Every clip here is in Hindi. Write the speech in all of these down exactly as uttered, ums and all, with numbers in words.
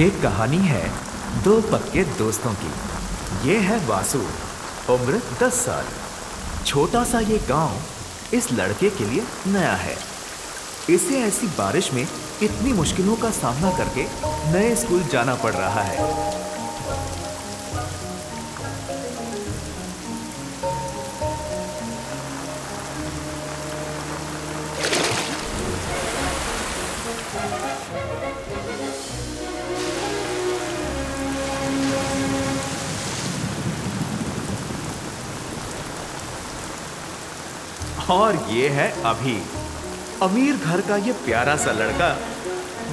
ये कहानी है दो पक्के दोस्तों की। ये है वासु, उम्र दस साल। छोटा सा ये गांव इस लड़के के लिए नया है। इसे ऐसी बारिश में इतनी मुश्किलों का सामना करके नए स्कूल जाना पड़ रहा है। और ये है अभी, अमीर घर का ये प्यारा सा लड़का,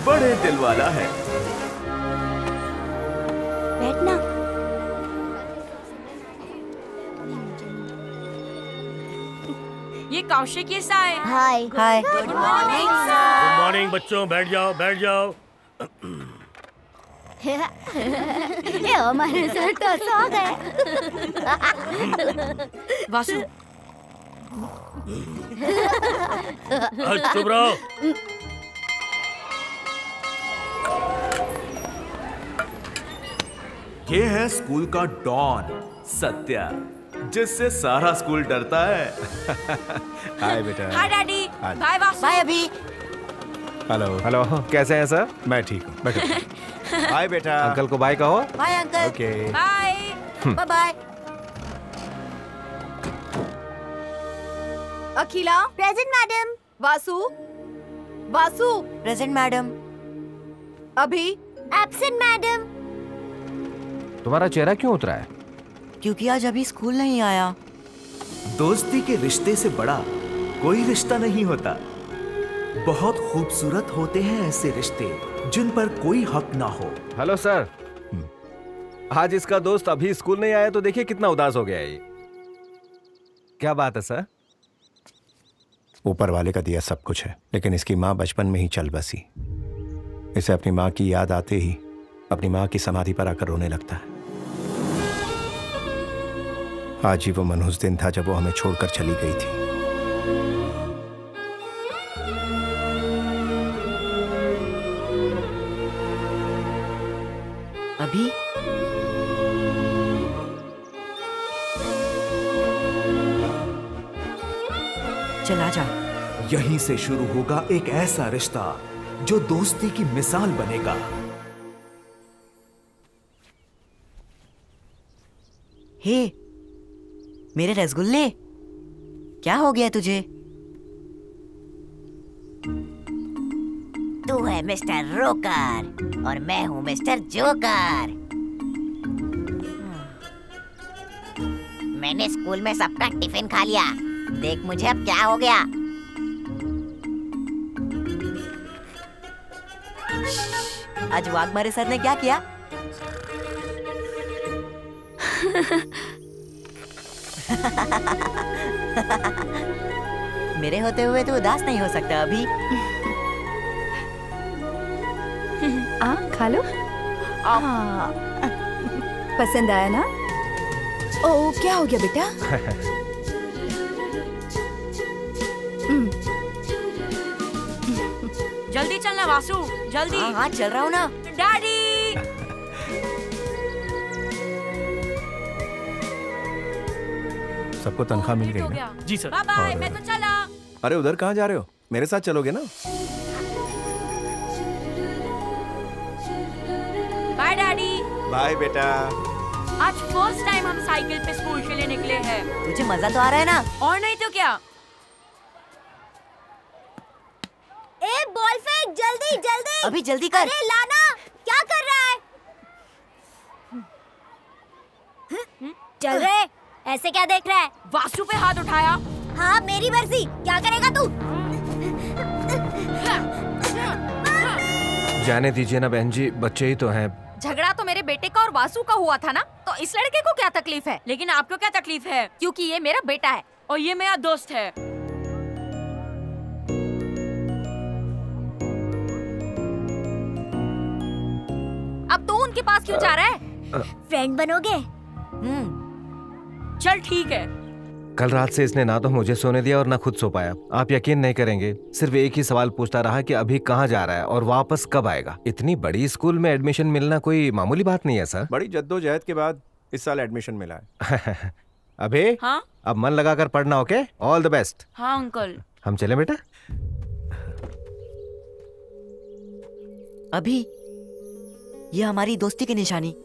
बड़े दिल वाला है। बैठना। ये कौशिक ये Sai. Hi hi. Good morning sir. Good morning बच्चों, बैठ जाओ बैठ जाओ। ये हमारे सर तो सो गए। वासु चुप रहो। ये है स्कूल का डॉन सत्या, जिससे सारा स्कूल डरता है। हाय बेटा। Hi daddy. Bye Vasu. Bye Abhi. Hello hello, कैसे हैं सर? मैं ठीक हूँ, बैठो। बाय बेटा। अंकल को बाय कहो। Bye uncle. Okay bye bye bye. Akhila present madam. Vasu Vasu present madam. Abhi absent madam. तुम्हारा चेहरा क्यों उतरा है? क्योंकि आज अभी स्कूल नहीं आया। दोस्ती के रिश्ते से बड़ा कोई रिश्ता नहीं होता। बहुत खूबसूरत होते हैं ऐसे रिश्ते जिन पर कोई हक ना हो। हेलो सर, आज इसका दोस्त अभी स्कूल नहीं आया तो देखिए कितना उदास हो गया ये। क्या बात है सर? ऊपर वाले का दिया सब कुछ है, लेकिन इसकी माँ बचपन में ही चल बसी। इसे अपनी माँ की याद आते ही अपनी माँ की समाधि पर आकर रोने लगता है। आज ही वो मनहूस दिन था जब वो हमें छोड़कर चली गई थी। अभी चला जा। यहीं से शुरू होगा एक ऐसा रिश्ता जो दोस्ती की मिसाल बनेगा। हे, मेरे रसगुल्ले, क्या हो गया तुझे? तू है मिस्टर रोकर और मैं हूँ मिस्टर जोकर। मैंने स्कूल में सबका टिफिन खा लिया, देख मुझे अब क्या हो गया। आज वाघमारे सर ने क्या किया? मेरे होते हुए तो उदास नहीं हो सकता अभी। आ, खा लो। हाँ। पसंद आया ना? ओ, क्या हो गया बेटा? जल्दी चलना वासु, जल्दी। हाँ, हाँ चल रहा हूँ ना। डैडी। सबको तनख्वाह मिल गई ना? जी सर। बाय बाय, मैं तो चला। अरे उधर कहाँ जा रहे हो? मेरे साथ चलोगे ना? Bye daddy. बाय बेटा। आज फर्स्ट टाइम हम साइकिल पे स्कूल के लिए निकले हैं। तुझे मजा तो आ रहा है ना? और नहीं तो क्या। ए बॉल फेंक, जल्दी जल्दी। अभी जल्दी कर। अरे लाना, क्या कर रहा है? चल रे, ऐसे क्या देख रहा है? वासु पे हाथ उठाया। हाँ मेरी मर्जी, क्या करेगा तू? जाने दीजिए ना बहन जी, बच्चे ही तो हैं। झगड़ा तो मेरे बेटे का और वासु का हुआ था ना, तो इस लड़के को क्या तकलीफ है? लेकिन आपको क्या तकलीफ है? क्योंकि ये मेरा बेटा है और ये मेरा दोस्त है। अब तो उनके पास क्यों जा रहा है? फ्रेंड बनोगे? हम्म, चल ठीक है। कल रात से इसने ना तो मुझे सोने दिया और ना खुद सो पाया। आप यकीन नहीं करेंगे, सिर्फ एक ही सवाल पूछता रहा कि अभी कहाँ जा रहा है और वापस कब आएगा। इतनी बड़ी स्कूल में एडमिशन मिलना कोई मामूली बात नहीं है सर। बड़ी जद्दोजहद के बाद इस साल एडमिशन मिला है। अभी हाँ? अब मन लगाकर पढ़ना। Okay, all the best. हाँ अंकल। हम चले बेटा। अभी ये हमारी दोस्ती की निशानी।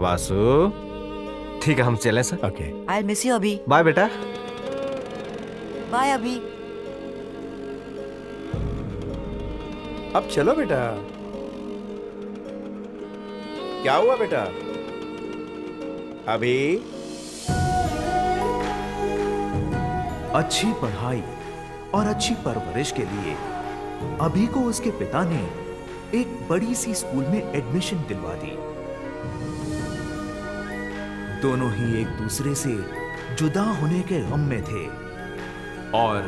वासु ठीक है, हम चले sir. Okay, I miss you Abhi. Bye बेटा। बाय अभी। अब चलो बेटा। क्या हुआ बेटा? अभी अच्छी पढ़ाई और अच्छी परवरिश के लिए अभी को उसके पिता ने एक बड़ी सी स्कूल में एडमिशन दिलवा दी। दोनों ही एक दूसरे से जुदा होने के गम में थे और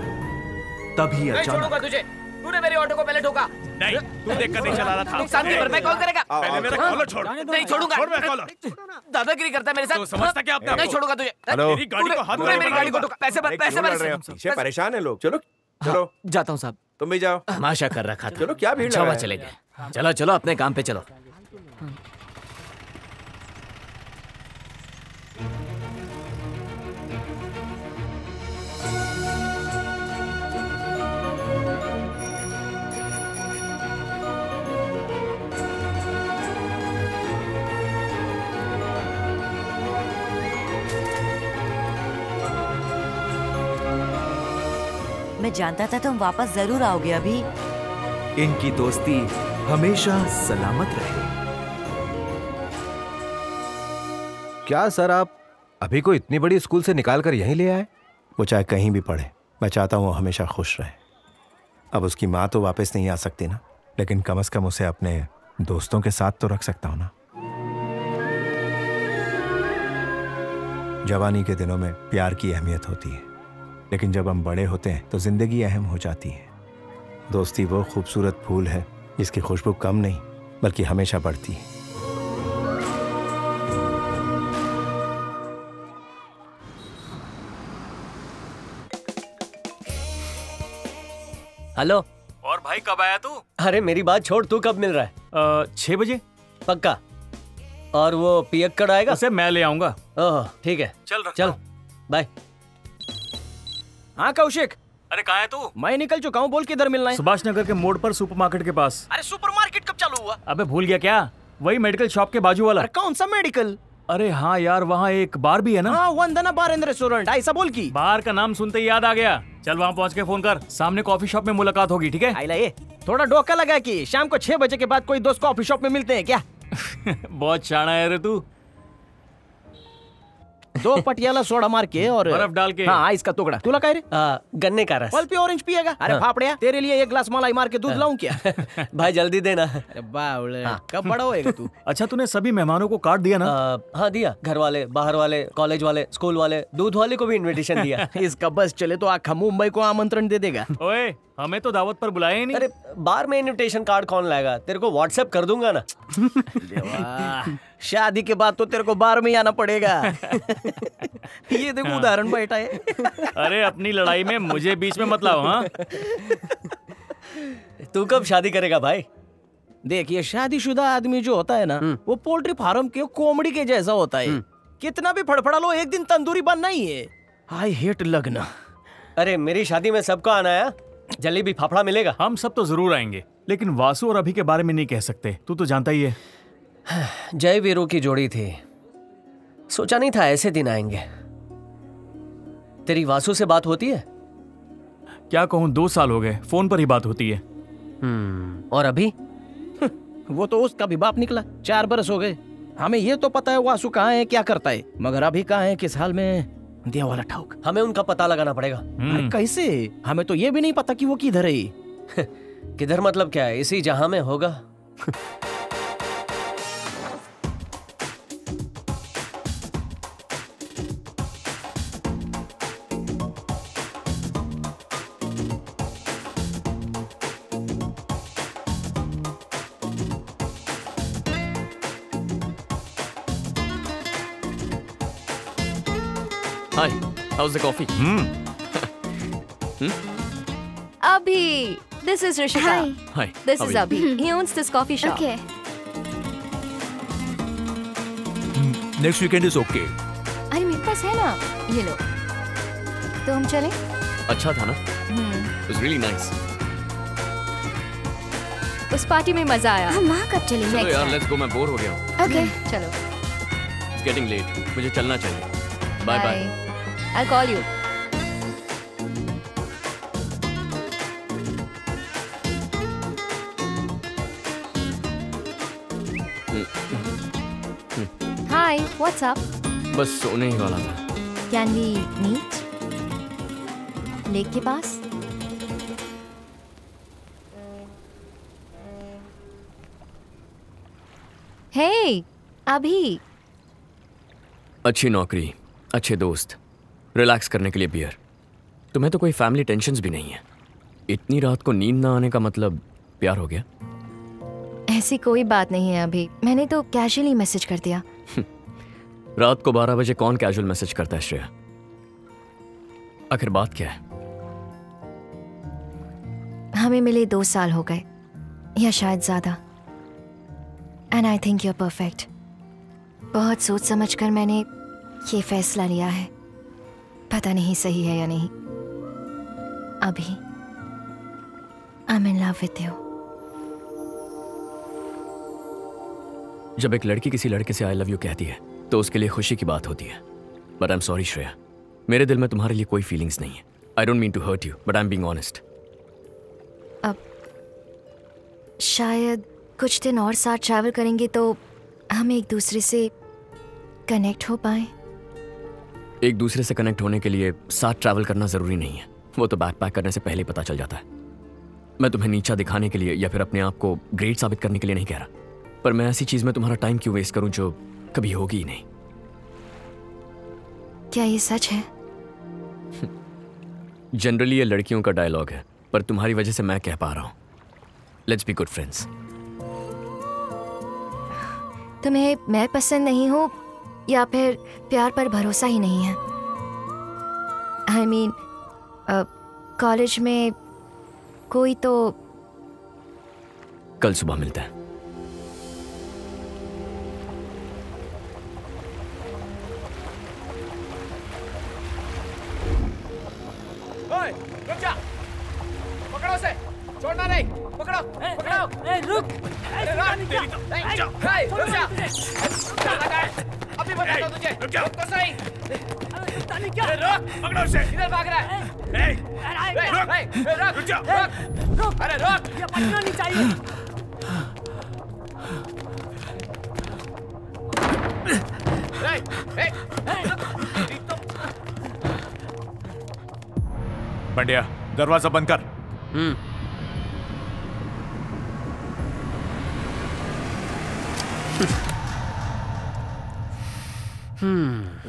तभी अचानक। तुझे तूने मेरी ऑटो को पहले ठोका। नहीं, तू देखकर नहीं चला रहा था। नुकसान के भरपाई कौन करेगा? पहले मेरा कॉलर छोड़। नहीं छोड़ूंगा। छोड़ मेरा कॉलर। दादागिरी करता है मेरे साथ। तो समझता क्या आपने? नहीं छोड़ूंगा तुझे। मेरी गाड़ी को हाथ में। मेरी गाड़ी को ठोका। पैसे भर, पैसे भर। पीछे परेशान है लोग। चलो चलो जाता हूँ साहब, तुम भी जाओ। तमाशा कर रखा था। चलो क्या भीड़ लगा है। चले गए। चलो चलो अपने काम पे चलो। मैं जानता था तुम वापस जरूर आओगे अभी। इनकी दोस्ती हमेशा सलामत रहे। क्या सर, आप अभी को इतनी बड़ी स्कूल से निकाल कर यहीं ले आए? वो चाहे कहीं भी पढ़े, मैं चाहता हूँ वो हमेशा खुश रहे। अब उसकी माँ तो वापस नहीं आ सकती ना, लेकिन कम से कम उसे अपने दोस्तों के साथ तो रख सकता हूँ ना। जवानी के दिनों में प्यार की अहमियत होती है, लेकिन जब हम बड़े होते हैं तो जिंदगी अहम हो जाती है। दोस्ती वो खूबसूरत फूल है जिसकी खुशबू कम नहीं बल्कि हमेशा बढ़ती है। हेलो। और भाई कब आया तू? अरे मेरी बात छोड़, तू कब मिल रहा है? छह बजे पक्का। और वो पियक्कड़ आएगा? उसे मैं ले आऊंगा। ओह ठीक है, चल चल बाय। हाँ कौशिक। अरे कहाँ है तू? मैं निकल चुका हूँ, बोल किधर मिलना है? सुभाष नगर के मोड़ पर सुपरमार्केट के पास। अरे सुपरमार्केट कब चालू हुआ? अबे भूल गया क्या? वही मेडिकल शॉप के बाजू वाला। अरे कौन सा मेडिकल? अरे हाँ यार, वहाँ एक बार भी है ना। हाँ, वंदना बार एंड रेस्टोरेंट, ऐसा बोल की। बार का नाम सुनते ही याद आ गया। चल वहाँ पहुँच के फोन कर। सामने कॉफी शॉप में मुलाकात होगी, ठीक है? थोड़ा डोका लगा की शाम को छह बजे के बाद कोई दोस्त कॉफी शॉप में मिलते हैं क्या? बहुत शाना है रे तू। दो पटियाला सोडा मार के और बर्फ डाल के। हाँ इसका टुकड़ा। तू लगा रे गन्ने का रस। पल्पी ऑरेंज पिएगा? अरे फाफड़े हाँ। तेरे लिए एक ग्लास मलाई मार के दूध हाँ। लाऊं क्या? भाई जल्दी देना। अरे बावले हाँ। कब बड़ा होएगा तू? अच्छा तूने सभी मेहमानों को कार्ड दिया ना? आ, हाँ दिया। घर वाले, बाहर वाले, कॉलेज वाले, स्कूल वाले, दूध वाले को भी इन्विटेशन दिया। इसका बस चले तो आखा मुंबई को आमंत्रण दे देगा। ओए हमें तो दावत पर बुलाया नहीं। अरे बार में इन्विटेशन कार्ड कौन लाएगा? तेरे को व्हाट्सएप कर दूंगा ना। शादी के बाद तो तेरे को बार में आना पड़ेगा। ये देखो उदाहरण बैठा है। अरे अपनी लड़ाई में मुझे बीच में मत लाओ। हाँ तू कब शादी करेगा भाई? देखिए शादीशुदा आदमी जो होता है ना, वो पोल्ट्री फार्म के कोमड़ी के जैसा होता है। कितना भी फड़फड़ा लो, एक दिन तंदूरी बनना ही है। आई हेट लगना। अरे मेरी शादी में सबका आना है। जलेबी फाफड़ा मिलेगा। हम सब तो जरूर आएंगे, लेकिन वासु और अभी के बारे में नहीं कह सकते, तू तो जानता ही है। जय वीरू की जोड़ी थी, सोचा नहीं था ऐसे दिन आएंगे। तेरी वासु से बात होती है? क्या कहूँ, दो साल हो गए, फोन पर ही बात होती है। और अभी? वो तो उसका भी बाप निकला, चार बरस हो गए। हमें ये तो पता है वासु कहाँ है, क्या करता है, मगर अभी कहाँ है, किस हाल में, दिया वाला ठाउक। हमें उनका पता लगाना पड़ेगा। कैसे? हमें तो ये भी नहीं पता कि वो किधर है। किधर मतलब क्या है? इसी जहां में होगा। Hi, how's the coffee? Hmm. Abhi, this is Rishika. Hi. This is अभी. He owns this coffee shop. Okay. Next weekend is okay. अरे मेरे पास है ना, ये लो. तो हम चलें? अच्छा था ना? It was really nice. उस पार्टी में मजा आया. हम वहाँ कब चलें? चलो यार, let's go. मैं बोर हो गया हूँ. Okay, चलो. It's getting late. मुझे चलना चाहिए. Bye bye. I'll call you. Hi, what's up? बस सोने ही वाला था. Can we meet? लेक के पास. Hey, अभी. अच्छी नौकरी, अच्छे दोस्त, रिलैक्स करने के लिए बियर. तुम्हें तो कोई फैमिली टेंशन्स भी नहीं है. इतनी रात को नींद ना आने का मतलब प्यार हो गया? ऐसी कोई बात नहीं है अभी, मैंने तो कैजुअली मैसेज कर दिया. रात को बारह बजे कौन कैजुअल मैसेज करता है श्रेया? आखिर बात क्या है? हमें मिले दो साल हो गए या शायद ज्यादा. And I think you are perfect. बहुत सोच समझ कर मैंने ये फैसला लिया है. पता नहीं सही है या नहीं. अभी I am in love with you. जब एक लड़की किसी लड़के से आई लव यू कहती है तो उसके लिए खुशी की बात होती है. But I am sorry Shreya, मेरे दिल में तुम्हारे लिए कोई फीलिंग्स नहीं है. I don't mean to hurt you but I am being honest. अब शायद कुछ दिन और साथ ट्रैवल करेंगे तो हम एक दूसरे से कनेक्ट हो पाए. एक दूसरे से कनेक्ट होने के लिए साथ ट्रैवल करना जरूरी नहीं है. वो तो बैकपैक करने से पहले पता चल जाता है. मैं तुम्हें नीचा दिखाने के लिए या फिर अपने आप को ग्रेट साबित करने के लिए नहीं कह रहा, पर मैं ऐसी चीज में तुम्हारा टाइम क्यों वेस्ट करूं जो कभी होगी ही नहीं. क्या ये सच है? जनरली ये लड़कियों का डायलॉग है, पर तुम्हारी वजह से मैं कह पा रहा हूँ. Let's be good friends. तुम्हें मैं पसंद नहीं हूँ या फिर प्यार पर भरोसा ही नहीं है. आई मीन कॉलेज में कोई तो. कल सुबह मिलता है. ओए, रुक जा. पकड़ो से, छोड़ना नहीं. पकड़ो, पकड़ो. ए, रुक. अभी बताता तुझे. रुक जाओ तो सही. ताली क्या? रुक, पकड़ो उसे. इधर भाग रहा है. रुक, रुक जाओ. रुक, अरे रुक. ये पकड़ना नहीं चाहिए. बंडिया, दरवाजा बंद कर. Hmm.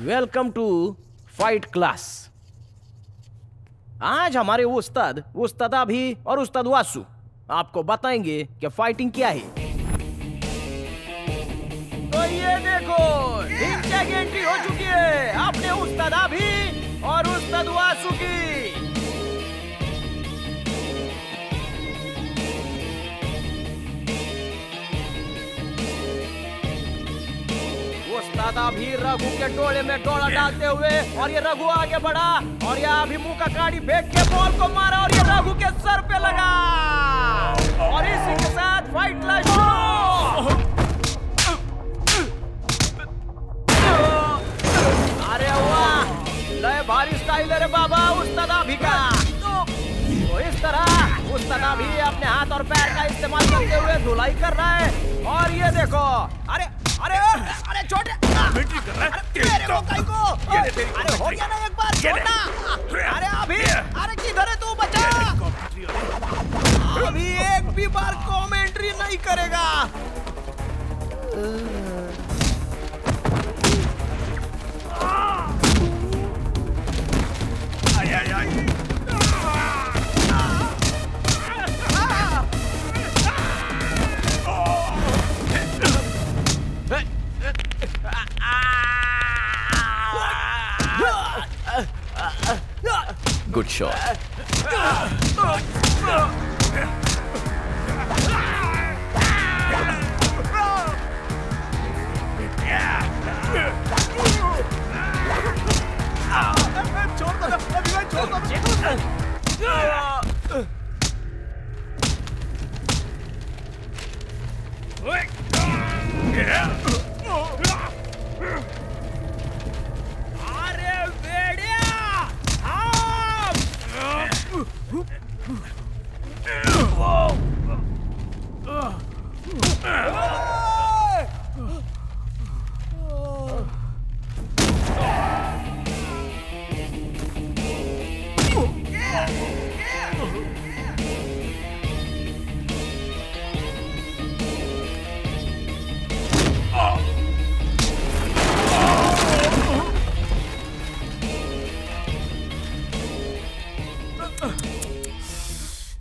Welcome to fight class. आज हमारे उस्ताद उस्ताद अभी और उस्ताद वासु आपको बताएंगे कि फाइटिंग क्या है. तो ये देखो, इनकी एंट्री हो चुकी है. आपने उस्ताद अभी और उस्ताद वासु की. उस्ताद अभी रघु के डोले में डोला डालते हुए, और ये रघु आगे बढ़ा और ये अभी मुंह का काड़ी फेंक के बॉल को मारा और ये रघु के सर पे लगा. और इसी के साथ फाइट क्लास शुरू. अरे वाह, लय भारी स्टाइल है रे बाबा उस्ताद अभी का. तो इस तरह उस्ताद अभी अपने हाथ और पैर का इस्तेमाल करते हुए धुलाई कर रहा है. और ये देखो, अरे अरे अरे छोटे मिट्टी कर रहा है तेरे मोकाई को. अरे हो गया ना एक बार छोड़ना. अरे अभी, अरे किधर है तू? बचा. अभी एक भी बार कमेंट्री नहीं करेगा. शॉट।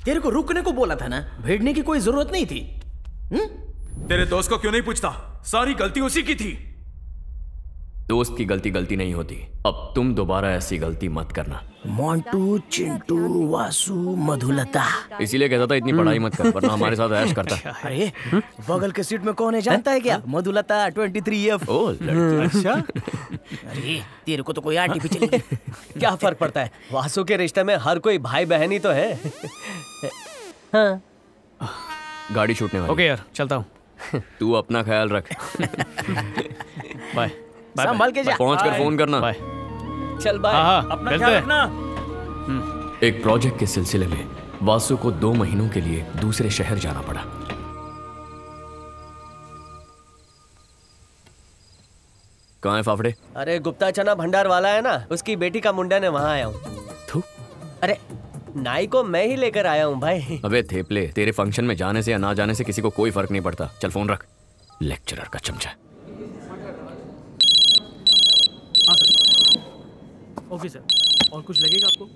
तेरे को रुकने को बोला था ना, भिड़ने की कोई जरूरत नहीं थी। हुँ? तेरे दोस्त को क्यों नहीं पूछता? सारी गलती उसी की थी। दोस्त की गलती गलती नहीं होती। अब तुम दोबारा ऐसी गलती मत करना। मोन्टू, चिंटू, वासु, मधुलता, इसीलिए कहता था इतनी पढ़ाई मत कर, वरना हमारे साथ ऐश करता। अरे बगल के सीट में कौन है जानता है क्या? मधुलता तेईस ईयर। अच्छा, अरे तेरे को तो कोई आर्टिफिशियल क्या फर्क पड़ता है? वासु के रिश्ते में हर कोई भाई बहन ही तो है। हाँ। गाड़ी छूटने वाली। ओके यार, चलता हूँ। तू अपना ख्याल रख। बाय। संभाल के जा। पहुँच कर फोन करना। बाय। चल बाय। अपना ख्याल रखना। एक प्रोजेक्ट के सिलसिले में वासु को दो महीनों के लिए दूसरे शहर जाना पड़ा। कहाँ है फाफड़े? अरे गुप्ता चना भंडार वाला है ना, उसकी बेटी का मुंडन है, वहाँ आया हूँ। अरे नाई को मैं ही लेकर आया हूँ भाई। अबे थेपले, तेरे फंक्शन में जाने से या ना जाने से किसी को कोई फर्क नहीं पड़ता। चल फोन रख। लेक्चरर का चमचा। ओके सर, और कुछ लगेगा आपको?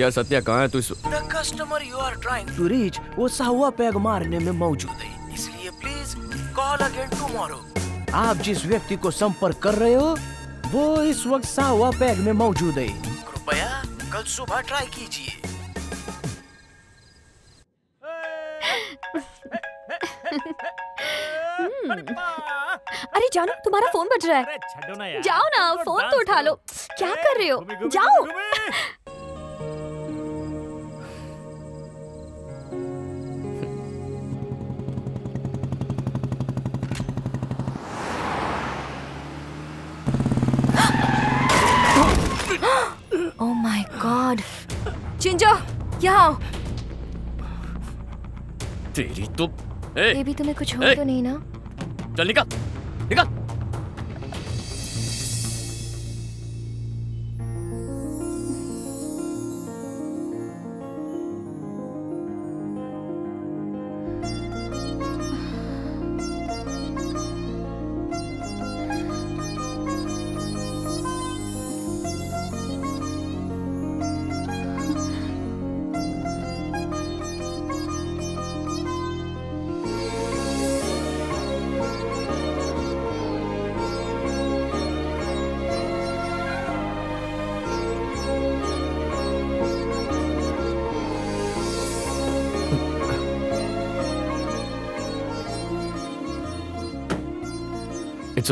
यार सत्या कहाँ है तू? The customer you are trying to reach वो साहुआ पैग मारने में मौजूद है, इसलिए प्लीज कॉल अगेन टुमारो। आप जिस व्यक्ति को संपर्क कर रहे हो वो इस वक्त साहुआ पैग में मौजूद है, कृपया कल सुबह ट्राई कीजिए। अरे जानू, तुम्हारा फोन बज रहा है। जाओ ना, फोन तो उठा लो। क्या कर रहे हो? जाओ। Oh my God, चिंजो, यहाँ आओ। तेरी तो, ए, ये भी तुम्हें कुछ हो तो नहीं ना? चल निकल, निकल।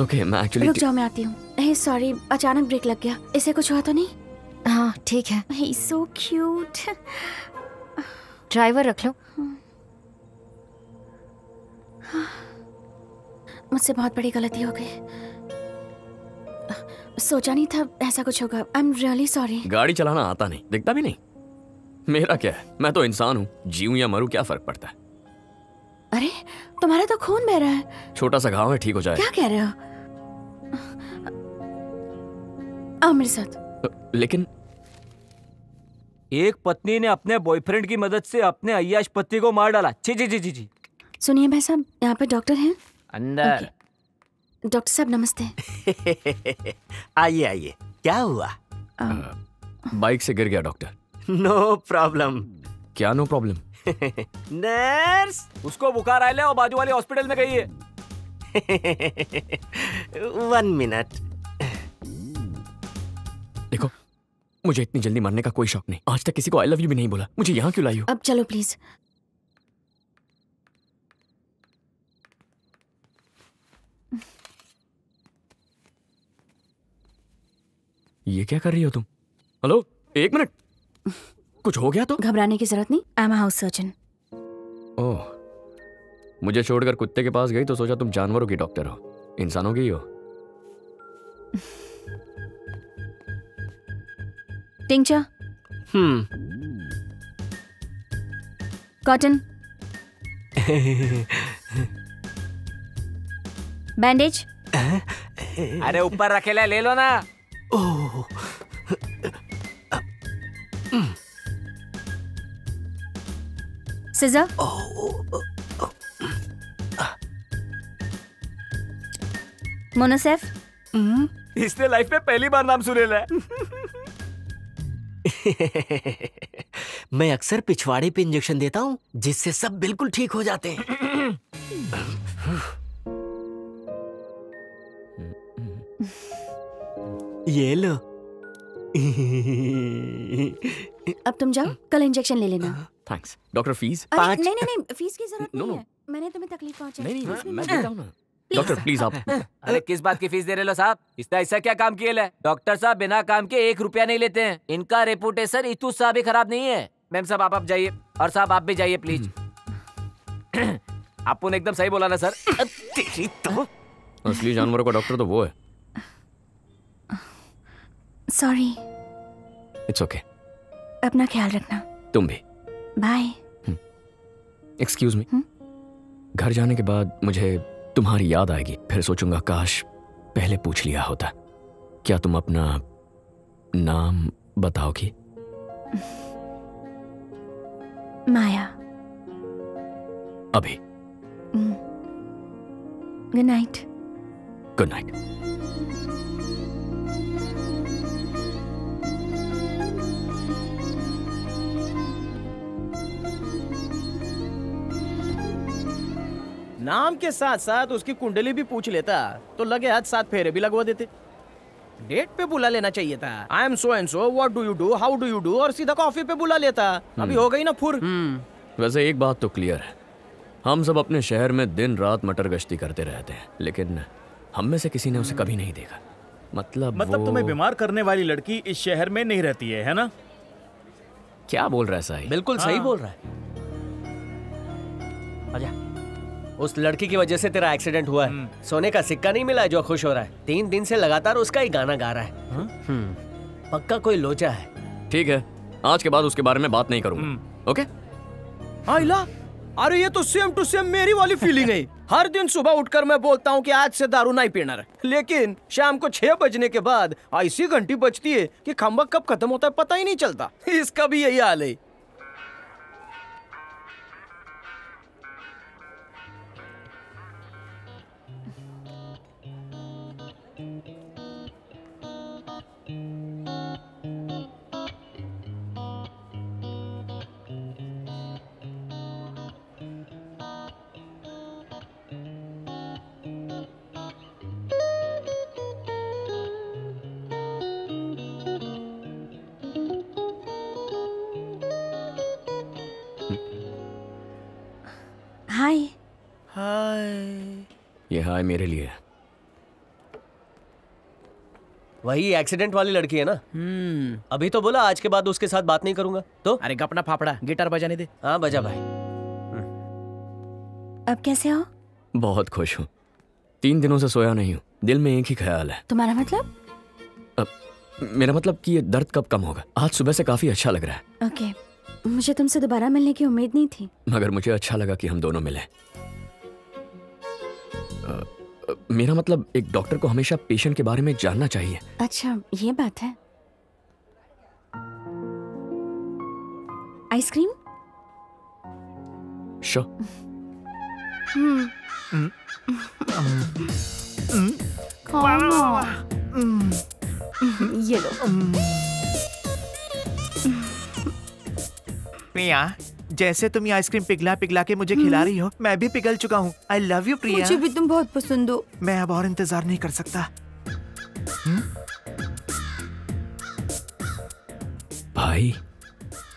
Okay, मैं actually... रुक जाओ, मैं आती हूँ। नहीं सॉरी, अचानक ब्रेक लग गया। इसे कुछ हुआ तो नहीं? हाँ ठीक है। He's so cute. ड्राइवर रख लो। मुझसे बहुत बड़ी गलती हो गई, सोचा नहीं था ऐसा कुछ होगा। I am really sorry. गाड़ी चलाना आता नहीं, दिखता भी नहीं। मेरा क्या है, मैं तो इंसान हूँ, जीऊँ या मरूँ क्या फर्क पड़ता है। अरे तुम्हारा तो खून बह रहा है। छोटा सा घाव है, ठीक हो जाएगा। क्या कह रहे हो? आओ मेरे साथ। लेकिन एक पत्नी ने अपने बॉयफ्रेंड की मदद से अपने अय्याश पति को मार डाला। जी जी जी जी जी। सुनिए भाई साहब, यहाँ पे डॉक्टर हैं। अंदर। डॉक्टर साहब नमस्ते। आइए आइए। क्या हुआ? बाइक से गिर गया डॉक्टर। No problem. क्या नो प्रॉब्लम? नर्स, उसको बुखार आया है और बाजू वाले हॉस्पिटल में गई है। One minute. देखो मुझे इतनी जल्दी मरने का कोई शौक नहीं। आज तक किसी को आई लव यू भी नहीं बोला। मुझे यहाँ क्यों लाई हो? अब चलो प्लीज। ये क्या कर रही हो तुम? हेलो, एक मिनट, कुछ हो गया तो? घबराने की जरूरत नहीं, I am house surgeon. Oh, मुझे छोड़कर कुत्ते के पास गई तो सोचा तुम जानवरों की डॉक्टर हो, इंसानों की हो। टिंचा, हम्म, कॉटन, बैंडेज। अरे ऊपर रखेला ले लो ना। Oh, scissor. मोनोसेफ। इसने लाइफ में पहली बार नाम सुनेला है। मैं अक्सर पिछवाड़े पे इंजेक्शन देता हूँ जिससे सब बिल्कुल ठीक हो जाते हैं। ये लो। अब तुम जाओ, कल इंजेक्शन ले लेना। थैंक्स। Doctor fees? नहीं नहीं नहीं, फीस की जरूरत नहीं है। मैंने तुम्हें तकलीफ पहुंचाई। नहीं नहीं, मैं देता हूँ ना। डॉक्टर प्लीज आप। अरे किस बात की फीस दे रहे हो साहब? इसका ऐसा क्या काम किया है? डॉक्टर साहब बिना काम के एक रुपया नहीं लेते हैं। इनका रेपुटेशन इतु साहब ही खराब नहीं है। मैम साहब आप आप जाइए, और साहब आप भी जाइए प्लीज। आपने एकदम सही बोला ना सर। तेरी तो। असली जानवरों का डॉक्टर तो वो है। सॉरी। It's okay. अपना ख्याल रखना। तुम भी। बाय। Excuse me. घर जाने के बाद मुझे तुम्हारी याद आएगी, फिर सोचूंगा काश पहले पूछ लिया होता। क्या तुम अपना नाम बताओगी? माया। अभी। Good night. Good night. नाम के साथ साथ उसकी कुंडली भी पूछ लेता तो लगे हाथ साथ फेरे भी लगवा देते। डेट पे बुला लेना चाहिए था। I am so and so, what do you do, how do you do, और सीधा कॉफी पे बुला लेता। अभी हो गई ना फुर। वैसे एक बात तो क्लियर है, हम सब अपने शहर में दिन रात मटर गश्ती करते रहते हैं, लेकिन हम में से किसी ने उसे कभी नहीं देखा। मतलब मतलब वो... तुम्हें बीमार करने वाली लड़की इस शहर में नहीं रहती है, है ना? क्या बोल रहा है साई? बिल्कुल सही बोल रहा है। आजा। उस लड़की की वजह से तेरा एक्सीडेंट हुआ है। सोने का सिक्का नहीं मिला है जो खुश हो रहा है। तीन दिन से लगातार उसका ही गाना गा रहा है। पक्का कोई लोचा है। ठीक है, आज के बाद उसके बारे में बात नहीं करूंगा। ओके? आइला, अरे ये तो सेम टू सेम मेरी वाली फीलिंग है। हर दिन सुबह उठकर मैं बोलता हूँ कि आज से दारू नहीं पीना, लेकिन शाम को छह बजने के बाद ऐसी घंटी बजती है कि खंबा कब खत्म होता है पता ही नहीं चलता। इसका भी यही हाल है। हाय मेरे लिए। वही एक्सीडेंट वाली लड़की है ना? हम्म। अभी तो बोला आज के बाद उसके साथ बात नहीं करूंगा तो? अरे गपना फाफड़ा, गिटार बजाने दे। हाँ बजा भाई। अब कैसे हो? बहुत खुश हूँ। तीन दिनों से सोया नहीं हूँ, दिल में एक ही ख्याल है। तुम्हारा मतलब? अब, मेरा मतलब कि ये दर्द कब कम होगा। आज सुबह से काफी अच्छा लग रहा है। ओके, मुझे तुमसे दोबारा मिलने की उम्मीद नहीं थी, मगर मुझे अच्छा लगा कि हम दोनों मिले। आ, मेरा मतलब एक डॉक्टर को हमेशा पेशेंट के बारे में जानना चाहिए। अच्छा ये बात है। आइसक्रीम? श्योर। हम्म। ये लो। प्रिया, जैसे तुम ये आइसक्रीम पिघला पिघला के मुझे खिला रही हो, मैं भी पिघल चुका हूँ। I love you Priya. मुझे भी तुम बहुत पसंद हो। मैं अब और इंतजार नहीं कर सकता। भाई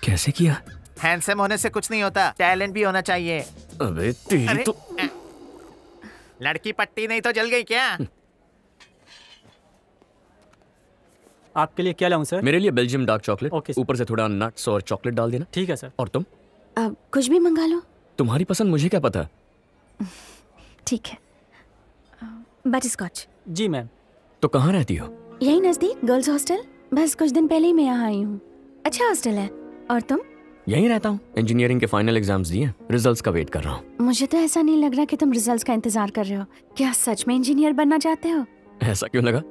कैसे किया? हैंडसम होने से कुछ नहीं होता, टैलेंट भी होना चाहिए। अबे तेरी तो लड़की पट्टी नहीं तो जल गई क्या? आपके लिए क्या लाऊं सर? मेरे लिए बेल्जियम डार्क चॉकलेट, ओके ऊपर से थोड़ा नट्स और चॉकलेट डाल देना। ठीक है सर। और तुम? अब कुछ भी मंगा लो, तुम्हारी पसंद मुझे क्या पता। ठीक है। बटरस्कॉच। जी मैम। तो कहाँ रहती हो? यही नजदीक गर्ल्स हॉस्टल, बस कुछ दिन पहले ही मैं यहाँ आई हूँ। अच्छा हॉस्टल है। और तुम? यहीं रहता हूँ, इंजीनियरिंग के फाइनल एग्जाम्स दिए, रिजल्ट्स का वेट कर रहा हूँ। मुझे तो ऐसा नहीं लग रहा कि तुम रिजल्ट्स का इंतजार कर रहे हो। क्या सच में इंजीनियर बनना चाहते हो? ऐसा क्यों लगा?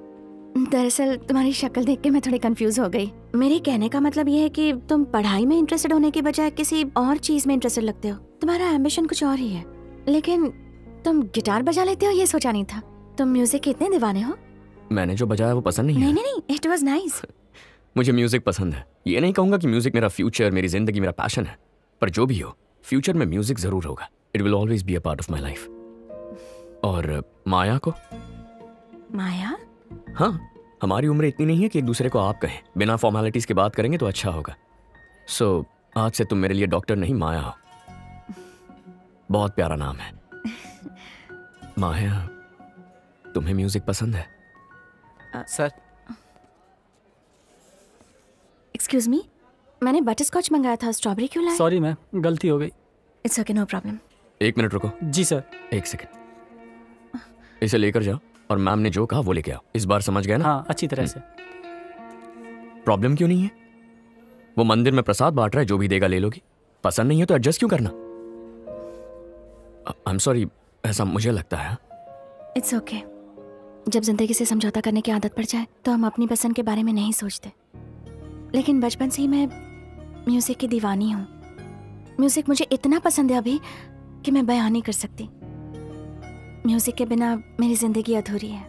दरअसल तुम्हारी शक्ल देख के मैं थोड़ी कंफ्यूज हो गई। मेरे कहने का मतलब ये है कि तुम पढ़ाई में इंटरेस्टेड होने के बजाय किसी और चीज में इंटरेस्टेड लगते हो। तुम्हारा एम्बिशन कुछ और ही है। लेकिन तुम गिटार बजा लेते हो, ये सोचा नहीं था। तुम म्यूजिक के इतने दीवाने हो। मैंने जो बजाया वो पसंद नहीं है। नहीं नहीं, इट वाज नाइस। मुझे म्यूजिक पसंद है, ये नहीं कहूंगा कि म्यूजिक मेरा फ्यूचर, मेरी जिंदगी, मेरा पैशन है, पर जो भी हो फ्यूचर में म्यूजिक जरूर होगा। It will always be a part of my life. और माया को? माया? हाँ, हमारी उम्र इतनी नहीं है कि एक दूसरे को आप कहें, बिना फॉर्मेलिटीज के बात करेंगे तो अच्छा होगा। सो so, आज से तुम मेरे लिए डॉक्टर नहीं माया हो। बहुत प्यारा नाम है। माया, तुम्हें म्यूजिक पसंद है? सर एक्सक्यूज मी, मैंने बटरस्कॉच मंगाया था, स्ट्रॉबेरी क्यों लाए? सॉरी मैम, गलती हो गई। It's okay, no problem. एक मिनट रुको। जी सर। एक सेकंड, इसे लेकर जाओ और मैम ने जो कहा वो लेके आओ। इस बार समझ गए ना? हाँ, अच्छी तरह से। प्रॉब्लम क्यों नहीं है? वो मंदिर में प्रसाद बांट रहा है, जो भी देगा ले लोगी। पसंद नहीं है तो एडजस्ट क्यों करना? आई एम सॉरी, ऐसा मुझे लगता है। It's okay okay. जब जिंदगी से समझौता करने की आदत पड़ जाए तो हम अपनी पसंद के बारे में नहीं सोचते। लेकिन बचपन से ही मैं म्यूजिक की दीवानी हूँ। म्यूजिक मुझे इतना पसंद है अभी कि मैं बयान नहीं कर सकती। म्यूजिक के बिना मेरी जिंदगी अधूरी है।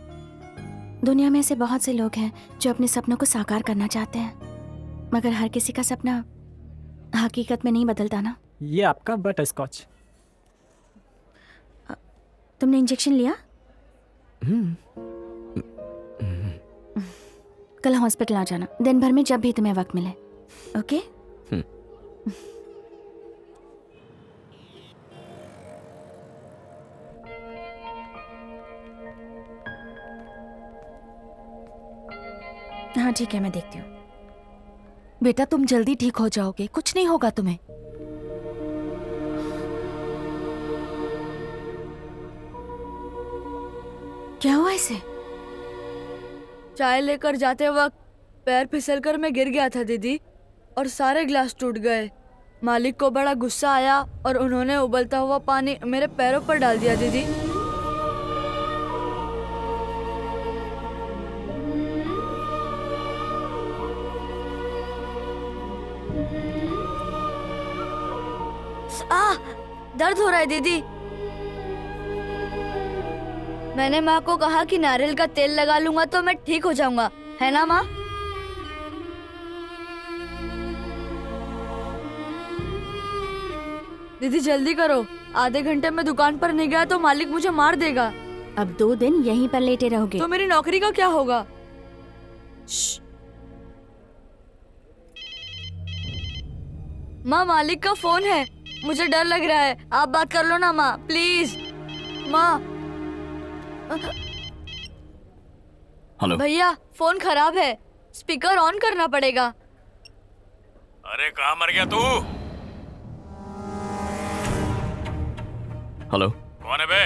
दुनिया में ऐसे बहुत से लोग हैं जो अपने सपनों को साकार करना चाहते हैं, मगर हर किसी का सपना हकीकत में नहीं बदलता ना। ये आपका बटरस्कॉच। तुमने इंजेक्शन लिया? कल हॉस्पिटल आ जाना, दिन भर में जब भी तुम्हें वक्त मिले। ओके? हाँ ठीक है, मैं देखती हूँ। बेटा तुम जल्दी ठीक हो जाओगे, कुछ नहीं होगा तुम्हें। क्या हुआ इसे? चाय लेकर जाते वक्त पैर फिसलकर मैं गिर गया था दीदी, और सारे ग्लास टूट गए। मालिक को बड़ा गुस्सा आया और उन्होंने उबलता हुआ पानी मेरे पैरों पर डाल दिया दीदी। आ, दर्द हो रहा है दीदी। मैंने माँ को कहा कि नारियल का तेल लगा लूंगा तो मैं ठीक हो जाऊंगा, है ना माँ? दीदी जल्दी करो, आधे घंटे में दुकान पर नहीं गया तो मालिक मुझे मार देगा। अब दो दिन यहीं पर लेटे रहोगे तो मेरी नौकरी का क्या होगा? माँ मालिक का फोन है, मुझे डर लग रहा है। आप बात कर लो ना माँ, प्लीज। माँ। हेलो भैया, फोन खराब है, स्पीकर ऑन करना पड़ेगा। अरे कहाँ मर गया तू? हेलो, कौन है बे?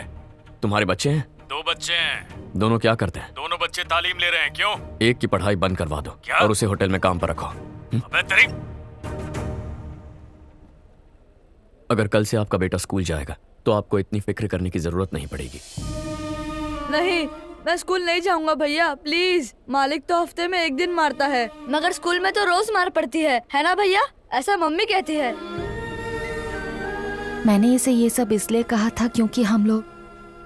तुम्हारे बच्चे हैं? दो बच्चे हैं। दोनों क्या करते हैं? दोनों बच्चे तालीम ले रहे हैं। क्यों? एक की पढ़ाई बंद करवा दो क्या? और उसे होटल में काम पर रखो। अबे तेरी, अगर कल से आपका बेटा स्कूल जाएगा तो आपको इतनी फिक्र करने की जरूरत नहीं पड़ेगी। नहीं, मैं स्कूल नहीं जाऊंगा भैया, प्लीज। मालिक तो हफ्ते में एक दिन मारता है, मगर स्कूल में तो रोज मार पड़ती है, है ना भैया? ऐसा मम्मी कहती है। मैंने इसे ये सब इसलिए कहा था क्योंकि हम लोग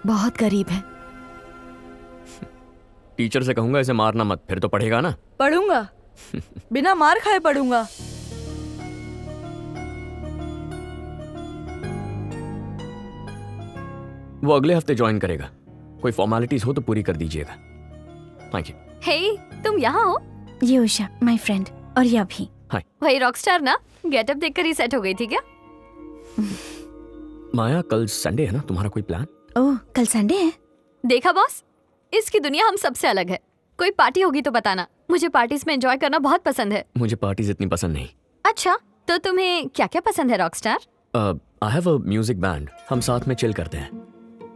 बहुत गरीब हैं। टीचर से कहूंगा इसे मारना मत, फिर तो पढ़ेगा ना। पढ़ूंगा, बिना मार खाए पढ़ूंगा। वो अगले हफ्ते ज्वाइन करेगा, कोई फॉर्मेलिटीज हो तो पूरी कर दीजिएगा। Thank you. हे, तुम यहाँ हो? ये उषा माय फ्रेंड, और ये अभी। हाय। भाई रॉकस्टार ना गेटअप देखकर ही सेट हो गई थी क्या? माया कल संडे है ना, तुम्हारा कोई प्लान? ओह कल संडे है। देखा बॉस, इसकी दुनिया हम सबसे अलग है। कोई पार्टी होगी तो बताना, मुझे पार्टीज में एंजॉय करना बहुत पसंद है। मुझे पार्टीज इतनी पसंद नहीं। अच्छा तो तुम्हें क्या क्या पसंद है rockstar? I have a music band, हम साथ में चिल करते हैं।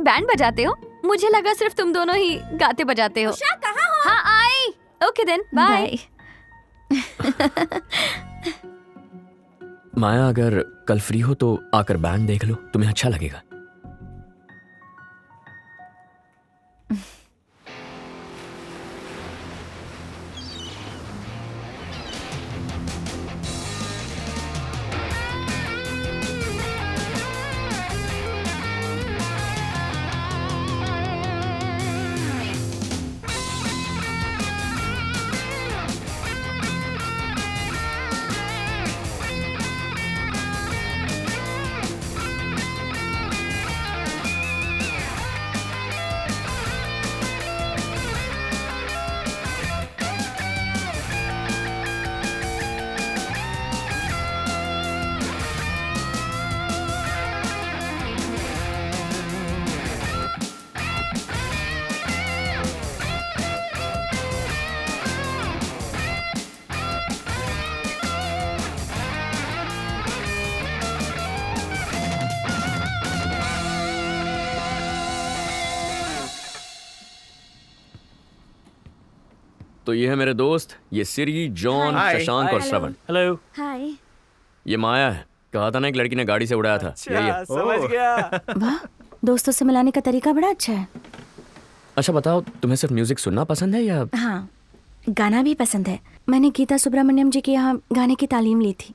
बैंड बजाते हो? मुझे लगा सिर्फ तुम दोनों ही गाते बजाते हो। उषा कहाँ हो? हाँ आई। Okay then bye. माया अगर कल फ्री हो तो आकर बैंड देख लो, तुम्हें अच्छा लगेगा। तो ये है मेरे दोस्त, ये सिरी, जॉन, शशांक और श्रवण। हेलो। हाय। ये माया है, कहा था ना एक लड़की ने गाड़ी से उड़ाया था। अच्छा, समझ गया। वाह, दोस्तों से मिलाने का तरीका बड़ा अच्छा है। अच्छा बताओ, तुम्हें सिर्फ म्यूजिक सुनना पसंद है या? हाँ, गाना भी पसंद है। मैंने गीता सुब्रमण्यम जी के यहाँ गाने की तालीम ली थी।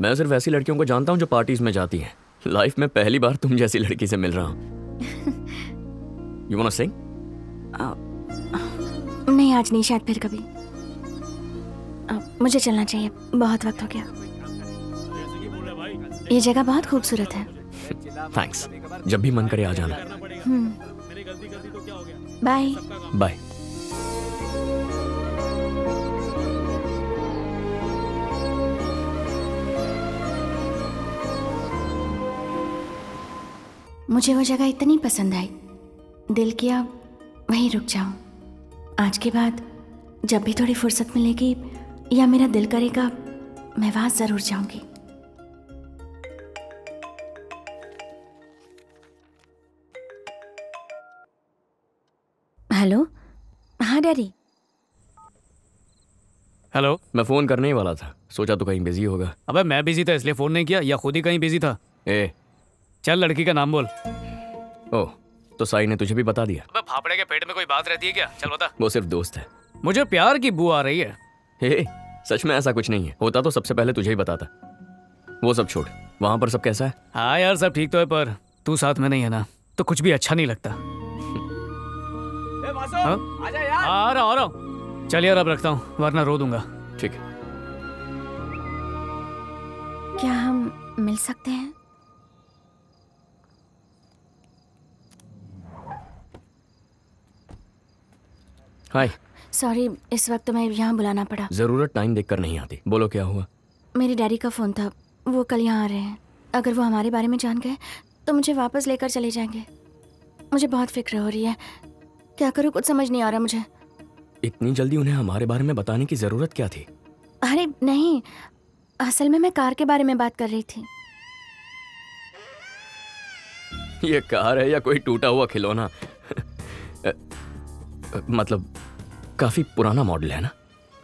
मैं सिर्फ ऐसी लड़कियों को जानता हूँ जो पार्टीज में जाती है। लाइफ में पहली बार तुम जैसी लड़की से मिल रहा हूँ। You want to sing? नहीं आज नहीं, शायद फिर कभी। आ, मुझे चलना चाहिए, बहुत वक्त हो गया। ये जगह बहुत खूबसूरत है। थैंक्स, जब भी मन करे आ जाना। Bye bye. मुझे वो जगह इतनी पसंद आई, दिल किया वहीं रुक जाऊं। आज के बाद जब भी थोड़ी फुर्सत मिलेगी या मेरा दिल करेगा, मैं वहां जरूर जाऊंगी। हेलो। हाँ डैडी। हेलो। मैं फोन करने ही वाला था, सोचा तो कहीं बिजी होगा। अबे मैं बिजी था इसलिए फोन नहीं किया, या खुद ही कहीं बिजी था? ए चल लड़की का नाम बोल। ओ तो साई ने तुझे भी बता दिया? अबे फाफड़े के पेट में कोई बात रहती है क्या? चल बता। वो सिर्फ दोस्त है। मुझे प्यार की बू आ रही है। हे, सच में ऐसा कुछ नहीं है, होता तो सबसे पहले तुझे ही बताता। वो सब छोड़, वहाँ पर सब कैसा है? हाँ यार सब ठीक तो है, पर तू साथ में नहीं है ना तो कुछ भी अच्छा नहीं लगता। ए, वासु, आजा यार। आ रहा आ रहा। चल यार अब रखता हूँ वरना रो दूंगा। ठीक है। क्या हम मिल सकते हैं? हाय। सॉरी इस वक्त मैं यहाँ बुलाना पड़ा। जरूरत टाइम देखकर नहीं आती। बोलो क्या हुआ? मेरे डैडी का फोन था, वो कल यहाँ आ रहे हैं। अगर वो हमारे बारे में जान गए तो मुझे वापस लेकर चले जाएंगे। मुझे बहुत फिक्र हो रही है, क्या करूँ कुछ समझ नहीं आ रहा मुझे। इतनी जल्दी उन्हें हमारे बारे में बताने की जरूरत क्या थी? अरे नहीं, असल में मैं कार के बारे में बात कर रही थी। ये कार है या कोई टूटा हुआ खिलौना? मतलब काफी पुराना मॉडल है ना?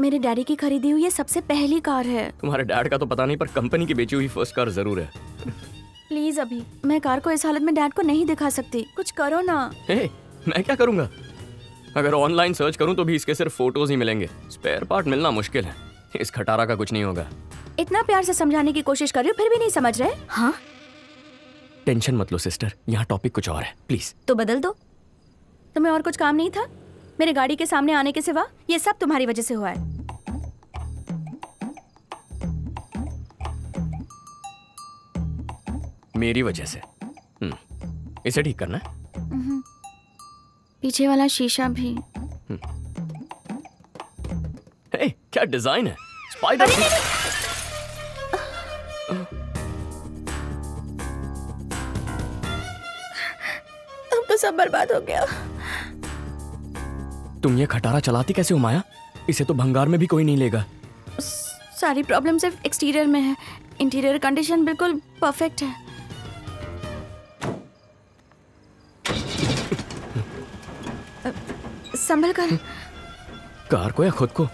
मेरे डैडी की खरीदी हुई ये सबसे पहली कार है। तुम्हारे डैड का तो पता नहीं, पर कंपनी की बेची हुई फर्स्ट कार जरूर है। प्लीज अभी, मैं कार को इस हालत में डैड को नहीं दिखा सकती, कुछ करो ना। हे, मैं क्या करूँगा? अगर ऑनलाइन सर्च करूँ तो भी इसके सिर्फ फोटोज ही मिलेंगे, स्पेयर पार्ट मिलना मुश्किल है। इस खटारा का कुछ नहीं होगा। इतना प्यार से समझाने की कोशिश कर रही हूँ फिर भी नहीं समझ रहे। हाँ टेंशन मत लो सिस्टर, यहाँ टॉपिक कुछ और है। प्लीज तो बदल दो। तुम्हें और कुछ काम नहीं था? मेरे गाड़ी के सामने आने के सिवा ये सब तुम्हारी वजह से हुआ है। मेरी वजह से? इसे ठीक करना है। पीछे वाला शीशा भी। ए, क्या डिजाइन है। स्पाइडर। अब तो सब बर्बाद हो गया। तुम ये खटारा चलाती कैसे हो माया? इसे तो भंगार में भी कोई नहीं लेगा। सारी प्रॉब्लम सिर्फ एक्सटीरियर में है, इंटीरियर कंडीशन बिल्कुल परफेक्ट है। संभल कर कार को या खुद को।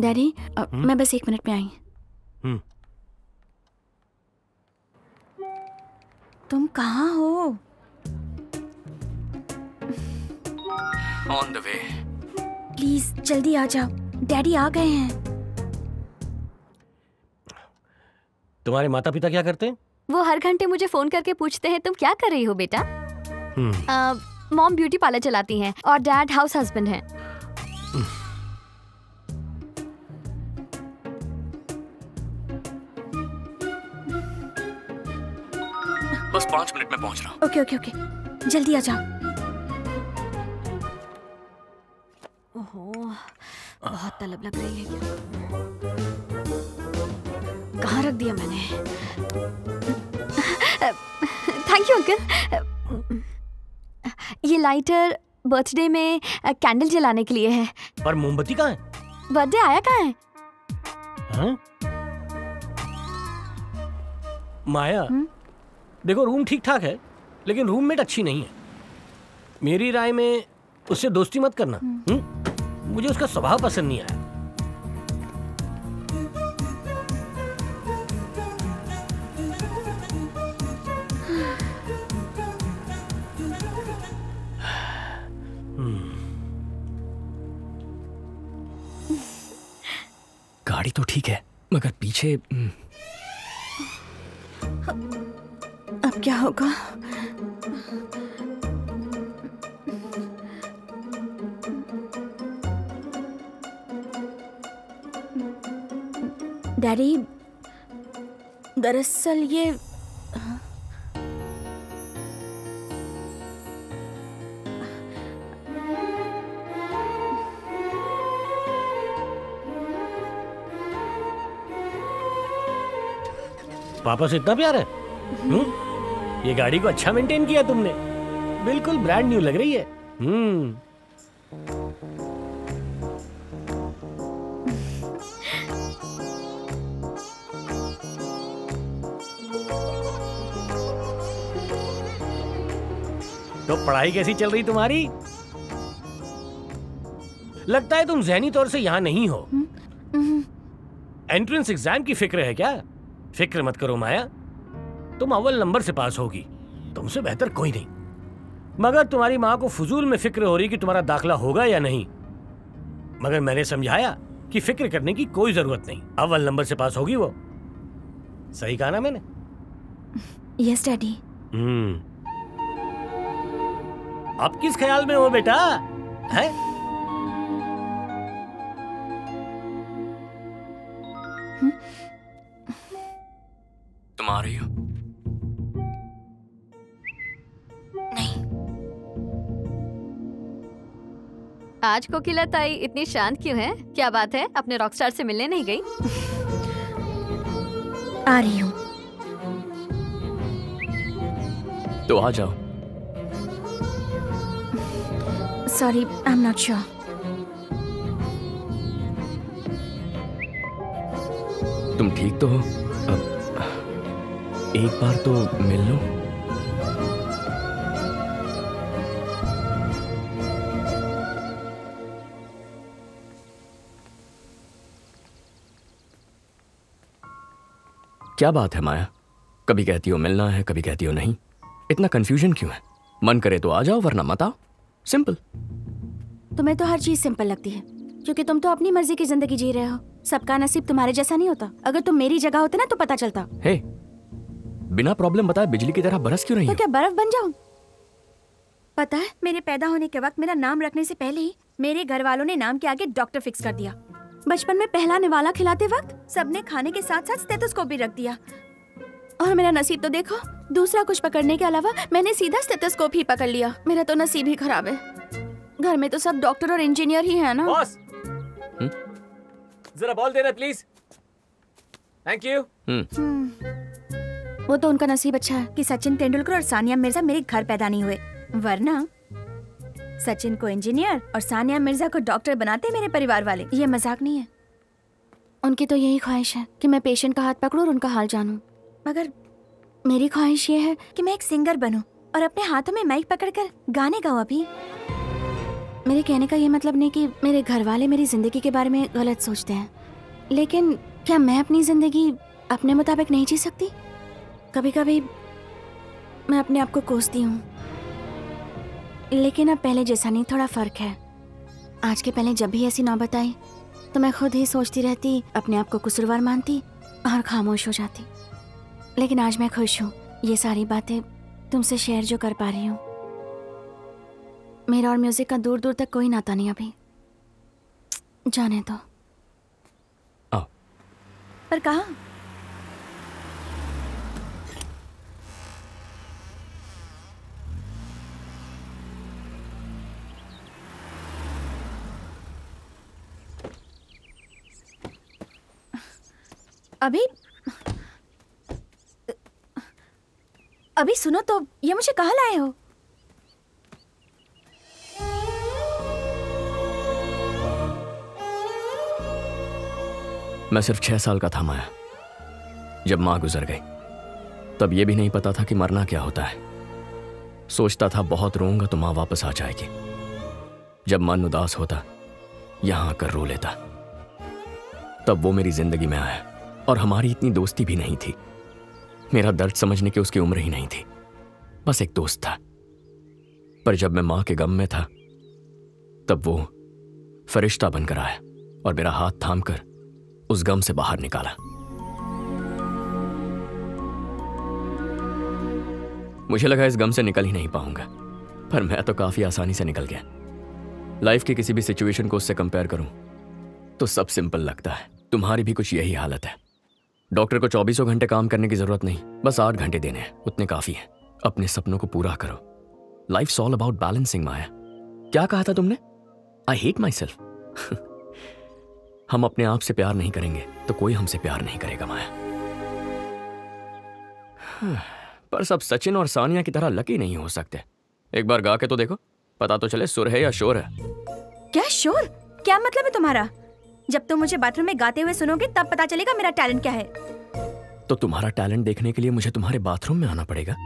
डैडी मैं बस एक मिनट में आई। हम्म तुम कहाँ हो? On the way. प्लीज जल्दी आ जाओ, डैडी आ गए हैं। तुम्हारे माता पिता क्या करते हैं? वो हर घंटे मुझे फोन करके पूछते हैं तुम क्या कर रही हो बेटा। मॉम ब्यूटी पार्लर चलाती हैं और डैड हाउस हस्बैंड हैं। बस पांच मिनट में पहुंच रहा हूँ। ओके ओके ओके जल्दी आ जाओ। ओहो बहुत तलब लग रही है। कहाँ रख दिया मैंने? Thank you uncle. ये लाइटर बर्थडे में कैंडल जलाने के लिए है। पर मोमबत्ती कहाँ है? बर्थडे आया कहाँ है? हाँ? माया हुँ? देखो रूम ठीक ठाक है लेकिन रूममेट अच्छी नहीं है। मेरी राय में उससे दोस्ती मत करना। हुँ। मुझे उसका स्वभाव पसंद नहीं आया। गाड़ी तो ठीक है मगर पीछे अब क्या होगा? डैडी दरअसल ये पापा से इतना प्यार है। हुँ? ये गाड़ी को अच्छा मेंटेन किया तुमने, बिल्कुल ब्रांड न्यू लग रही है। हम्म तो पढ़ाई कैसी चल रही तुम्हारी? लगता है तुम ज़हनी तौर से यहाँ नहीं हो। एंट्रेंस एग्जाम की फिक्र है क्या? फिक्र मत करो माया, तुम अव्वल नंबर से पास होगी, तुमसे बेहतर कोई नहीं। मगर तुम्हारी माँ को फुजूल में फिक्र हो रही कि तुम्हारा दाखला होगा या नहीं, मगर मैंने समझाया कि फिक्र करने की कोई जरूरत नहीं, अव्वल नंबर से पास होगी वो। सही कहा ना मैंने? Yes daddy. हम्म आप किस ख्याल में हो बेटा? है तुम आ रही हो? आज कोकिला ताई इतनी शांत क्यों है? क्या बात है, अपने रॉकस्टार से मिलने नहीं गई? आ रही हूँ। तो आ जाओ। Sorry I am not sure. तुम ठीक तो हो? अब एक बार तो मिल लो। क्या बात है माया, कभी कहती हो मिलना है कभी कहती हो नहीं, इतना कंफ्यूजन क्यों है? मन करे तो आ जाओ वरना मत आओ, सिंपल। तुम्हें तो हर चीज सिंपल लगती है क्योंकि तुम तो अपनी मर्जी की जिंदगी जी रहे हो। सबका नसीब तुम्हारे जैसा नहीं होता। अगर तुम मेरी जगह होते ना तो पता चलता। हे, बिना प्रॉब्लम बताए बिजली की तरह बरस क्यों रही हो? तो क्या बर्फ बन जाऊं? पता है मेरे पैदा होने के वक्त मेरा नाम रखने से पहले ही मेरे घर वालों ने नाम के आगे डॉक्टर फिक्स कर दिया। बचपन में पहला निवाला खिलाते वक्त सबने खाने के साथ साथ स्टेथोस्कोप भी रख दिया, और मेरा नसीब तो देखो, दूसरा कुछ पकड़ने के अलावा मैंने सीधा स्टेथोस्कोप ही पकड़ लिया। मेरा तो नसीब ही खराब है, घर में तो सब डॉक्टर और इंजीनियर ही है ना। बॉस, जरा बॉल देना प्लीज। Thank you. वो तो उनका नसीब अच्छा है कि सचिन तेंदुलकर और सानिया मिर्जा मेरे घर पैदा नहीं हुए, वरना सचिन को इंजीनियर और सानिया मिर्जा को डॉक्टर बनाते मेरे परिवार वाले। ये मजाक नहीं है। उनकी तो यही ख्वाहिश है कि मैं पेशेंट का हाथ पकड़ूं और उनका हाल जानूं, मगर मेरी ख्वाहिश ये है कि मैं एक सिंगर बनूं और अपने हाथों में माइक पकड़कर गाने गाऊं। अभी मेरे कहने का ये मतलब नहीं कि मेरे घर वाले मेरी जिंदगी के बारे में गलत सोचते हैं, लेकिन क्या मैं अपनी जिंदगी अपने मुताबिक नहीं जी सकती? कभी कभी मैं अपने आप को कोसती हूँ, लेकिन अब पहले जैसा नहीं, थोड़ा फर्क है। आज के पहले जब भी ऐसी नौबत आई तो मैं खुद ही सोचती रहती, अपने आप को कसूरवार मानती और खामोश हो जाती, लेकिन आज मैं खुश हूँ। ये सारी बातें तुमसे शेयर जो कर पा रही हूँ। मेरा और म्यूजिक का दूर दूर तक कोई नाता नहीं, अभी जाने दो। तो। पर कहाँ? अभी अभी सुनो तो, ये मुझे कहाँ लाए हो? मैं सिर्फ छह साल का था माया, जब माँ गुजर गई। तब ये भी नहीं पता था कि मरना क्या होता है। सोचता था बहुत रोऊंगा तो माँ वापस आ जाएगी। जब मन उदास होता, यहाँ आकर रो लेता। तब वो मेरी जिंदगी में आया, और हमारी इतनी दोस्ती भी नहीं थी। मेरा दर्द समझने की उसकी उम्र ही नहीं थी, बस एक दोस्त था। पर जब मैं माँ के गम में था, तब वो फरिश्ता बनकर आया और मेरा हाथ थामकर उस गम से बाहर निकाला। मुझे लगा इस गम से निकल ही नहीं पाऊंगा, पर मैं तो काफी आसानी से निकल गया। लाइफ की किसी भी सिचुएशन को उससे कंपेयर करूं तो सब सिंपल लगता है। तुम्हारी भी कुछ यही हालत है। डॉक्टर को चौबीसों घंटे काम करने की जरूरत नहीं, बस आठ घंटे देने हैं, उतने काफी हैं। अपने सपनों को पूरा करो। Life's all about balancing Maya. क्या कहा था तुमने? I hate myself. हम अपने आप से प्यार नहीं करेंगे तो कोई हमसे प्यार नहीं करेगा माया। पर सब सचिन और सानिया की तरह लकी नहीं हो सकते। एक बार गा के तो देखो, पता तो चले सुर है या शोर है। क्या शोर? क्या मतलब है तुम्हारा? जब तुम मुझे बाथरूम में गाते हुए सुनोगे तब पता चलेगा मेरा टैलेंट क्या है। तो तुम्हारा टैलेंट देखने के लिए मुझे तुम्हारे बाथरूम में आना पड़ेगा।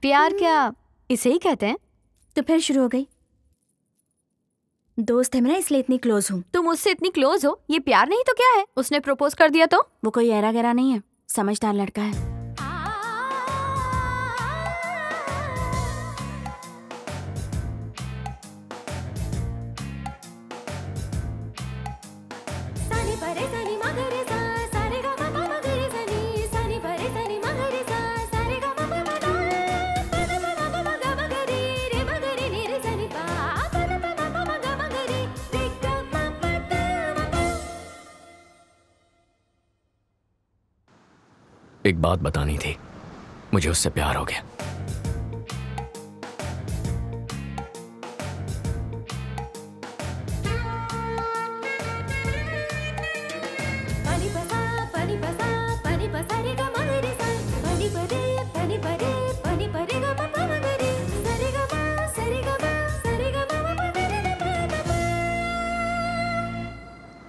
प्यार क्या इसे ही कहते हैं? तो फिर शुरू हो गई। दोस्त है मेरा, इसलिए इतनी क्लोज हूँ। तुम उससे इतनी क्लोज हो, ये प्यार नहीं तो क्या है? उसने प्रपोज कर दिया तो? वो कोई ऐरा गैरा नहीं है, समझदार लड़का है। एक बात बतानी थी, मुझे उससे प्यार हो गया।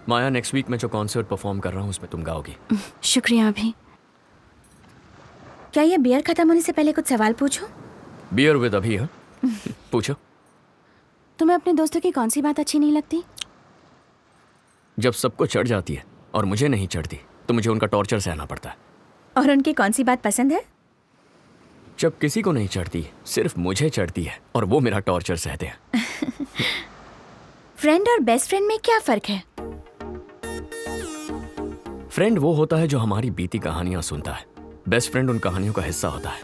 माया, नेक्स्ट वीक मैं जो कॉन्सर्ट परफॉर्म कर रहा हूँ उसमें तुम गाओगी। शुक्रिया अभी। क्या ये बियर खत्म होने से पहले कुछ सवाल पूछूं? बियर विद अभी। हाँ पूछो। तुम्हें अपने दोस्तों की कौन सी बात अच्छी नहीं लगती? जब सबको चढ़ जाती है और मुझे नहीं चढ़ती तो मुझे उनका टॉर्चर सहना पड़ता है। और उनकी कौन सी बात पसंद है? जब किसी को नहीं चढ़ती सिर्फ मुझे चढ़ती है और वो मेरा टॉर्चर सहते हैं। फ्रेंड और बेस्ट फ्रेंड में क्या फर्क है? फ्रेंड वो होता है जो हमारी बीती कहानियां सुनता है, बेस्ट फ्रेंड उन कहानियों का हिस्सा होता है।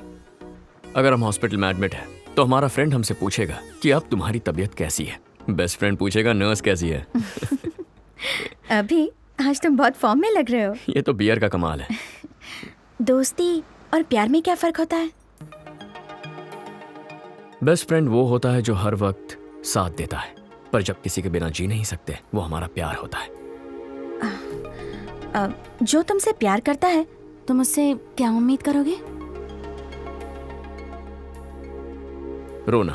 अगर हम हॉस्पिटल में एडमिट है तो हमारा फ्रेंड हमसे पूछेगा कि अब तुम्हारी तबीयत कैसी है, बेस्ट फ्रेंड पूछेगा नर्स कैसी है। अभी आज तुम बहुत फॉर्म में लग रहे हो। ये तो बियर का कमाल है। दोस्ती और प्यार में क्या फर्क होता है? बेस्ट फ्रेंड वो होता है जो हर वक्त साथ देता है, पर जब किसी के बिना जी नहीं सकते वो हमारा प्यार होता है। आ, आ, जो तुमसे प्यार करता है तुम उससे क्या उम्मीद करोगे? रोना।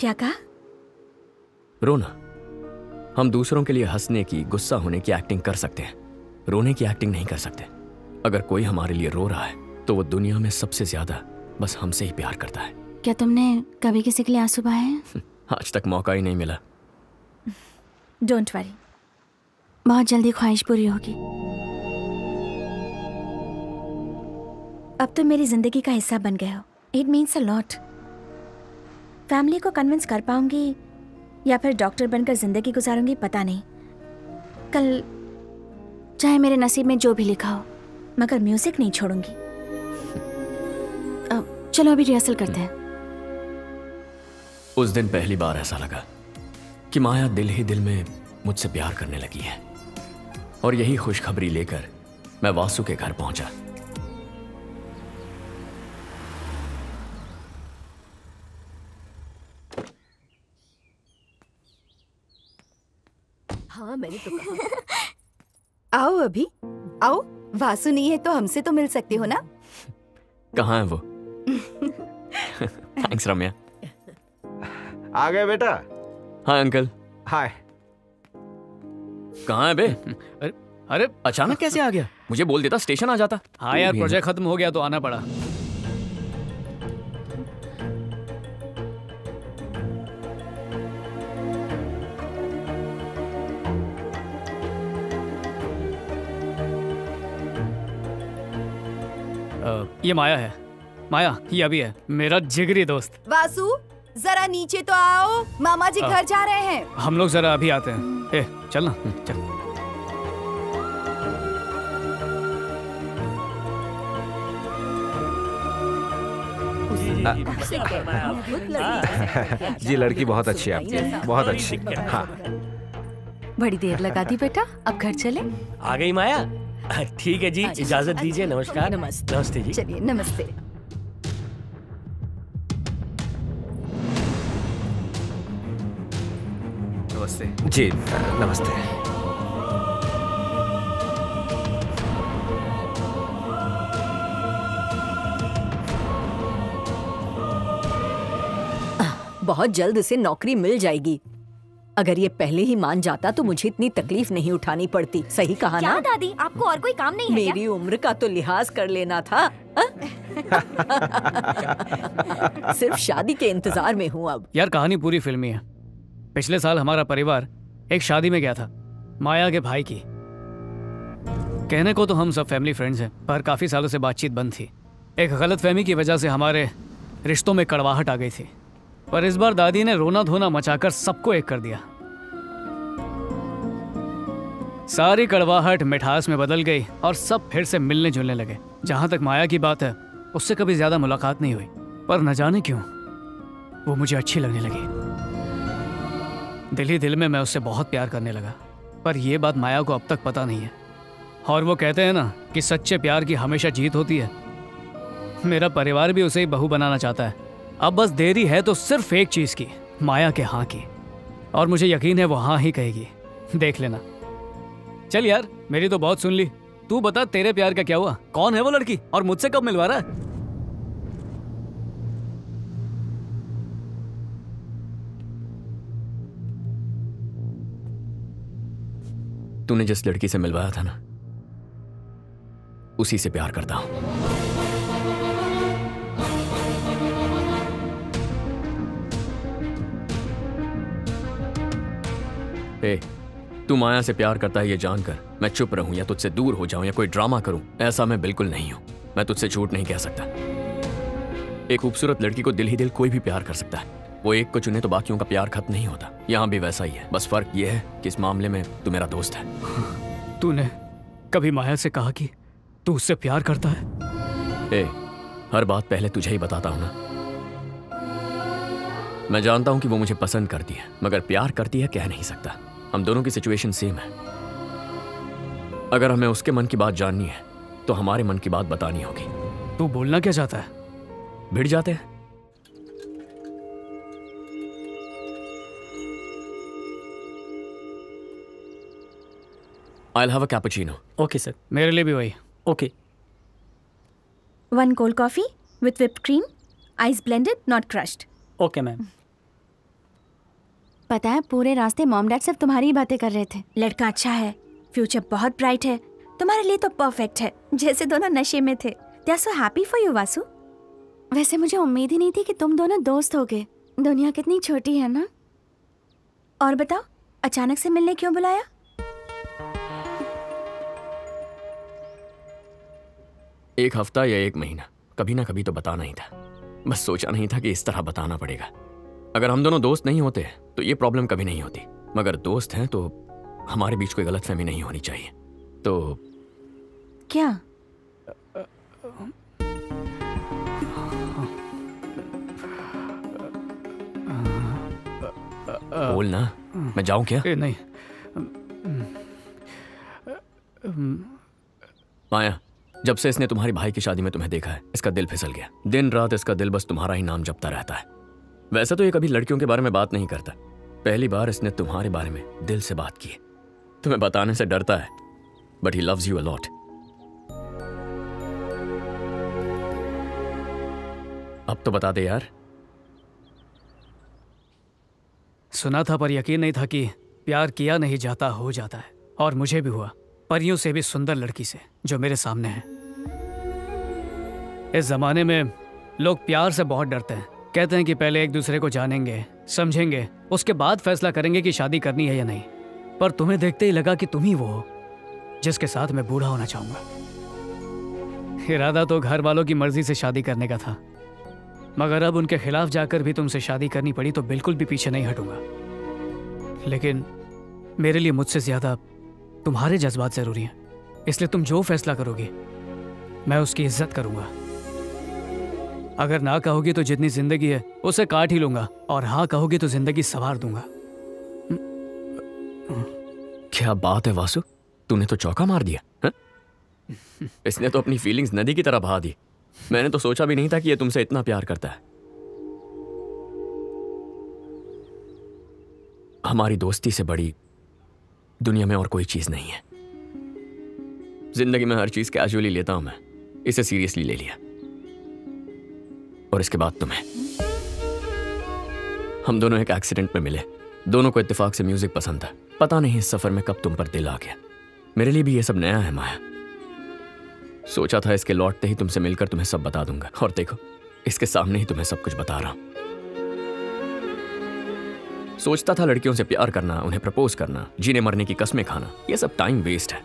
क्या कहा? रोना। हम दूसरों के लिए हंसने की, गुस्सा होने की एक्टिंग कर सकते हैं, रोने की एक्टिंग नहीं कर सकते। अगर कोई हमारे लिए रो रहा है तो वो दुनिया में सबसे ज्यादा बस हमसे ही प्यार करता है। क्या तुमने कभी किसी के लिए आंसू बहाए हैं? आज तक मौका ही नहीं मिला। डोंट वरी, बहुत जल्दी ख्वाहिश पूरी होगी। अब तुम मेरी जिंदगी का हिस्सा बन गए हो। It means a lot. Family को कन्विंस कर पाऊंगी या फिर डॉक्टर बनकर जिंदगी गुजारूंगी पता नहीं। कल चाहे मेरे नसीब में जो भी लिखा हो, मगर म्यूजिक नहीं छोड़ूंगी। अब चलो अभी रिहर्सल करते हैं। उस दिन पहली बार ऐसा लगा कि माया दिल ही दिल में मुझसे प्यार करने लगी है, और यही खुशखबरी लेकर मैं वासु के घर पहुंचा। हाँ मैंने तो कहा। आओ अभी आओ, वासु नहीं है तो हमसे तो मिल सकती हो ना। कहाँ है वो? थैंक्स रामिया। आ गए बेटा। Hi uncle. हाय। कहाँ है बे? अरे अरे अचानक कैसे आ गया? मुझे बोल देता स्टेशन आ जाता। हाँ यार, प्रोजेक्ट खत्म हो गया तो आना पड़ा। आ, ये माया है। माया ये अभी है, मेरा जिगरी दोस्त। वासु जरा नीचे तो आओ, मामा जी घर जा रहे हैं। हम लोग जरा अभी आते हैं। ए, चल ना चल। जी लड़की बहुत अच्छी है आपकी, बहुत अच्छी। हाँ बड़ी देर लगा दी बेटा, अब घर चले। आ गई माया। ठीक है जी, इजाजत दीजिए। नमस्कार। नमस्ते। नमस्ते जी। चलिए नमस्ते। जी नमस्ते। बहुत जल्द उसे नौकरी मिल जाएगी। अगर ये पहले ही मान जाता तो मुझे इतनी तकलीफ नहीं उठानी पड़ती। सही कहा ना? क्या दादी, आपको और कोई काम नहीं है? मेरी उम्र का तो लिहाज कर लेना था। सिर्फ शादी के इंतजार में हूँ अब। यार कहानी पूरी फिल्मी है। पिछले साल हमारा परिवार एक शादी में गया था, माया के भाई की। कहने को तो हम सब फैमिली फ्रेंड्स हैं, पर काफ़ी सालों से बातचीत बंद थी। एक गलतफहमी की वजह से हमारे रिश्तों में कड़वाहट आ गई थी, पर इस बार दादी ने रोना धोना मचाकर सबको एक कर दिया। सारी कड़वाहट मिठास में बदल गई और सब फिर से मिलने जुलने लगे। जहाँ तक माया की बात है, उससे कभी ज़्यादा मुलाकात नहीं हुई, पर न जाने क्यों वो मुझे अच्छी लगने लगी। दिल ही दिल में मैं उससे बहुत प्यार करने लगा, पर यह बात माया को अब तक पता नहीं है। और वो कहते हैं ना कि सच्चे प्यार की हमेशा जीत होती है। मेरा परिवार भी उसे ही बहू बनाना चाहता है। अब बस देरी है तो सिर्फ एक चीज़ की, माया के हाँ की। और मुझे यकीन है वो हाँ ही कहेगी, देख लेना। चल यार मेरी तो बहुत सुन ली, तू बता तेरे प्यार का क्या हुआ? कौन है वो लड़की और मुझसे कब मिलवा रहा है? तूने जिस लड़की से मिलवाया था ना, उसी से प्यार करता हूं। ए, तू माया से प्यार करता है ये जानकर मैं चुप रहूं या तुझसे दूर हो जाऊं या कोई ड्रामा करूं, ऐसा मैं बिल्कुल नहीं हूं। मैं तुझसे झूठ नहीं कह सकता। एक खूबसूरत लड़की को दिल ही दिल कोई भी प्यार कर सकता है। वो एक को चुने तो बाकियों का प्यार खत्म नहीं होता। यहाँ भी वैसा ही है, बस फर्क यह है कि इस मामले में तू मेरा दोस्त है। तूने कभी माया से कहा कि तू उससे प्यार करता है? ए, हर बात पहले तुझे ही बताता हूं ना। मैं जानता हूं कि वो मुझे पसंद करती है, मगर प्यार करती है कह नहीं सकता। हम दोनों की सिचुएशन सेम है। अगर हमें उसके मन की बात जाननी है तो हमारे मन की बात बतानी होगी। तू बोलना क्या चाहता है? भिड़ जाते हैं। I'll have a cappuccino. Okay sir, मेरे लिए भी वही। Okay. One cold coffee with whipped cream, ice blended, not crushed. Okay ma'am. पता है पूरे रास्ते मॉम डैड सिर्फ तुम्हारी ही बातें कर रहे थे। लड़का अच्छा है, फ्यूचर बहुत ब्राइट है, तुम्हारे लिए तो परफेक्ट है। जैसे दोनों नशे में थे। They are so happy for you, Vasu. वैसे मुझे उम्मीद ही नहीं थी कि तुम दोनों दोस्त होगे। दुनिया कितनी छोटी है ना। और बताओ, अचानक से मिलने क्यों बुलाया? एक हफ्ता या एक महीना, कभी ना कभी तो बताना ही था। बस सोचा नहीं था कि इस तरह बताना पड़ेगा। अगर हम दोनों दोस्त नहीं होते तो ये प्रॉब्लम कभी नहीं होती, मगर दोस्त हैं तो हमारे बीच कोई गलतफहमी नहीं होनी चाहिए। तो क्या बोल ना, मैं जाऊं क्या? नहीं माया, जब से इसने तुम्हारी भाई की शादी में तुम्हें देखा है, इसका दिल फिसल गया। दिन रात इसका दिल बस तुम्हारा ही नाम जपता रहता है। वैसे तो ये कभी लड़कियों के बारे में बात नहीं करता। पहली बार इसने तुम्हारे बारे में दिल से बात की है। तुम्हें बताने से डरता है, but he loves you a lot. अब तो बता दे यार। सुना था पर यकीन नहीं था कि प्यार किया नहीं जाता हो जाता है। और मुझे भी हुआ, परियों से भी सुंदर लड़की से जो मेरे सामने है। इस जमाने में लोग प्यार से बहुत डरते हैं। कहते हैं कि पहले एक दूसरे को जानेंगे, समझेंगे, उसके बाद फैसला करेंगे कि शादी करनी है या नहीं। पर तुम्हें देखते ही लगा कि तुम ही वो हो जिसके साथ मैं बूढ़ा होना चाहूंगा। इरादा तो घर वालों की मर्जी से शादी करने का था, मगर अब उनके खिलाफ जाकर भी तुमसे शादी करनी पड़ी तो बिल्कुल भी पीछे नहीं हटूंगा। लेकिन मेरे लिए मुझसे ज्यादा तुम्हारे जज्बात जरूरी हैं, इसलिए तुम जो फैसला करोगे मैं उसकी इज्जत करूंगा। अगर ना कहोगी तो जितनी जिंदगी है उसे काट ही लूंगा, और हाँ कहोगी तो जिंदगी संवार दूंगा। क्या बात है वासु, तूने तो चौका मार दिया है? इसने तो अपनी फीलिंग्स नदी की तरह बहा दी। मैंने तो सोचा भी नहीं था कि ये तुमसे इतना प्यार करता है। हमारी दोस्ती से बड़ी दुनिया में और कोई चीज नहीं है। जिंदगी में हर चीज कैजुअली लेता हूं मैं, इसे सीरियसली ले लिया। और इसके बाद तुम्हें। हम दोनों एक एक्सीडेंट में मिले। दोनों को इत्तेफाक से म्यूजिक पसंद था। पता नहीं इस सफर में कब तुम पर दिल आ गया। मेरे लिए भी ये सब नया है माया। सोचा था इसके लौटते ही तुमसे मिलकर तुम्हें सब बता दूंगा, और देखो इसके सामने ही तुम्हें सब कुछ बता रहा हूं। सोचता था लड़कियों से प्यार करना, उन्हें प्रपोज करना, जीने मरने की कस्में खाना, ये सब टाइम वेस्ट है।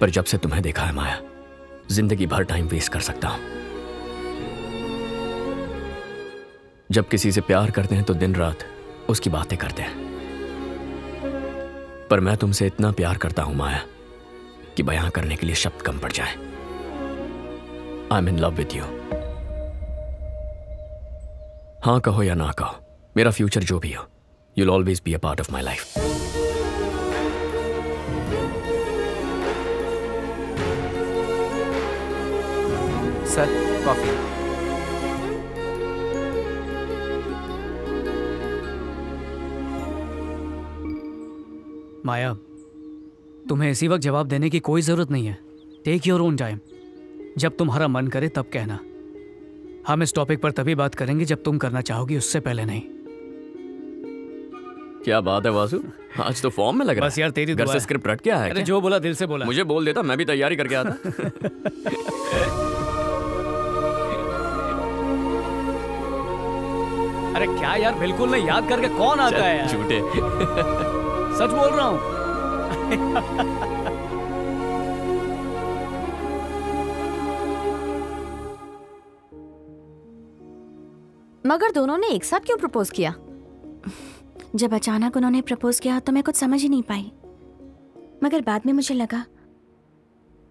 पर जब से तुम्हें देखा है माया, जिंदगी भर टाइम वेस्ट कर सकता हूं। जब किसी से प्यार करते हैं तो दिन रात उसकी बातें करते हैं। पर मैं तुमसे इतना प्यार करता हूं माया कि बयां करने के लिए शब्द कम पड़ जाए। I am in love with you. हां कहो या ना कहो, मेरा फ्यूचर जो भी हो, you will always be a part of my life. Sir coffee. Maya, तुम्हें इसी वक्त जवाब देने की कोई जरूरत नहीं है। Take your own time. जब तुम्हारा मन करे तब कहना। हम इस टॉपिक पर तभी बात करेंगे जब तुम करना चाहोगी, उससे पहले नहीं। क्या बात है वासु, आज तो फॉर्म में लग रहा है। बस यार तेरी घर से स्क्रिप्ट रट के आया है। अरे जो बोला दिल से बोला। मुझे बोल देता, मैं भी तैयारी करके आता। अरे क्या यार, बिल्कुल नहीं याद करके कौन आता है यार। झूठे। सच बोल रहा हूँ। मगर दोनों ने एक साथ क्यों प्रपोज किया? जब अचानक उन्होंने प्रपोज किया तो मैं कुछ समझ ही नहीं पाई, मगर बाद में मुझे लगा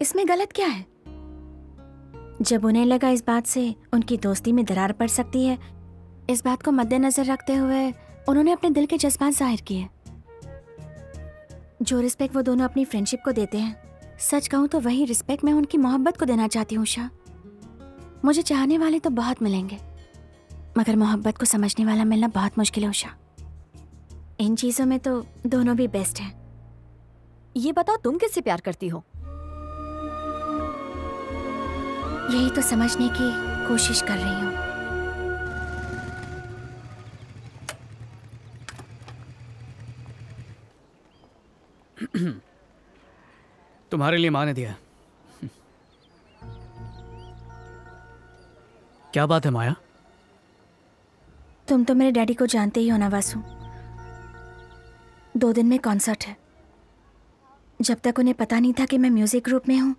इसमें गलत क्या है। जब उन्हें लगा इस बात से उनकी दोस्ती में दरार पड़ सकती है, इस बात को मद्देनजर रखते हुए उन्होंने अपने दिल के जज्बात जाहिर किए। जो रिस्पेक्ट वो दोनों अपनी फ्रेंडशिप को देते हैं, सच कहूँ तो वही रिस्पेक्ट मैं उनकी मोहब्बत को देना चाहती हूँ। शाह, मुझे चाहने वाले तो बहुत मिलेंगे, मगर मोहब्बत को समझने वाला मिलना बहुत मुश्किल है उषा। इन चीज़ों में तो दोनों भी बेस्ट हैं। ये बताओ तुम किससे प्यार करती हो? यही तो समझने की कोशिश कर रही हूँ। तुम्हारे लिए माँ ने दिया। क्या बात है माया? तुम तो मेरे डैडी को जानते ही हो ना वासु। दो दिन में कॉन्सर्ट है। जब तक उन्हें पता नहीं था कि मैं म्यूज़िक ग्रुप में हूँ,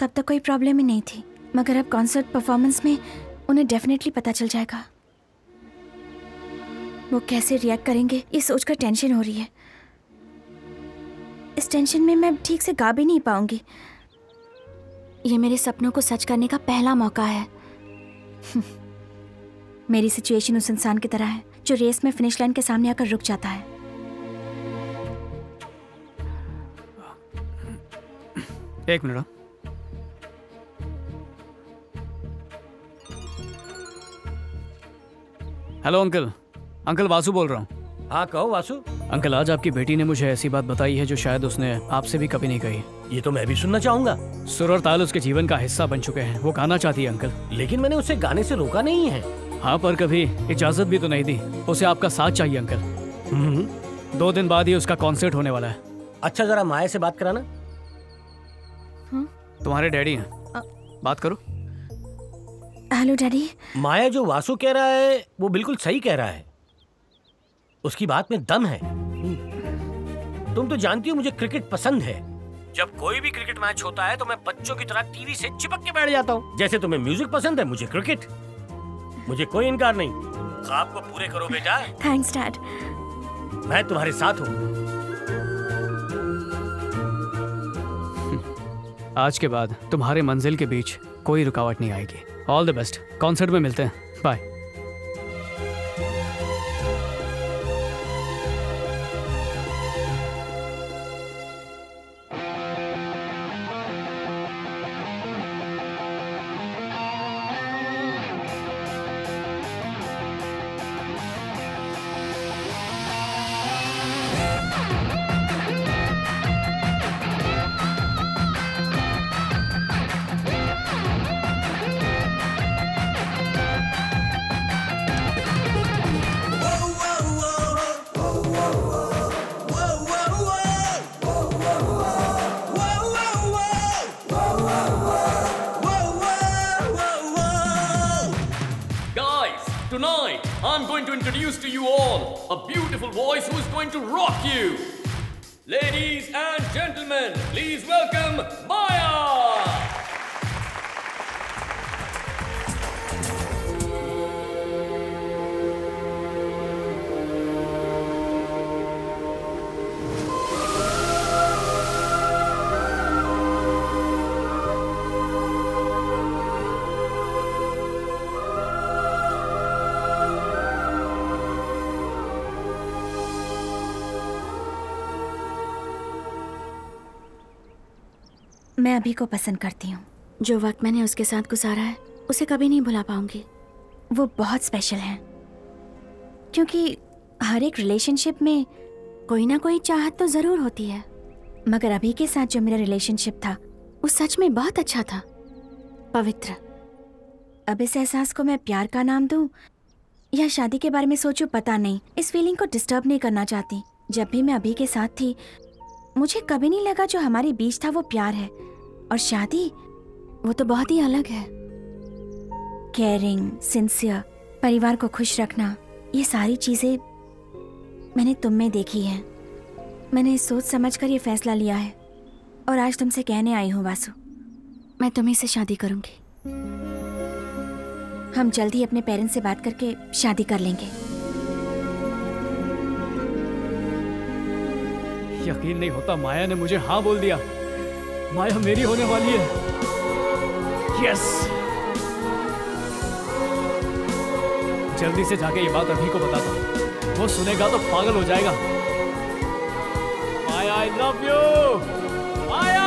तब तक कोई प्रॉब्लम ही नहीं थी, मगर अब कॉन्सर्ट परफॉर्मेंस में उन्हें डेफिनेटली पता चल जाएगा। वो कैसे रिएक्ट करेंगे ये सोचकर टेंशन हो रही है। इस टेंशन में मैं ठीक से गा भी नहीं पाऊँगी। ये मेरे सपनों को सच करने का पहला मौका है। मेरी सिचुएशन उस इंसान की तरह है जो रेस में फिनिश लाइन के सामने आकर रुक जाता है। एक minute. Hello uncle, uncle Vasu बोल रहा हूँ। हाँ कहो वासु। अंकल, आज आपकी बेटी ने मुझे ऐसी बात बताई है जो शायद उसने आपसे भी कभी नहीं कही। ये तो मैं भी सुनना चाहूंगा। सुर और ताल उसके जीवन का हिस्सा बन चुके हैं, वो गाना चाहती है अंकल। लेकिन मैंने उसे गाने से रोका नहीं है। हाँ, पर कभी इजाजत भी तो नहीं दी। उसे आपका साथ चाहिए अंकल। दो दिन बाद ही उसका कॉन्सर्ट होने वाला है। अच्छा, जरा माया से बात कराना। तुम्हारे डैडी हैं, आ... बात करो। Hello daddy. माया, जो वासु कह रहा है वो बिल्कुल सही कह रहा है। उसकी बात में दम है। तुम तो जानती हो मुझे क्रिकेट पसंद है। जब कोई भी क्रिकेट मैच होता है तो मैं बच्चों की तरह टीवी से चिपक के बैठ जाता हूँ। जैसे तुम्हें म्यूजिक पसंद है, मुझे क्रिकेट। मुझे कोई इनकार नहीं। ख्वाब को पूरे करो बेटा। Thanks dad. मैं तुम्हारे साथ हूँ। आज के बाद तुम्हारे मंजिल के बीच कोई रुकावट नहीं आएगी। All the best. कॉन्सर्ट में मिलते हैं। बाय। मैं अभी को पसंद करती हूँ। जो वक्त मैंने उसके साथ गुजारा है उसे कभी नहीं भुला पाऊँगी। वो बहुत स्पेशल है, क्योंकि हर एक रिलेशनशिप में कोई ना कोई चाहत तो ज़रूर होती है, मगर अभी के साथ जो मेरा रिलेशनशिप था वो सच में बहुत अच्छा था, पवित्र। अब इस एहसास को मैं प्यार का नाम दूँ या शादी के बारे में सोचो पता नहीं, इस फीलिंग को डिस्टर्ब नहीं करना चाहती। जब भी मैं अभी के साथ थी मुझे कभी नहीं लगा जो हमारे बीच था वो प्यार है, और शादी वो तो बहुत ही अलग है। केयरिंग, सिंसियर, परिवार को खुश रखना, ये सारी चीज़ें मैंने तुम में देखी हैं। मैंने सोच समझकर ये फैसला लिया है और आज तुमसे कहने आई हूँ वासु, मैं तुम्हीं से शादी करूँगी। हम जल्दी अपने पेरेंट्स से बात करके शादी कर लेंगे। यकीन नहीं होता, माया ने मुझे हाँ बोल दिया। माया मेरी होने वाली है। यस। जल्दी से जाके ये बात अभी को बताता हूँ, वो सुनेगा तो पागल हो जाएगा। Maya I love you. Maya.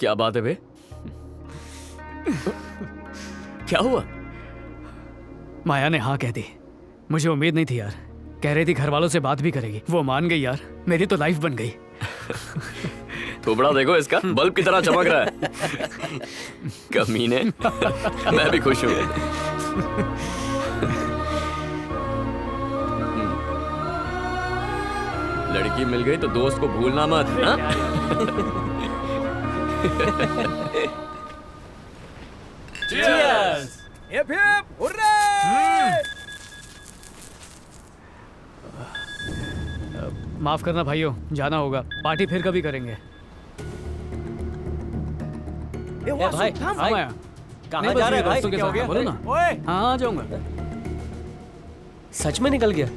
क्या बात है बे? क्या हुआ? माया ने हाँ कह दी, मुझे उम्मीद नहीं थी यार। कह रही थी घर वालों से बात भी करेगी, वो मान गई यार, मेरी तो लाइफ बन गई। थोबड़ा देखो इसका, बल्ब की तरह चमक रहा है। कमीने, मैं भी खुश हूँ। लड़की मिल गई तो दोस्त को भूलना मत। हाँ? Cheers! Hip hip! Hooray! माफ करना भाइयों, जाना होगा, पार्टी फिर कभी करेंगे। ए भाई, आया। कहाँ जा रहे हैं भाई? क्या हो गया? बोलो ना। ओए! हाँ आ जाऊंगा। सच में निकल गया?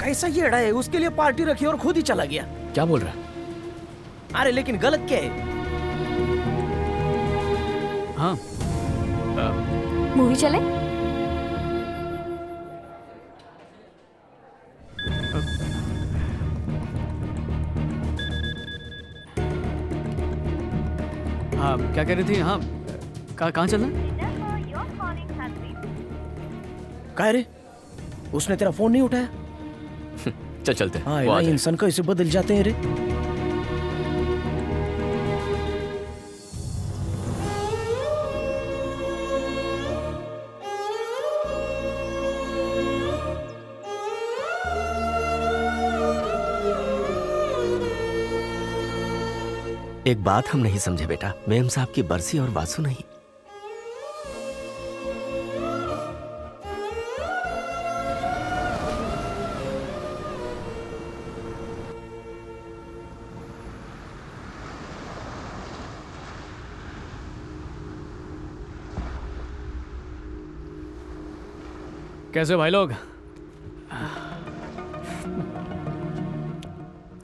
कैसा ये है, उसके लिए पार्टी रखी और खुद ही चला गया। क्या बोल रहा है? अरे लेकिन गलत क्या है? हाँ मूवी चले? हाँ क्या कह रही थी? हाँ कहाँ चलना? कह रहे उसने तेरा फोन नहीं उठाया? चल चलते हैं। हाँ इंसान का इसे बदल जाते हैं रे। एक बात हम नहीं समझे बेटा, मेम साहब की बरसी और वासु नहीं। कैसे भाई लोग?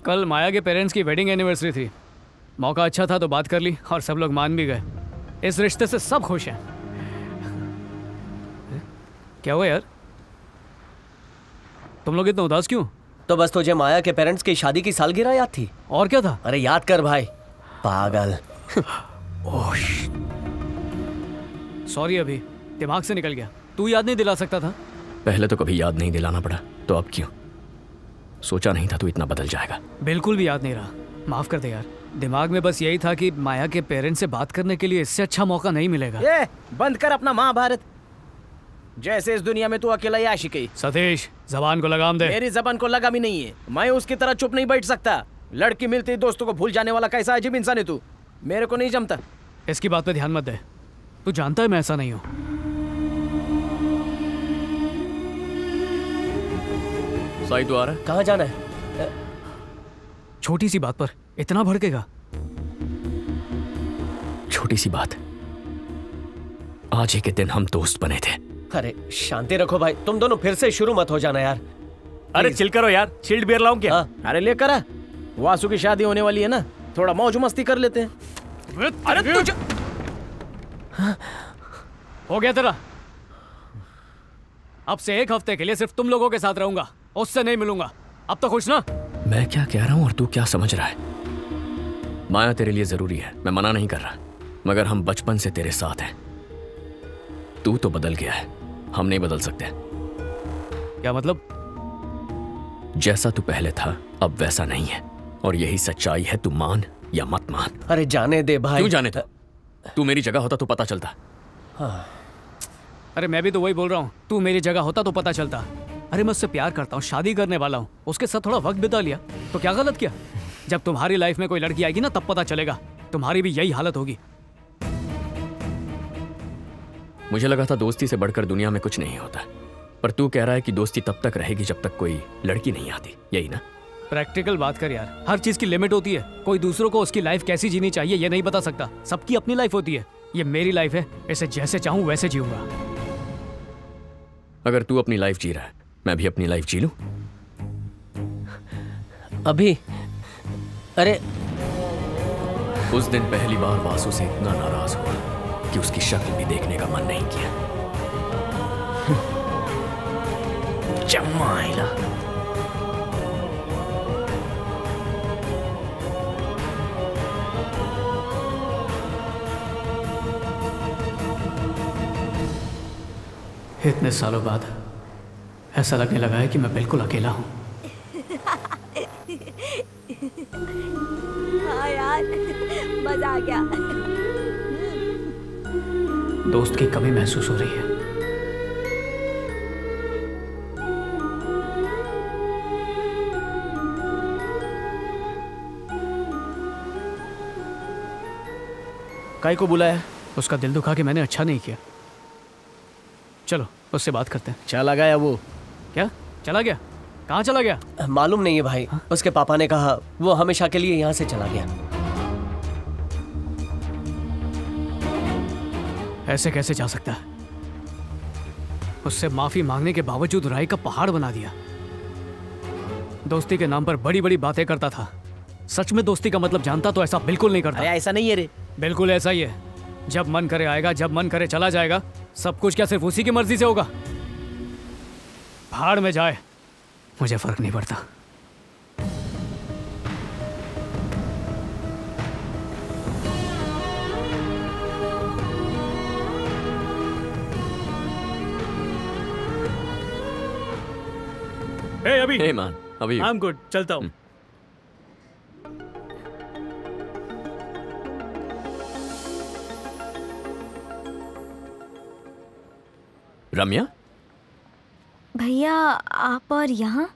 कल माया के पेरेंट्स की वेडिंग एनिवर्सरी थी, मौका अच्छा था तो बात कर ली और सब लोग मान भी गए। इस रिश्ते से सब खुश हैं। क्या हुआ यार, तुम लोग इतना उदास क्यों? तो बस तुझे माया के पेरेंट्स की शादी की सालगिरह याद थी और क्या था? अरे याद कर भाई पागल। सॉरी अभी दिमाग से निकल गया, तू याद नहीं दिला सकता था? पहले तो कभी याद नहीं दिलाना पड़ा तो अब क्यों? सोचा नहीं था तू इतना बदल जाएगा। बिल्कुल भी याद नहीं रहा, माफ कर दे यार। दिमाग में बस यही था कि माया के पेरेंट्स से बात करने के लिए इससे अच्छा मौका नहीं मिलेगा। ये बंद कर अपना महाभारत, जैसे इस दुनिया में तू अकेला ही आशिक है। सतीश जबान को लगाम दे। मेरी जबान को लगाम ही नहीं है, मैं उसकी तरह चुप नहीं बैठ सकता। लड़की मिलती दोस्तों को भूल जाने वाला कैसा अजीब इंसान है तू, मेरे को नहीं जमता। इसकी बात पर ध्यान मत दे, तू जानता है मैं ऐसा नहीं हूँ। साई तो आ रहा है। कहाँ जाना है? छोटी सी बात पर इतना भड़केगा? छोटी सी बात, आज ही के दिन हम दोस्त बने थे। अरे शांति रखो भाई, तुम दोनों फिर से शुरू मत हो जाना यार। अरे चिल करो यार, चिल्ड बियर लाऊं क्या? हाँ। अरे लेकर आ, वासु की शादी होने वाली है ना, थोड़ा मौज मस्ती कर लेते हैं। अरे तुझे हो गया तेरा? अब से एक हफ्ते के लिए सिर्फ तुम लोगों के साथ रहूंगा, उससे नहीं मिलूंगा। अब तो खुश ना? मैं क्या कह रहा हूँ और तू क्या समझ रहा है? माया तेरे लिए जरूरी है, मैं मना नहीं कर रहा, मगर हम बचपन से तेरे साथ हैं। तू तो बदल गया है, हम नहीं बदल सकते। क्या मतलब? जैसा तू पहले था अब वैसा नहीं है, और यही सच्चाई है, तू मान या मत मान। अरे जाने दे भाई। क्यों जाने दे? तू मेरी जगह होता तो पता चलता। हाँ। अरे मैं भी तो वही बोल रहा हूँ, तू मेरी जगह होता तो पता चलता। अरे मैं उससे प्यार करता हूँ, शादी करने वाला हूँ, उसके साथ थोड़ा वक्त बिता लिया तो क्या गलत किया? जब तुम्हारी लाइफ में कोई लड़की आएगी ना तब पता चलेगा, तुम्हारी भी यही हालत होगी। मुझे लगा था दोस्ती से बढ़कर दुनिया में कुछ नहीं होता, पर तू कह रहा है कि दोस्ती तब तक रहेगी जब तक कोई लड़की नहीं आती, यही ना? प्रैक्टिकल बात कर यार, हर चीज की लिमिट होती है। कोई दूसरों को उसकी लाइफ कैसी जीनी चाहिए ये नहीं बता सकता, सबकी अपनी लाइफ होती है। ये मेरी लाइफ है, इसे जैसे चाहूं वैसे जीऊंगा। अगर तू अपनी लाइफ जी रहा है, मैं भी अपनी लाइफ जी लूं? अभी अरे उस दिन पहली बार वासु से इतना नाराज हुआ कि उसकी शक्ल भी देखने का मन नहीं किया। जमाइला इतने सालों बाद ऐसा लगने लगा है कि मैं बिल्कुल अकेला हूँ। हाँ यार, मजा आ गया। दोस्त की कमी महसूस हो रही है। काई को बुलाया? उसका दिल दुखा के मैंने अच्छा नहीं किया। चलो उससे बात करते हैं। चला गया वो? क्या चला गया? कहाँ चला गया? मालूम नहीं है भाई। हा? उसके पापा ने कहा वो हमेशा के लिए यहाँ से चला गया। ऐसे कैसे जा सकता है? उससे माफी मांगने के बावजूद राय का पहाड़ बना दिया। दोस्ती के नाम पर बड़ी बड़ी बातें करता था, सच में दोस्ती का मतलब जानता तो ऐसा बिल्कुल नहीं करता। ऐसा नहीं है रे। बिल्कुल ऐसा ही है, जब मन करे आएगा, जब मन करे चला जाएगा। सब कुछ क्या सिर्फ उसी की मर्जी से होगा? भाड़ में जाए, मुझे फर्क नहीं पड़ता। hey, अभी hey, man, अभी I'm good, चलता हूं। hmm. रामिया? भैया आप और यहाँ?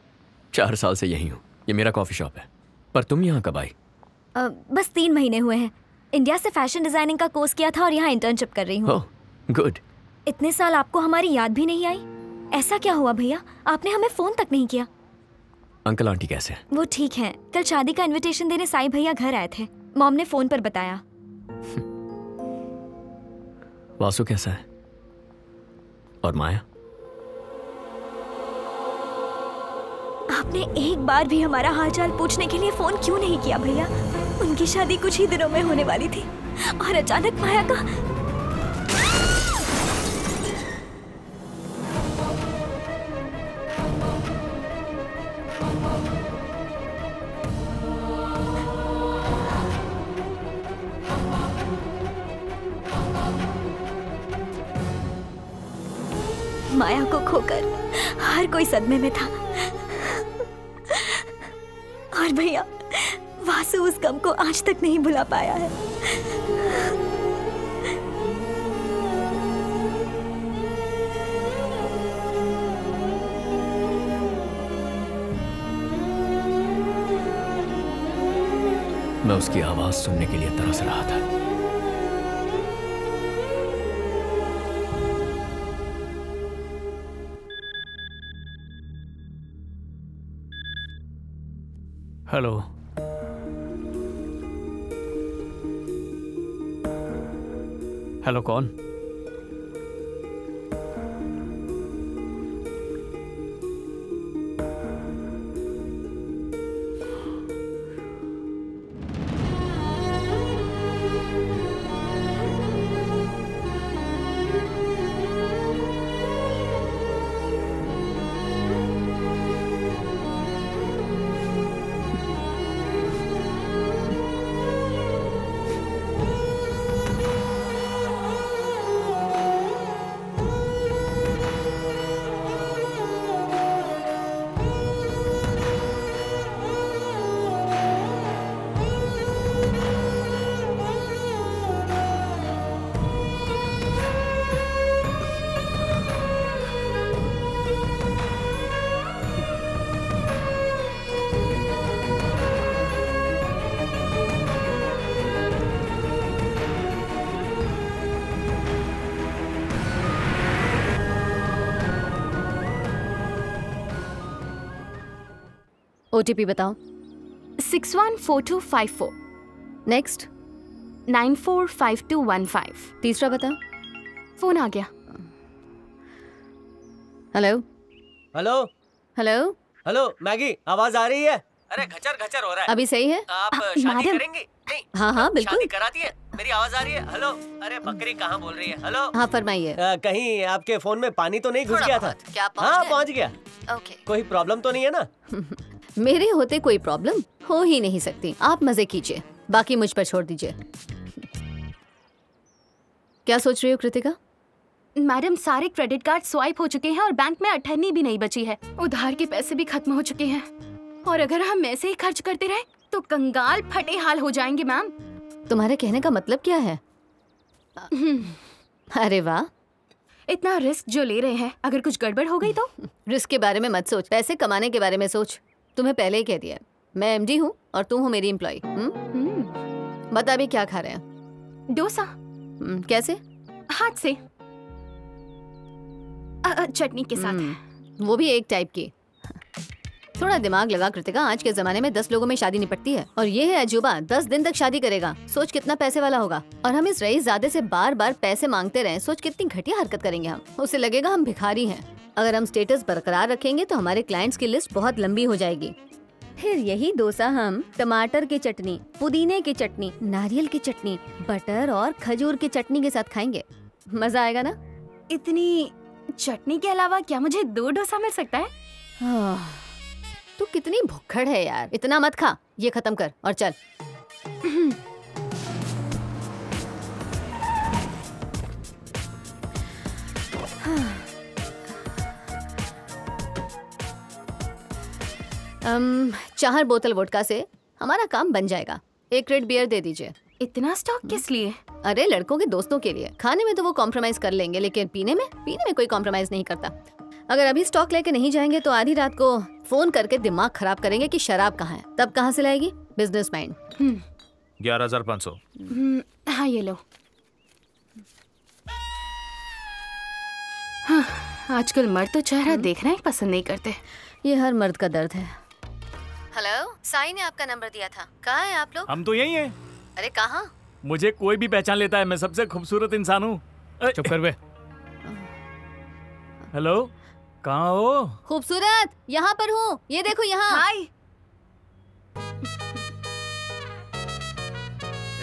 चार साल से यहीं हूँ, ये मेरा कॉफी शॉप है। पर तुम यहाँ कब आई? बस तीन महीने हुए हैं। इंडिया से फैशन डिजाइनिंग का कोर्स किया था और यहाँ इंटर्नशिप कर रही हूँ। Oh good. इतने साल आपको हमारी याद भी नहीं आई? ऐसा क्या हुआ भैया, आपने हमें फोन तक नहीं किया। अंकल आंटी कैसे हैं? वो ठीक हैं। कल शादी का इन्विटेशन देने साई भैया घर आए थे, मॉम ने फोन पर बताया। वासु कैसा है और माया? आपने एक बार भी हमारा हालचाल पूछने के लिए फोन क्यों नहीं किया भैया? उनकी शादी कुछ ही दिनों में होने वाली थी और अचानक माया का। माया को खोकर हर कोई सदमे में था और भैया वासु उस गम को आज तक नहीं भुला पाया है। मैं उसकी आवाज सुनने के लिए तरस रहा था। हेलो हेलो कौन? ओटीपी बताओ। Six one four two five four. Next nine four five two one five. तीसरा बताओ। फोन आ गया। Hello hello hello hello Maggie, आवाज आ रही है? अरे घचर घचर हो रहा है। अभी सही है? आप शादी करेंगी? नहीं। हाँ हाँ बिल्कुल। शादी कराती है? मेरी आवाज आ रही है? हेलो, अरे बकरी कहाँ बोल रही है? हेलो हाँ फरमाइए। कहीं आपके फोन में पानी तो नहीं घुस गया था? क्या हाँ पहुँच गया। ओके, कोई प्रॉब्लम तो नहीं है ना? मेरे होते कोई प्रॉब्लम हो ही नहीं सकती। आप मजे कीजिए, बाकी मुझ पर छोड़ दीजिए। क्या सोच रही हो कृतिका? मैडम सारे क्रेडिट कार्ड स्वाइप हो चुके हैं और बैंक में अठन्नी भी नहीं बची है। उधार के पैसे भी खत्म हो चुके हैं और अगर हम ऐसे ही खर्च करते रहे तो कंगाल फटे हाल हो जाएंगे। मैम तुम्हारे कहने का मतलब क्या है? अरे वाह, इतना रिस्क जो ले रहे हैं, अगर कुछ गड़बड़ हो गई तो? रिस्क के बारे में मत सोच, पैसे कमाने के बारे में सोच। तुम्हें पहले ही कह दिया, मैं एमडी हूँ और तुम हो मेरी एम्प्लॉय। बता भी क्या खा रहे हैं? डोसा। कैसे? हाथ से, चटनी के साथ, वो भी एक टाइप की। थोड़ा दिमाग लगा कृतिका, आज के जमाने में दस लोगों में शादी निपटती है और ये है अजूबा, दस दिन तक शादी करेगा। सोच कितना पैसे वाला होगा। और हम इस रईस ज़ादे से बार बार पैसे मांगते रहे, सोच कितनी घटिया हरकत करेंगे हम। उसे लगेगा हम भिखारी हैं। अगर हम स्टेटस बरकरार रखेंगे तो हमारे क्लाइंट्स की लिस्ट बहुत लंबी हो जाएगी। फिर यही डोसा हम टमाटर की चटनी, पुदीने की चटनी, नारियल की चटनी, बटर और खजूर की चटनी के साथ खाएंगे। मजा आएगा ना? इतनी चटनी के अलावा क्या मुझे दो डोसा मिल सकता है? तू कितनी भुक्खड़ है यार। इतना मत खा, ये खत्म कर और चल। um, चार बोतल वोडका से हमारा काम बन जाएगा। एक रेड बियर दे दीजिए। इतना स्टॉक किस लिए? अरे लड़कों के दोस्तों के लिए। खाने में तो वो कॉम्प्रोमाइज कर लेंगे लेकिन पीने में पीने में कोई कॉम्प्रोमाइज नहीं करता। अगर अभी स्टॉक लेके नहीं जाएंगे तो आधी रात को फोन करके दिमाग खराब करेंगे कि शराब कहाँ है। तब कहाँ से लाएगी? Business mind. ग्यारह हजार पाँच सौ। हाँ ये लो। हाँ, आजकल मर्द तो चेहरा देखना ही पसंद नहीं करते। ये हर मर्द का दर्द है। हेलो, साई ने आपका नंबर दिया था। कहाँ है आप लोग? हम तो यही है। अरे कहाँ? मुझे कोई भी पहचान लेता है, मैं सबसे खूबसूरत इंसान हूँ। चुप कर बे। हेलो, कहाँ हो? खूबसूरत, यहाँ पर हूँ, ये देखो यहाँ। हाय।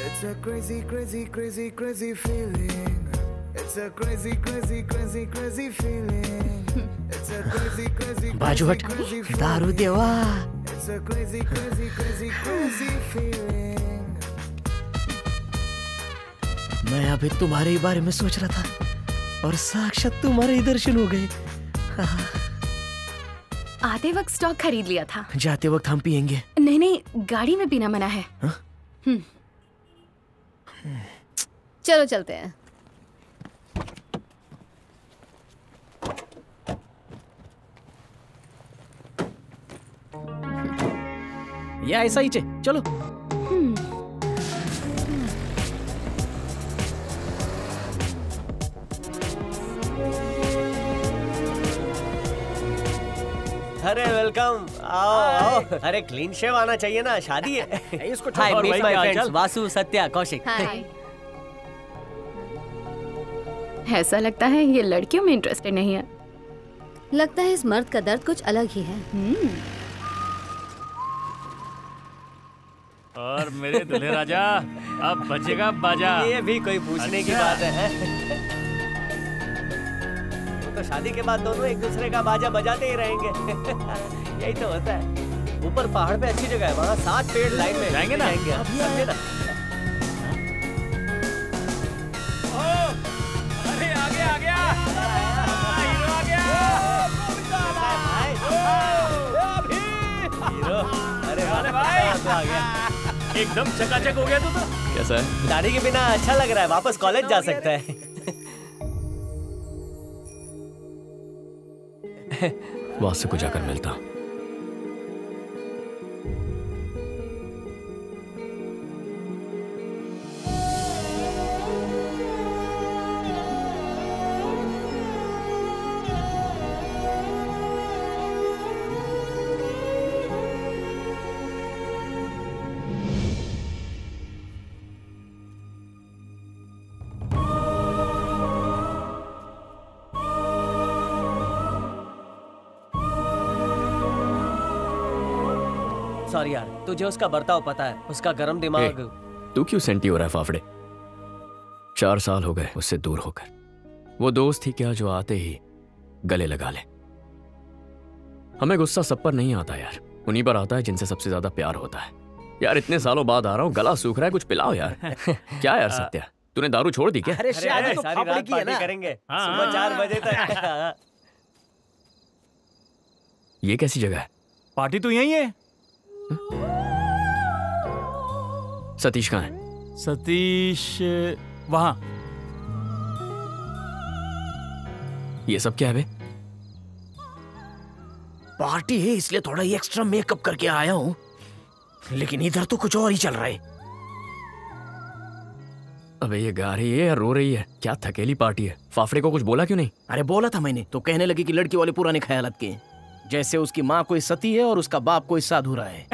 It's a crazy, crazy, crazy, crazy feeling. It's a crazy, crazy, crazy, crazy feeling. It's a crazy, crazy, crazy, crazy feeling. दारू देवा। It's a crazy, crazy, crazy, crazy feeling. मैं अभी तुम्हारे ही बारे में सोच रहा था और साक्षात तुम्हारे ही दर्शन हो गए। आते वक्त स्टॉक खरीद लिया था। जाते वक्त हम पिएंगे। नहीं नहीं, गाड़ी में पीना मना है। चलो चलते हैं। या ऐसा ही चे, चलो। अरे वेलकम, आओ आओ। अरे क्लीन शेव आना चाहिए ना, शादी है। इसको hi meet my friends Vasu, Satya, Kaushik. ऐसा लगता है ये लड़कियों में इंटरेस्टेड नहीं है। लगता है इस मर्द का दर्द कुछ अलग ही है। और मेरे दुल्हे राजा, अब बजेगा बाजा। ये भी कोई पूछने की बात है? तो शादी के बाद दोनों एक दूसरे का बाजा बजाते ही रहेंगे। यही तो होता है। ऊपर पहाड़ पे अच्छी जगह है, वहाँ सात पेड़ लाइन में रहेंगे ना। समझे ना? ओ, अरे आ गया आ गया हीरो, आ गया अभी हीरो। अरे वाले भाई, आ गया एकदम चकाचक हो गया। तो कैसा है? दाढ़ी के बिना अच्छा लग रहा है, वापस कॉलेज जा सकता है। वासु को जाकर मिलता हूं। सॉरी यार, तुझे उसका बर्ताव पता है, उसका गर्म दिमाग। तू क्यों सेंटी हो रहा है फाफड़े? चार साल हो गए उससे दूर होकर। वो दोस्त ही क्या जो आते ही गले लगा ले। हमें गुस्सा सब पर नहीं आता यार, उन्हीं पर आता है जिनसे सबसे ज्यादा प्यार होता है। यार इतने सालों बाद आ रहा हूँ, गला सूख रहा है, कुछ पिलाओ यार। क्या यार सत्या, तूने दारू छोड़ दी क्या? अरे शादी तो फाफड़े की है ना, करेंगे सुबह चार बजे तक। ये कैसी जगह है? पार्टी तो यही है। सतीश कहाँ है? सतीश वहाँ। ये सब क्या है बे? पार्टी है इसलिए थोड़ा ही एक्स्ट्रा मेकअप करके आया हूँ, लेकिन इधर तो कुछ और ही चल रहा है। अबे ये गा रही है या रो रही है? क्या थकेली पार्टी है। फाफड़े को कुछ बोला क्यों नहीं? अरे बोला था मैंने, तो कहने लगी कि लड़की वाले पुराने ख्यालात के हैं, जैसे उसकी माँ कोई सती है और उसका बाप कोई साधुरा है।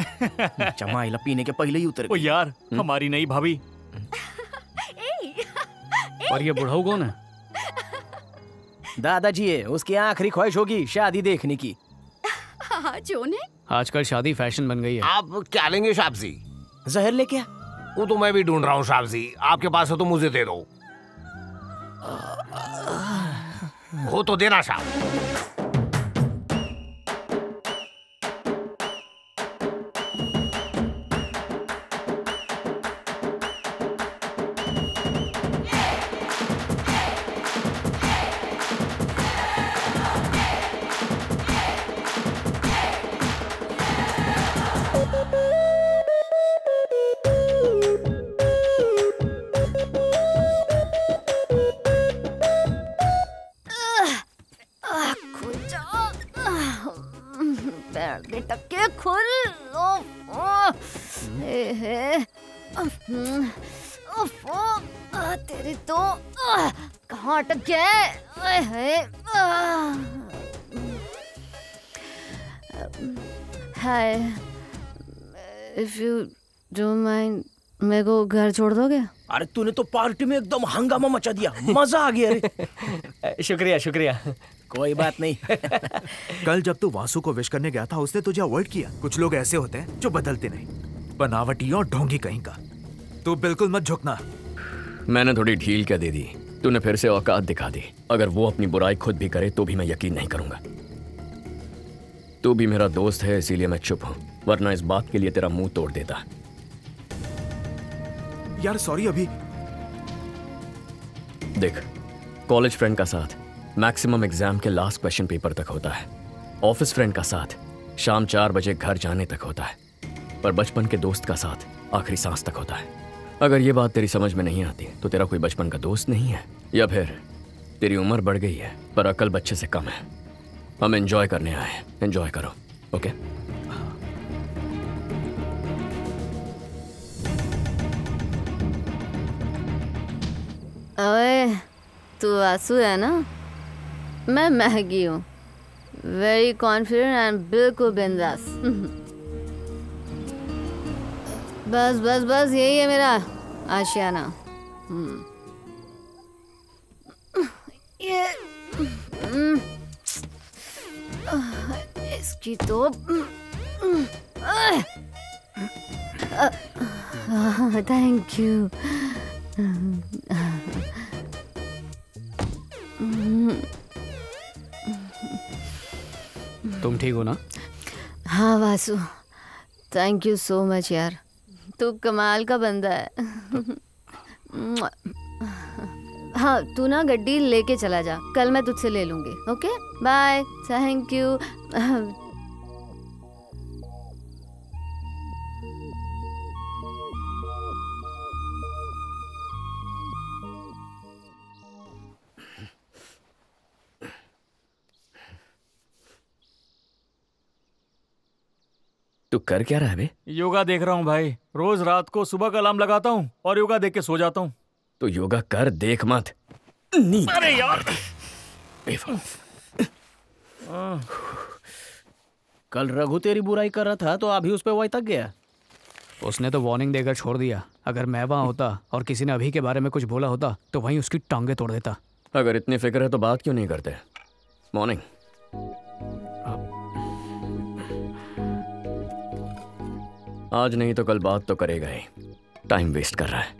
चमाइला पीने के पहले ही उतर गई। ओ यार हमारी नई भाभी। और ये बुढ़ाऊ कौन है? दादाजी है, उसकी आखिरी ख्वाहिश होगी शादी देखने की। आजकल शादी फैशन बन गई है। आप क्या लेंगे साहब जी? जहर ले क्या? वो तो मैं भी ढूंढ रहा हूँ साहब जी, आपके पास हो तो मुझे दे दो। हो तो देना साहब। घर छोड़ दोगे? अरे तूने तो पार्टी में एकदम हंगामा मचा दिया, मजा आ गया। अरे शुक्रिया शुक्रिया, कोई बात नहीं। कल जब तू वासु को विश करने गया था, उसने तुझे अवॉइड किया। कुछ लोग ऐसे होते हैं जो बदलते नहीं, बनावटी और ढोंगी कहीं का। तू बिल्कुल मत झुकना। मैंने थोड़ी ढील क्या दे दी, तूने फिर से औकात दिखा दी। अगर वो अपनी बुराई खुद भी करे तो भी मैं यकीन नहीं करूंगा। तू भी मेरा दोस्त है इसीलिए मैं चुप हूँ, वरना इस बात के लिए तेरा मुंह तोड़ देता। यार सॉरी। अभी देख, कॉलेज फ्रेंड का साथ मैक्सिमम एग्जाम के लास्ट क्वेश्चन पेपर तक होता है, ऑफिस फ्रेंड का साथ शाम चार बजे घर जाने तक होता है, पर बचपन के दोस्त का साथ आखिरी सांस तक होता है। अगर ये बात तेरी समझ में नहीं आती तो तेरा कोई बचपन का दोस्त नहीं है, या फिर तेरी उम्र बढ़ गई है पर अकल बच्चे से कम है। हम एंजॉय करने आए हैं, एंजॉय करो। ओके ओए, तू वासु है ना? मैं मैगी हूँ, वेरी कॉन्फिडेंट एंड बिल्कुल बिंदास। बस बस बस यही है मेरा आशियाना। ये इसकी तो थैंक यू। तुम ठीक हो ना? हाँ Vasu, thank you so much यार, तू कमाल का बंदा है। हाँ तू ना गड्डी लेके चला जा, कल मैं तुझसे ले लूँगी। Okay bye, thank you. तू कर क्या रहा है बे? योगा देख रहा हूँ भाई, रोज रात को सुबह का अलार्म लगाता हूँ और योगा देख के सो जाता हूँ। तो योगा कर, देख मत। अरे यार कल रघु तेरी बुराई कर रहा था तो अभी उस पे वैतक गया। उसने तो वार्निंग देकर छोड़ दिया, अगर मैं वहाँ होता और किसी ने अभी के बारे में कुछ बोला होता तो वहीं उसकी टांगे तोड़ देता। अगर इतनी फिक्र है तो बात क्यों नहीं करते? मॉर्निंग। आज नहीं तो कल बात तो करेगा ही। टाइम वेस्ट कर रहा है।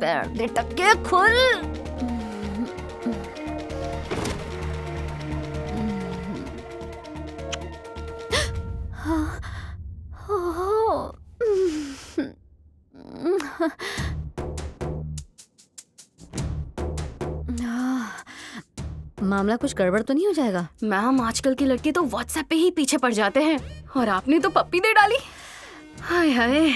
पैर लटक के खुल। मामला कुछ गड़बड़ तो नहीं हो जाएगा? मैम आजकल की लड़के तो व्हाट्सएप पे ही पीछे पड़ जाते हैं और आपने तो पप्पी दे डाली। हाय हाय।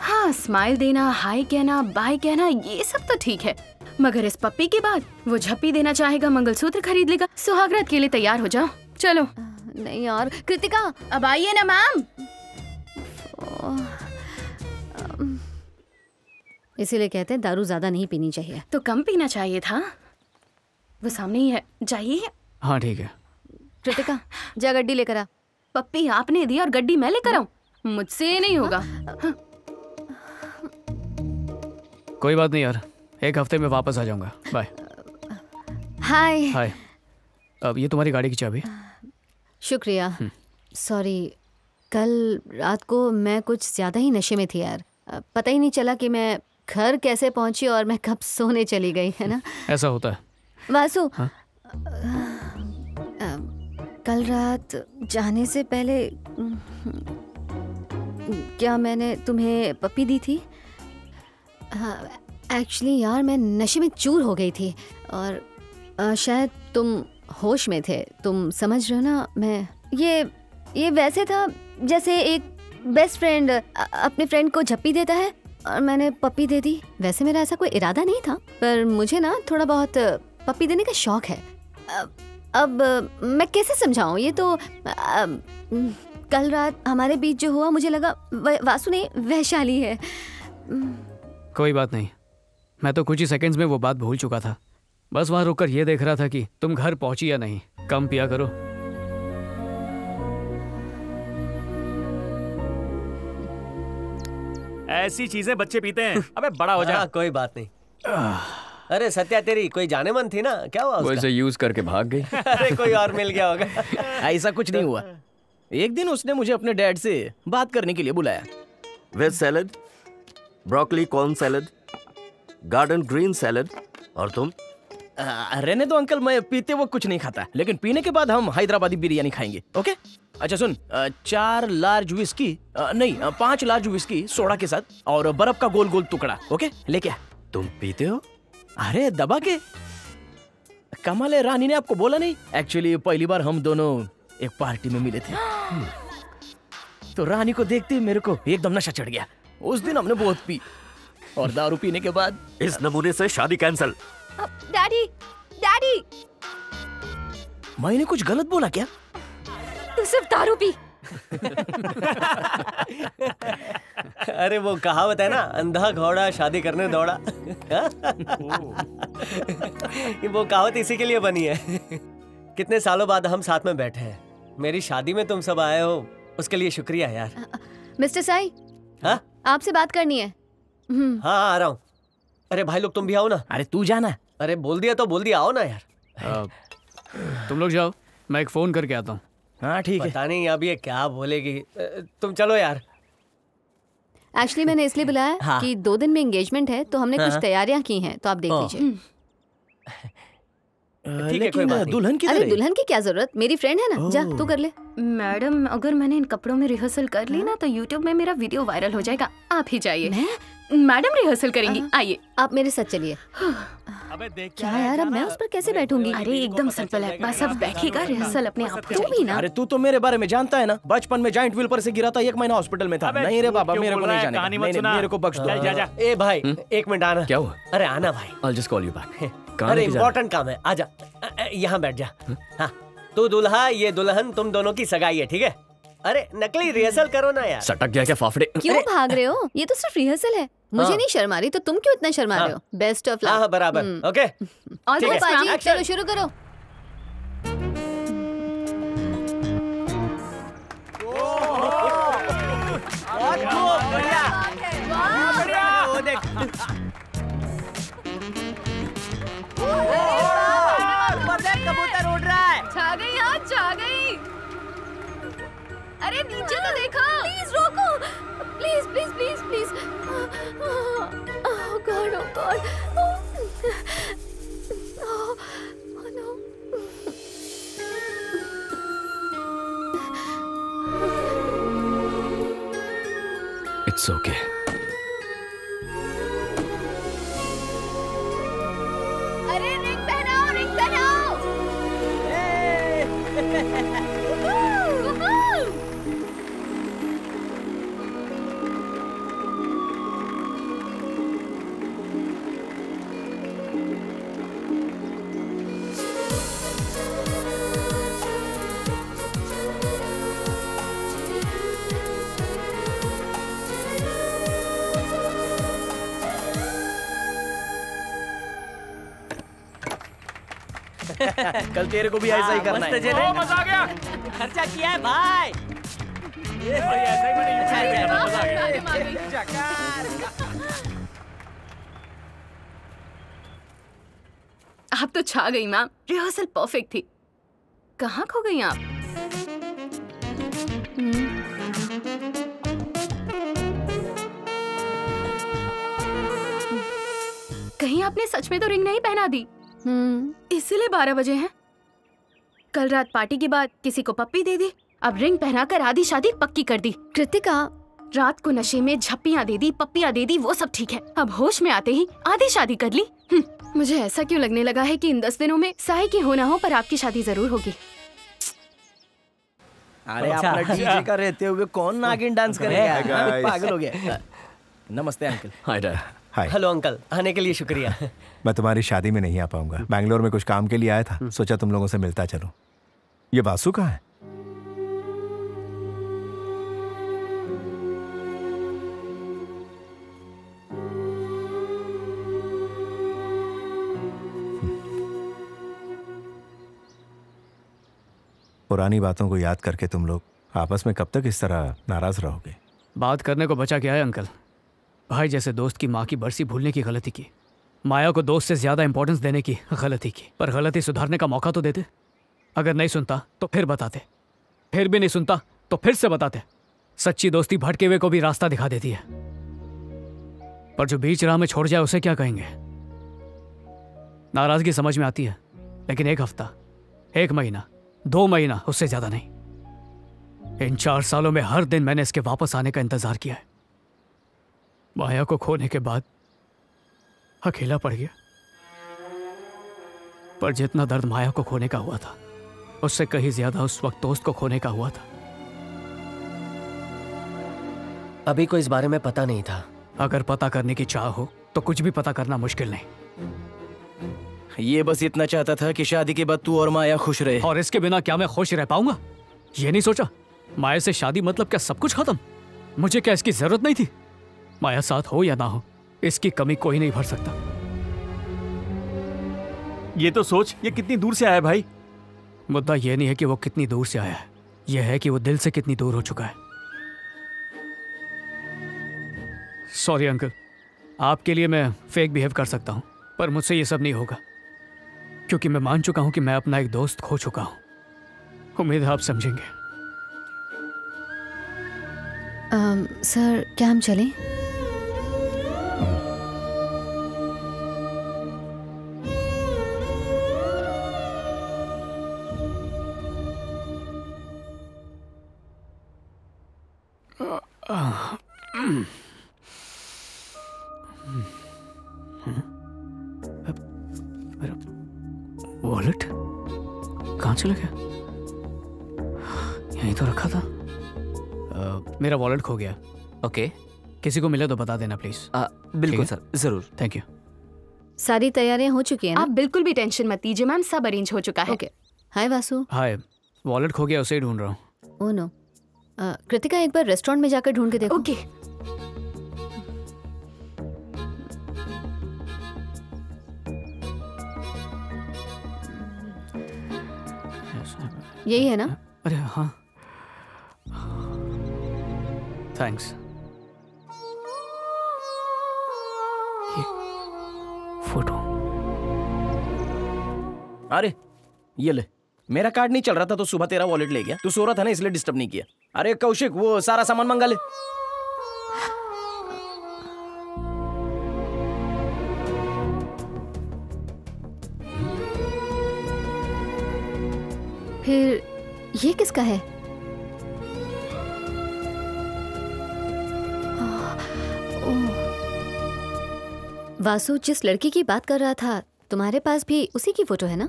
हाँ स्माइल देना, हाय कहना, बाय कहना ये सब तो ठीक है, मगर इस पप्पी के बाद वो झप्पी देना चाहेगा, मंगलसूत्र खरीद लेगा। सुहागरात के लिए तैयार हो जाओ। चलो। नहीं यार कृतिका, अब आइए ना मैम। इसीलिए कहते हैं दारू ज्यादा नहीं पीनी चाहिए। तो कम पीना चाहिए था। वो सामने ही है, जाइए। हाँ ठीक है। कृतिका जा गड्डी लेकर आ। पप्पी आपने दी और गड्डी मैं लेकर आऊँ? मुझसे नहीं होगा। हाँ। कोई बात नहीं यार, एक हफ्ते में वापस आ जाऊंगा। बाय। Hi hi. अब ये तुम्हारी गाड़ी की चाबी। शुक्रिया। सॉरी कल रात को मैं कुछ ज़्यादा ही नशे में थी यार, पता ही नहीं चला कि मैं घर कैसे पहुंची और मैं कब सोने चली गई, है ना? ऐसा होता है वासु। हाँ? कल रात जाने से पहले क्या मैंने तुम्हें पप्पी दी थी? हाँ एक्चुअली यार मैं नशे में चूर हो गई थी और आ, शायद तुम होश में थे, तुम समझ रहे हो ना। मैं ये ये वैसे था जैसे एक बेस्ट फ्रेंड अपने फ्रेंड को झप्पी देता है, और मैंने पप्पी दे दी। वैसे मेरा ऐसा कोई इरादा नहीं था, पर मुझे ना थोड़ा बहुत पप्पी देने का शौक है। अब, अब मैं कैसे समझाऊँ ये तो। अब, कल रात हमारे बीच जो हुआ मुझे लगा वासु ने वैशाली है। कोई बात नहीं, मैं तो कुछ ही सेकंड्स में वो बात भूल चुका था। बस वहां रुककर ये देख रहा था कि तुम घर पहुंची या नहीं। कम पिया करो। ऐसी चीजें बच्चे पीते हैं। अबे बड़ा हो जा। कोई बात नहीं। अरे सत्या तेरी कोई जाने मन थी ना, क्या हुआ उसका? वैसे यूज करके भाग गई। अरे कोई और मिल गया होगा। ऐसा कुछ नहीं हुआ। एक दिन उसने मुझे अपने डैड से बात करने के लिए बुलाया। Veg salad, broccoli corn salad, garden green salad, और तुम? रहने दो अंकल, मैं पीते वो कुछ नहीं खाता, लेकिन पीने के बाद हम हैदराबादी बिरयानी खाएंगे। ओके अच्छा सुन, चार लार्ज विस्की, नहीं पांच लार्ज विस्की सोडा के साथ, और बर्फ का गोल गोल टुकड़ा। ओके लेके आ। तुम पीते हो? अरे दबा के। कमाल है, रानी ने आपको बोला नहीं? एक्चुअली पहली बार हम दोनों एक पार्टी में मिले थे, तो रानी को देखते मेरे को एकदम नशा चढ़ गया। उस दिन हमने बहुत पी, और दारू पीने के बाद इस नमूने से शादी कैंसल। Daddy, daddy. मैंने कुछ गलत बोला क्या? तू सिर्फ दारू पी। अरे वो कहावत है ना, अंधा घोड़ा शादी करने दौड़ा। वो कहावत इसी के लिए बनी है। कितने सालों बाद हम साथ में बैठे हैं। मेरी शादी में तुम सब आए हो, उसके लिए शुक्रिया यार। मिस्टर साई, हाँ आपसे बात करनी है। हाँ आ रहा हूँ। अरे भाई लोग तुम भी आओ ना। अरे तू जाना। अरे बोल दिया तो बोल दिया, आओ ना यार। तुम लोग जाओ, मैं एक फोन करके आता हूँ। हाँ ठीक है। पता नहीं अब ये क्या बोलेगी। तुम चलो यार। एक्चुअली मैंने इसलिए बुलाया हाँ। कि दो दिन में एंगेजमेंट है, तो हमने हाँ। कुछ तैयारियां की हैं, तो आप देख लीजिए। दुल्हन की अरे दुल्हन की क्या जरूरत, मेरी फ्रेंड है ना, जा तू कर ले। मैडम अगर मैंने इन कपड़ों में रिहर्सल कर ली ना तो यूट्यूब में मेरा वीडियो वायरल हो जाएगा। आप ही जाइए। मैं मैडम रिहर्सल करेंगी, आइए आप मेरे साथ चलिए। अबे देख क्या यार, अब मैं उस पर कैसे बैठूंगी? अरे एकदम सिंपल है, बस अब बैठेगा रिहर्सल अपने आप। तू भी ना। अरे तू तो मेरे बारे में जानता है ना, बचपन में जॉइंट व्हील पर से गिरा था, एक महीना हॉस्पिटल में था। नहीं रे बाबा मेरे को नहीं जाना, मेरे को बख्श दो। ए भाई एक मिनट आना। क्या हुआ? अरे आना भाई। I will just call you back. अरे इम्पोर्टेंट काम है, आजा यहाँ बैठ जा। हाँ तू दूल्हा, ये दुल्हन, तुम दोनों की सगाई है ठीक है। अरे नकली रिहर्सल करो ना यार। सटक गया क्या फाफड़े? क्यों भाग रहे हो, ये तो सिर्फ रिहर्सल है। मुझे हाँ। नहीं शर्मा रही तो तुम क्यों इतना शर्मा हाँ। रहे हो? Best of luck. बराबर ओके। और तो पाजी चलो शुरू करो। कबूतर उड़ रहा है। छा गई, छा गई। सो के। अरे रिंग पहनाओ, रिंग पहनाओ। कल तेरे को भी ऐसा ही करना है। ओ मजा आ गया। खर्चा किया है भाई। ये ऐसा ही मजा आ गया। आप तो छा गई मैम, रिहर्सल परफेक्ट थी। कहाँ खो गई आप? कहीं आपने सच में तो रिंग नहीं पहना दी? हम्म, इसीलिए बारह बजे हैं। कल रात पार्टी के बाद किसी को पप्पी दे दी, अब रिंग पहनाकर आधी शादी पक्की कर दी। कृतिका रात को नशे में झप्पियाँ दे दी, पप्पियाँ दे दी, वो सब ठीक है, अब होश में आते ही आधी शादी कर ली। मुझे ऐसा क्यों लगने लगा है कि इन दस दिनों में साई की हो ना हो पर आपकी शादी जरूर होगी। अरे आप डीजे का रहते हुए कौन नागिन डांस करेगा, पागल हो गया। नमस्ते अंकल। हेलो अंकल, आने के लिए शुक्रिया। मैं तुम्हारी शादी में नहीं आ पाऊंगा, बैंगलोर में कुछ काम के लिए आया था, सोचा तुम लोगों से मिलता चलूं। ये वासु कहाँ है? पुरानी बातों को याद करके तुम लोग आपस में कब तक इस तरह नाराज रहोगे? बात करने को बचा क्या है अंकल, भाई जैसे दोस्त की माँ की बरसी भूलने की गलती की, माया को दोस्त से ज्यादा इंपॉर्टेंस देने की गलती की, पर गलती सुधारने का मौका तो देते। अगर नहीं सुनता तो फिर बताते, फिर भी नहीं सुनता तो फिर से बताते। सच्ची दोस्ती भटके हुए को भी रास्ता दिखा देती है, पर जो बीच राह में छोड़ जाए उसे क्या कहेंगे। नाराजगी समझ में आती है, लेकिन एक हफ्ता, एक महीना, दो महीना, उससे ज्यादा नहीं। इन चार सालों में हर दिन मैंने इसके वापस आने का इंतजार किया है। माया को खोने के बाद अकेला पड़ गया, पर जितना दर्द माया को खोने का हुआ था उससे कहीं ज्यादा उस वक्त दोस्त को खोने का हुआ था। अभी को इस बारे में पता नहीं था। अगर पता करने की चाह हो तो कुछ भी पता करना मुश्किल नहीं। ये बस इतना चाहता था कि शादी के बाद तू और माया खुश रहे। और इसके बिना क्या मैं खुश रह पाऊंगा? ये नहीं सोचा माया से शादी मतलब क्या सब कुछ खत्म? मुझे क्या इसकी जरूरत नहीं थी? माया साथ हो या ना हो, इसकी कमी कोई नहीं भर सकता। ये तो सोच, ये कितनी दूर से आया भाई। मुद्दा ये नहीं है कि वो कितनी दूर से आया है, यह है कि वो दिल से कितनी दूर हो चुका है। सॉरी अंकल, आपके लिए मैं फेक बिहेव कर सकता हूँ, पर मुझसे ये सब नहीं होगा, क्योंकि मैं मान चुका हूँ कि मैं अपना एक दोस्त खो चुका हूँ। उम्मीद है आप समझेंगे। सर uh, क्या हम चलें? वॉलेट कहाँ चला गया? यहीं तो रखा था। uh, मेरा वॉलेट खो गया। Okay okay. किसी को मिले तो बता देना प्लीज। बिल्कुल सर, जरूर। Thank you. सारी तैयारियां हो चुकी हैं ना? आप बिल्कुल भी टेंशन मत लीजिए मैम, सब अरेंज हो चुका है। Okay okay. Hi Vasu. Hi, wallet खो गया, उसे ढूंढ रहा हूँ। ओह नो, कृतिका एक बार रेस्टोरेंट में जाकर ढूंढ के देखो। Okay okay. यही है ना? अरे हाँ, थैंक्स। फोटो, अरे ये ले, मेरा कार्ड नहीं चल रहा था तो सुबह तेरा वॉलेट ले गया। तू सो रहा था ना इसलिए डिस्टर्ब नहीं किया। अरे कौशिक, वो सारा सामान मंगा ले। फिर ये किसका है? आ, वासु, जिस लड़की की बात कर रहा था तुम्हारे पास भी उसी की फोटो है ना?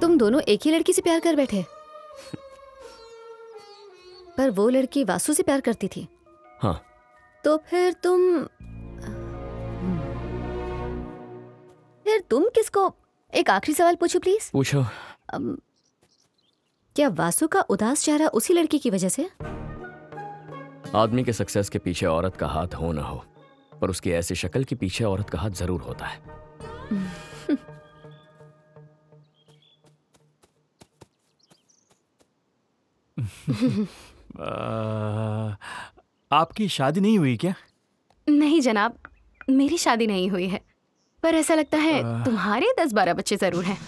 तुम दोनों एक ही लड़की से प्यार कर बैठे। पर वो लड़की वासु से प्यार करती थी। हाँ। तो फिर तुम फिर तुम किसको? एक आखिरी सवाल पूछो प्लीज। पूछो। अम, क्या वासु का उदास चेहरा उसी लड़की की वजह से? आदमी के सक्सेस के पीछे औरत का हाथ हो ना हो, पर उसकी ऐसी शक्ल के पीछे औरत का हाथ जरूर होता है। आ, आपकी शादी नहीं हुई क्या? नहीं जनाब, मेरी शादी नहीं हुई है, पर ऐसा लगता है आ, तुम्हारे दस बारह बच्चे जरूर हैं।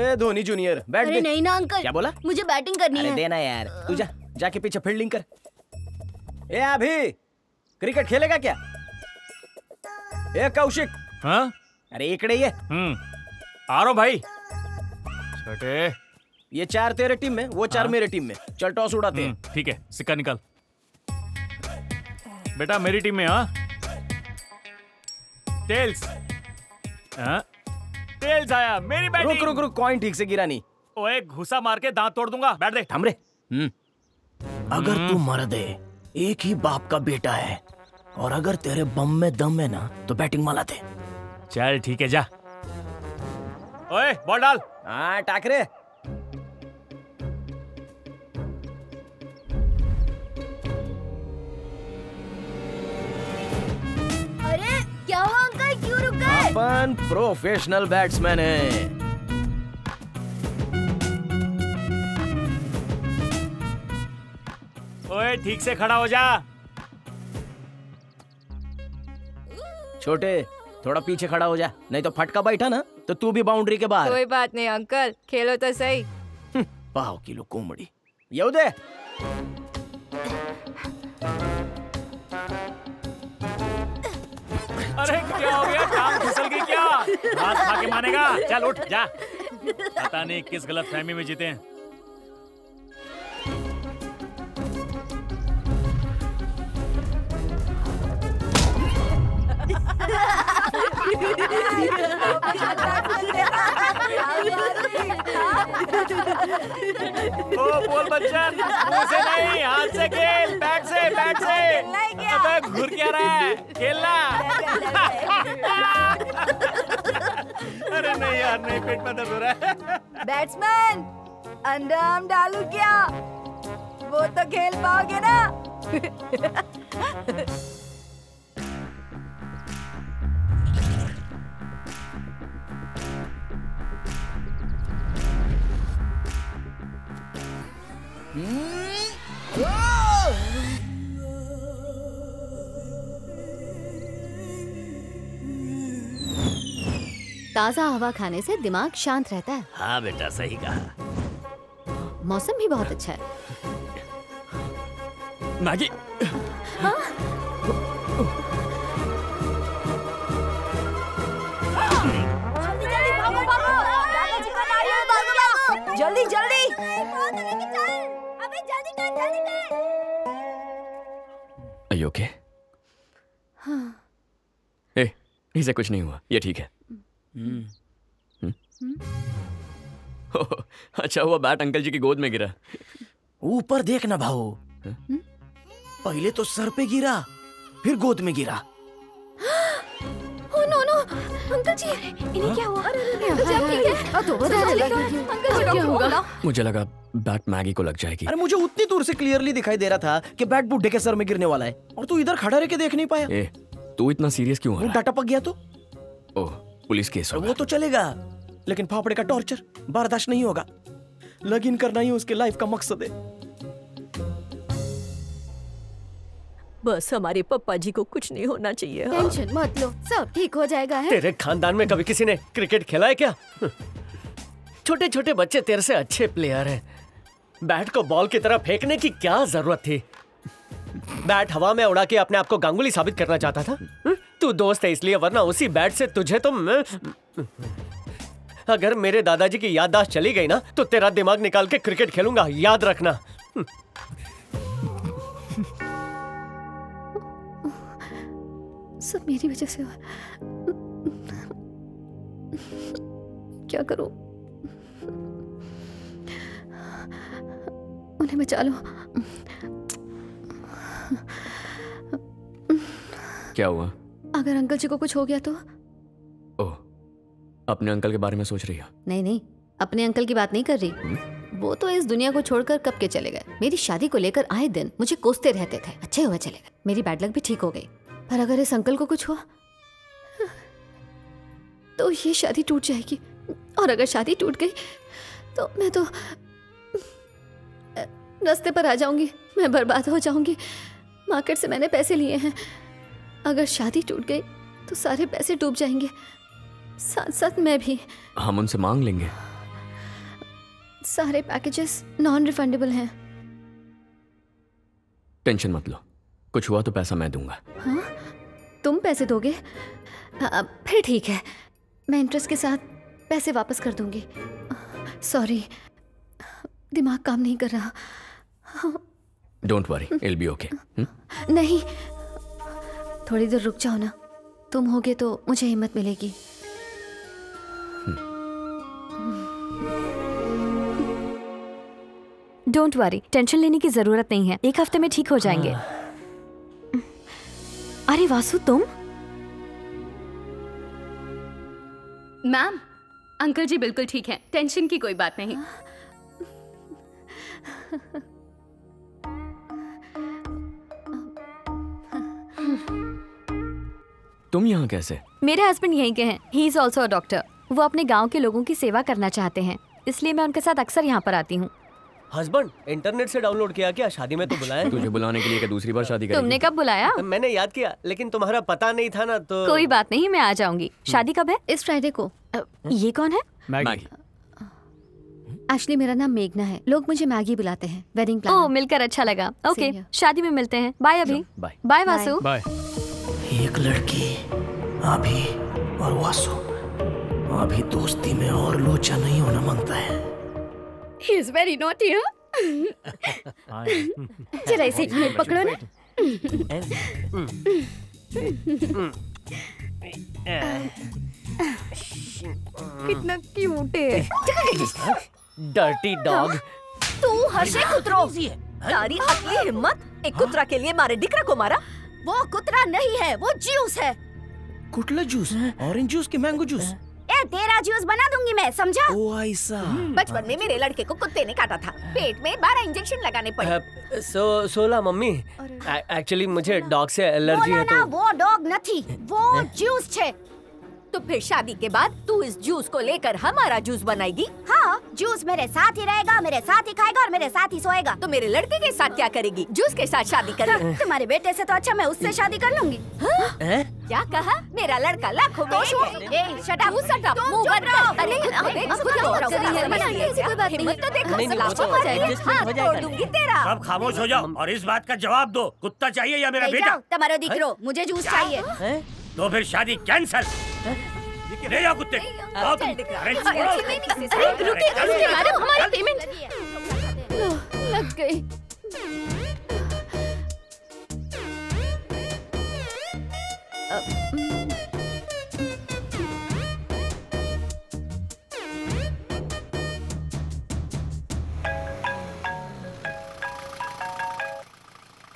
ए धोनी जूनियर बैट। अरे नहीं ना अंकल। क्या बोला? मुझे बैटिंग करनी है। देना यार, तू जा, जाके पीछे फील्डिंग कर। ए अभी, क्रिकेट खेलेगा क्या? ए कौशिक। हाँ? अरे इकड़े ये। आ रो भाई। छोटे, ये चार तेरे टीम में, वो चार हाँ? मेरे टीम में। चल टॉस उड़ाते हैं। ठीक है, सिक्का निकाल। बेटा मेरी टीम में। हाँ टेल्स। हाँ टेल्स आया। मेरी बैटिंग। रुक रुक रुक, कॉइन ठीक से गिरा नहीं। ओए घुसा मार के दांत तोड़ दूंगा। बैठ दे। थम रे। अगर तू मर्द है, एक ही बाप का बेटा है, और अगर तेरे बम में दम है ना तो बैटिंग माला दे। चल ठीक है, जा। ओए बॉल डाल। हाँ टाकरे। क्या हुआ अंकल, क्यों रुक गए? अपन प्रोफेशनल बैट्समैन है। ओए ठीक से खड़ा हो जा। छोटे थोड़ा पीछे खड़ा हो जा, नहीं तो फटका बैठा ना तो तू भी बाउंड्री के बाहर। कोई बात नहीं अंकल, खेलो तो सही। पाव किलो कोमड़ी यो दे। अरे क्या हो गया, टांग फिसल गई क्या? घास खा के मानेगा। चल उठ जा। पता नहीं किस गलत फहमी में जीते हैं। ओ बोल बच्चन, मुंह से नहीं हाथ से खेल। बैट से बैट से। अबे घूर क्या रहा है, खेलना। अरे नहीं यार नहीं, पेट में दर्द हो रहा है। बैट्समैन अंडरआर्म डालू क्या? वो तो खेल पाओगे ना। ताजा हवा खाने से दिमाग शांत रहता है। हाँ बेटा सही कहा। मौसम भी बहुत अच्छा है। मैगी। हाँ? जल्दी जल्दी अबे जल्दी कर, जल्दी कर। Are you okay? हाँ। ए, इसे कुछ नहीं हुआ, ये ठीक है। हम्म। हम्म? हम्म? अच्छा हुआ बैट अंकल जी की गोद में गिरा। ऊपर देखना भाऊ। पहले तो सर पे गिरा, फिर गोद में गिरा। अंकल जी, इन्हें क्या हुआ? क्या होगा? मुझे लगा बैट मैगी को लग जाएगी। अरे मुझे उतनी दूर से क्लियरली दिखाई दे रहा था कि बैट बुड्ढे के सर में गिरने वाला है, और तू इधर खड़ा रह के देख नहीं पाया। ए, तू इतना सीरियस क्यों हो? डाटा पक गया तो ओ, पुलिस केस होगा। वो तो चलेगा, लेकिन फाफड़े का टॉर्चर बर्दाश्त नहीं होगा। लग इन करना ही उसके लाइफ का मकसद है। बस हमारे पापा जी को कुछ नहीं होना चाहिए। टेंशन मत लो, सब ठीक हो जाएगा। है तेरे खानदान में कभी किसी ने क्रिकेट खेला है क्या? छोटे छोटे बच्चे तेरे से अच्छे प्लेयर हैं। बैट को बॉल की तरह फेंकने की क्या जरूरत थी? बैट हवा में उड़ा के अपने आप को गांगुली साबित करना चाहता था। तू दोस्त है इसलिए, वरना उसी बैट से तुझे तो मैं... अगर मेरे दादाजी की याददाश्त चली गई ना तो तेरा दिमाग निकाल के क्रिकेट खेलूंगा, याद रखना। सब मेरी वजह से हुआ। क्या करूं? उन्हें बचा लो। क्या हुआ? अगर अंकल जी को कुछ हो गया तो? ओह, अपने अंकल के बारे में सोच रही है? नहीं नहीं, अपने अंकल की बात नहीं कर रही। हुँ? वो तो इस दुनिया को छोड़कर कब के चले गए। मेरी शादी को लेकर आए दिन मुझे कोसते रहते थे। अच्छे हुआ चले गए, मेरी बैड लक भी ठीक हो गई। पर अगर इस अंकल को कुछ हुआ तो ये शादी टूट जाएगी, और अगर शादी टूट गई तो मैं तो रास्ते पर आ जाऊंगी, मैं बर्बाद हो जाऊंगी। मार्केट से मैंने पैसे लिए हैं, अगर शादी टूट गई तो सारे पैसे डूब जाएंगे, साथ साथ मैं भी। हम उनसे मांग लेंगे। सारे पैकेजेस नॉन रिफंडेबल हैं। टेंशन मत लो, कुछ हुआ तो पैसा मैं दूंगा। हाँ, तुम पैसे दोगे? आ, फिर ठीक है, मैं इंटरेस्ट के साथ पैसे वापस कर दूंगी। सॉरी, दिमाग काम नहीं कर रहा। Don't worry, it be okay. नहीं, थोड़ी देर रुक जाओ ना, तुम होगे तो मुझे हिम्मत मिलेगी। डोंट वरी, टेंशन लेने की जरूरत नहीं है, एक हफ्ते में ठीक हो जाएंगे। अरे वासु, तुम? मैम, अंकल जी बिल्कुल ठीक हैं, टेंशन की कोई बात नहीं। तुम यहाँ कैसे? मेरे हस्बैंड यहीं के हैं, he is also a doctor. वो अपने गांव के लोगों की सेवा करना चाहते हैं, इसलिए मैं उनके साथ अक्सर यहाँ पर आती हूँ। हस्बैंड, इंटरनेट से डाउनलोड किया क्या? शादी में तो बुलाया तुझे बुलाने के लिए कि दूसरी बार शादी करेगी। तुमने कब बुलाया? मैंने याद किया, लेकिन तुम्हारा पता नहीं था ना, तो कोई बात नहीं, मैं आ जाऊंगी। शादी कब है? इस फ्राइडे को। ये कौन है? मैगी। एक्चुअली मेरा नाम मेघना है, लोग मुझे मैगी बुलाते हैं। Wedding plan. ओह, मिलकर अच्छा लगा। ओके, शादी में मिलते हैं। बाय अभी। Bye bye Vasu. बाय। एक लड़की अभी और वासु, अभी दोस्ती में और लोचा नहीं होना मांगता है। He is very naughty, huh? चलो इसे एक मिनट पकड़ो ना। कितना क्यूट है। Dirty dog. तू हर्षे कुत्रो। तारी अपनी हिम्मत, एक कुत्रा के लिए मारे डिकरा को मारा। वो कुत्रा नहीं है, वो जूस है। कुटला जूस, ऑरेंज जूस की मैंगो जूस। ए, तेरा जूस बना दूंगी मैं, समझा? ओ ऐसा। बचपन में मेरे लड़के को कुत्ते ने काटा था, पेट में बारह इंजेक्शन लगाने पड़े। सो सोलह मम्मी। एक्चुअली मुझे डॉग से एलर्जी है तो। वो डॉग नहीं, वो जूस है। तो फिर शादी के बाद तू इस जूस को लेकर हमारा जूस बनाएगी? हाँ, जूस मेरे साथ ही रहेगा, मेरे साथ ही खाएगा और मेरे साथ ही सोएगा। तो मेरे लड़के के साथ क्या करेगी? जूस के साथ शादी करेगी। तुम्हारे बेटे से तो अच्छा मैं उससे शादी कर लूँगी। क्या कहा? मेरा लड़का लाखों में खामोश हो जाओ और इस बात का जवाब दो, कुत्ता चाहिए या मेरा बेटा? तुम्हारा दीकरो, मुझे जूस चाहिए। तो फिर शादी कैंसल। ले जाओ कुत्ते। रुकिए, रुकिए मैडम, हमारी पेमेंट। लग गई।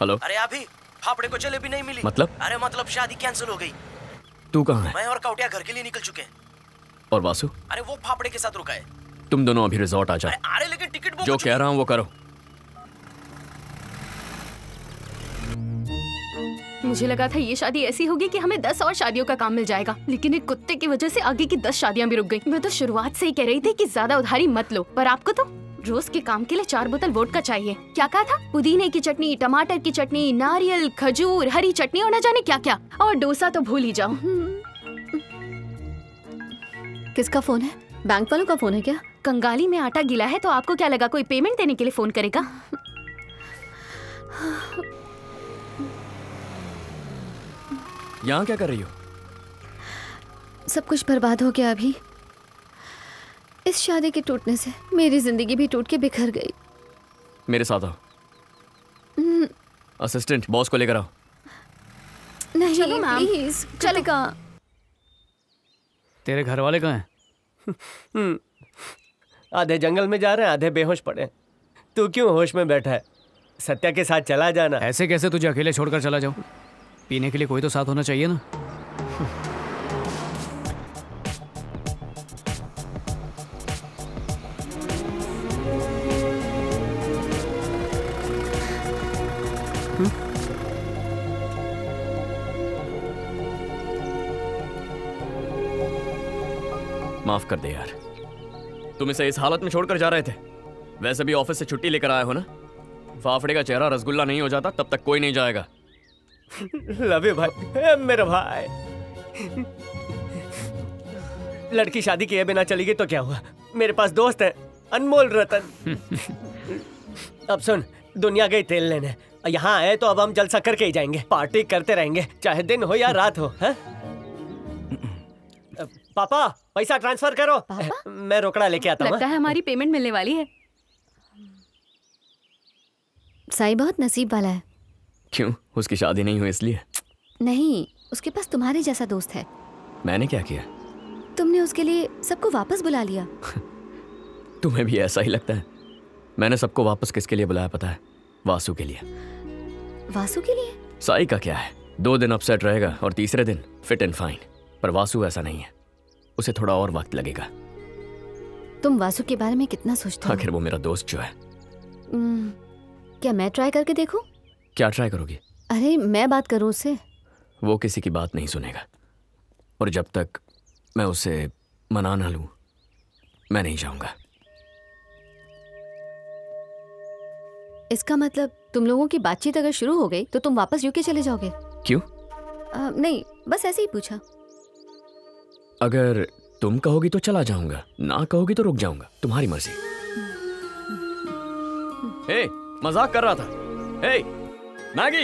हेलो। अरे अभी फाफड़े को जलेबी नहीं मिली। मतलब? अरे मतलब शादी कैंसिल हो गई। तू कहाँ है? मैं और काउटिया घर के लिए निकल चुके हैं। और वासु? अरे वो फाफड़े के साथ रुका है। तुम दोनों अभी रिजॉर्ट आ जाओ। अरे लेकिन टिकट बुक जो कह रहा हूँ वो करो। मुझे लगा था ये शादी ऐसी होगी कि हमें दस और शादियों का काम मिल जाएगा, लेकिन एक कुत्ते की वजह से आगे की दस शादियाँ भी रुक गयी। मैं तो शुरुआत से ही कह रही थी कि ज्यादा उधारी मत लो, पर आपको तो रोज के काम के लिए चार बोतल वोडका चाहिए। क्या कहा था? पुदीने की चटनी, टमाटर की चटनी, नारियल, खजूर, हरी चटनी और न जाने क्या क्या, और डोसा तो भूल ही जाओ। किसका फोन है? बैंक वालों का फोन है क्या? कंगाली में आटा गीला है तो आपको क्या लगा कोई पेमेंट देने के लिए फोन करेगा? यहाँ क्या कर रही हो? सब कुछ बर्बाद हो गया अभी। इस शादी के टूटने से मेरी जिंदगी भी टूट के बिखर गई। मेरे साथ आओ। असिस्टेंट, बॉस को लेकर आओ। नहीं चलो मैम प्लीज चलो। तेरे घर वाले कहाँ हैं? आधे जंगल में जा रहे हैं, आधे बेहोश पड़े। तू क्यों होश में बैठा है? सत्या के साथ चला जाना। ऐसे कैसे तुझे अकेले छोड़कर चला जाऊं? पीने के लिए कोई तो साथ होना चाहिए ना। माफ कर दे यार, तुम इसे इस हालत में छोड़कर जा रहे थे। वैसे भी ऑफिस से छुट्टी लेकर आए हो ना। फाफड़े का चेहरा रसगुल्ला नहीं हो जाता तब तक कोई नहीं जाएगा। लवी भाई, मेरा भाई, लड़की शादी किए बिना चली गई तो क्या हुआ? मेरे पास दोस्त है अनमोल रतन। अब सुन, दुनिया गई तेल लेने, यहाँ आए तो अब हम जलसा करके ही जाएंगे। पार्टी करते रहेंगे चाहे दिन हो या रात हो। है पापा, पैसा ट्रांसफर करो। पापा? मैं रोकड़ा लेके आता हूँ। लगता है हमारी पेमेंट मिलने वाली है। साई बहुत नसीब वाला है। क्यों? उसकी शादी नहीं हुई इसलिए? नहीं, उसके पास तुम्हारे जैसा दोस्त है। मैंने क्या किया? तुमने उसके लिए सबको वापस बुला लिया। तुम्हें भी ऐसा ही लगता है? मैंने सबको वापस किसके लिए बुलाया पता है? वासु के लिए। वासु के लिए? साई का क्या है, दो दिन अपसेट रहेगा और तीसरे दिन फिट एंड फाइन। पर वासु ऐसा नहीं है, उसे थोड़ा और वक्त लगेगा। तुम वासु के बारे में कितना सोचते हो? आखिर वो मेरा दोस्त जो है। hmm, क्या मैं ट्राई करके देखूं? क्या ट्राई करोगी? अरे मैं बात करूं उससे। वो किसी की बात नहीं सुनेगा और जब तक मैं उसे मना ना लूं मैं नहीं जाऊंगा। इसका मतलब तुम लोगों की बातचीत अगर शुरू हो गई तो तुम वापस यूके चले जाओगे? क्यों? आ, नहीं बस ऐसे ही पूछा। अगर तुम कहोगी तो चला जाऊंगा, ना कहोगी तो रुक जाऊंगा, तुम्हारी मर्जी। हे, मजाक कर रहा था। Hey, Nagi.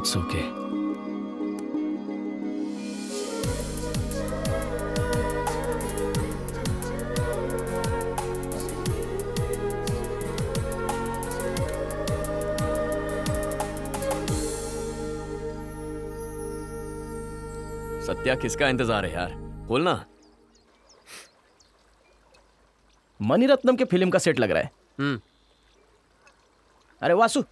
It's okay. okay. Satya, किसका इंतजार है यार? बोलना। मणिरत्नम के फिल्म का सेट लग रहा है। हम्म। अरे वासु,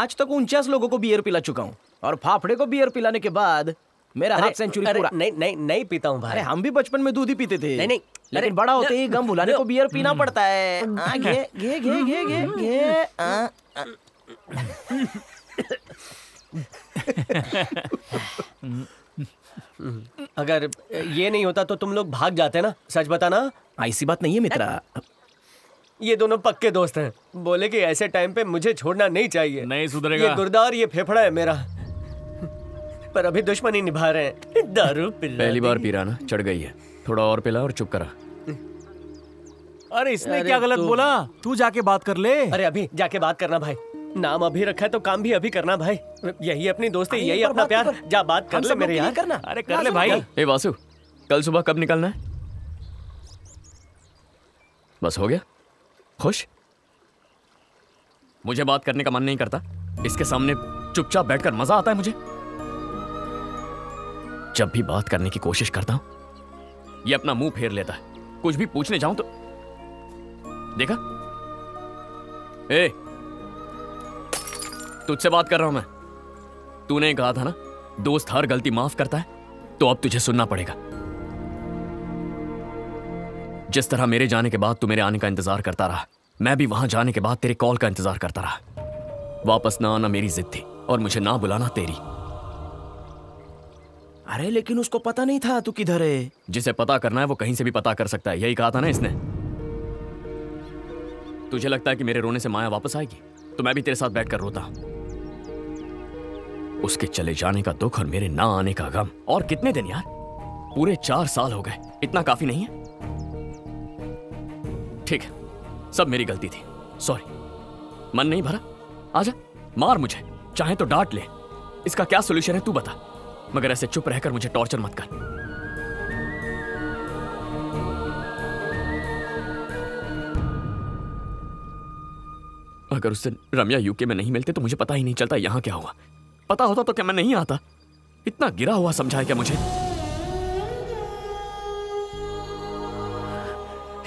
आज तक उनचास लोगों को बियर पिला चुका हूँ और फाफड़े को बियर पिलाने के बाद मेरा हाफ सेंचुरी पूरा। नहीं नहीं नहीं पीता हूँ भाई। अरे हम भी बचपन में दूध ही पीते थे। नहीं नहीं, लेकिन बड़ा होते ही गम भुलाने को बियर पीना पड़ता है। घे घे घे घे घे घे। अगर ये नहीं होता तो तुम लोग भाग जाते ना, सच बताना। ऐसी बात नहीं है मित्रा, ये दोनों पक्के दोस्त हैं। बोले कि ऐसे टाइम पे मुझे छोड़ना नहीं चाहिए। नहीं सुधरेगा। ये गुर्दा और ये फेफड़ा है मेरा, पर अभी दुश्मनी निभा रहे हैं। दारू पिला, पहली बार पी रहा ना, चढ़ गई है। थोड़ा और पिला और चुप करा। अरे इसने क्या गलत बोला? तू जाके बात कर ले। अरे अभी जाके बात करना भाई, नाम अभी रखा है तो काम भी अभी करना भाई। यही अपनी दोस्ती, यही अपना प्यार। जा बात कर ले मेरे यार। करना। अरे कर ले भाई। ए वासु, कल सुबह कब निकलना है? बस हो गया? खुश? मुझे बात करने का मन नहीं करता। इसके सामने चुपचाप बैठकर मजा आता है मुझे। जब भी बात करने की कोशिश करता हूं ये अपना मुंह फेर लेता है। कुछ भी पूछने जाऊं तो देखा। ए, तुझसे बात कर रहा हूं मैं। तूने कहा था ना दोस्त हर गलती माफ करता है, तो अब तुझे सुनना पड़ेगा। जिस तरह मेरे जाने के बाद तू मेरे आने का इंतजार करता रहा, मैं भी वहां जाने के बाद तेरे कॉल का इंतजार करता रहा। वापस ना आना मेरी जिद थी और मुझे ना बुलाना तेरी। अरे लेकिन उसको पता नहीं था तू किधर है। जिसे पता करना है वो कहीं से भी पता कर सकता है, यही कहा था ना इसने। तुझे लगता है कि मेरे रोने से माया वापस आएगी? तो मैं भी तेरे साथ बैठकर रोता हूं। उसके चले जाने का दुख और मेरे ना आने का गम। और कितने दिन यार? पूरे चार साल हो गए। इतना काफी नहीं है? ठीक है, सब मेरी गलती थी, सॉरी। मन नहीं भरा? आजा मार मुझे, चाहे तो डांट ले। इसका क्या सॉल्यूशन है तू बता। मगर ऐसे चुप रहकर मुझे टॉर्चर मत कर। अगर उससे रम्या यूके में नहीं मिलते तो मुझे पता ही नहीं चलता यहाँ क्या हुआ। पता होता तो क्या मैं नहीं आता? इतना गिरा हुआ समझा है क्या मुझे?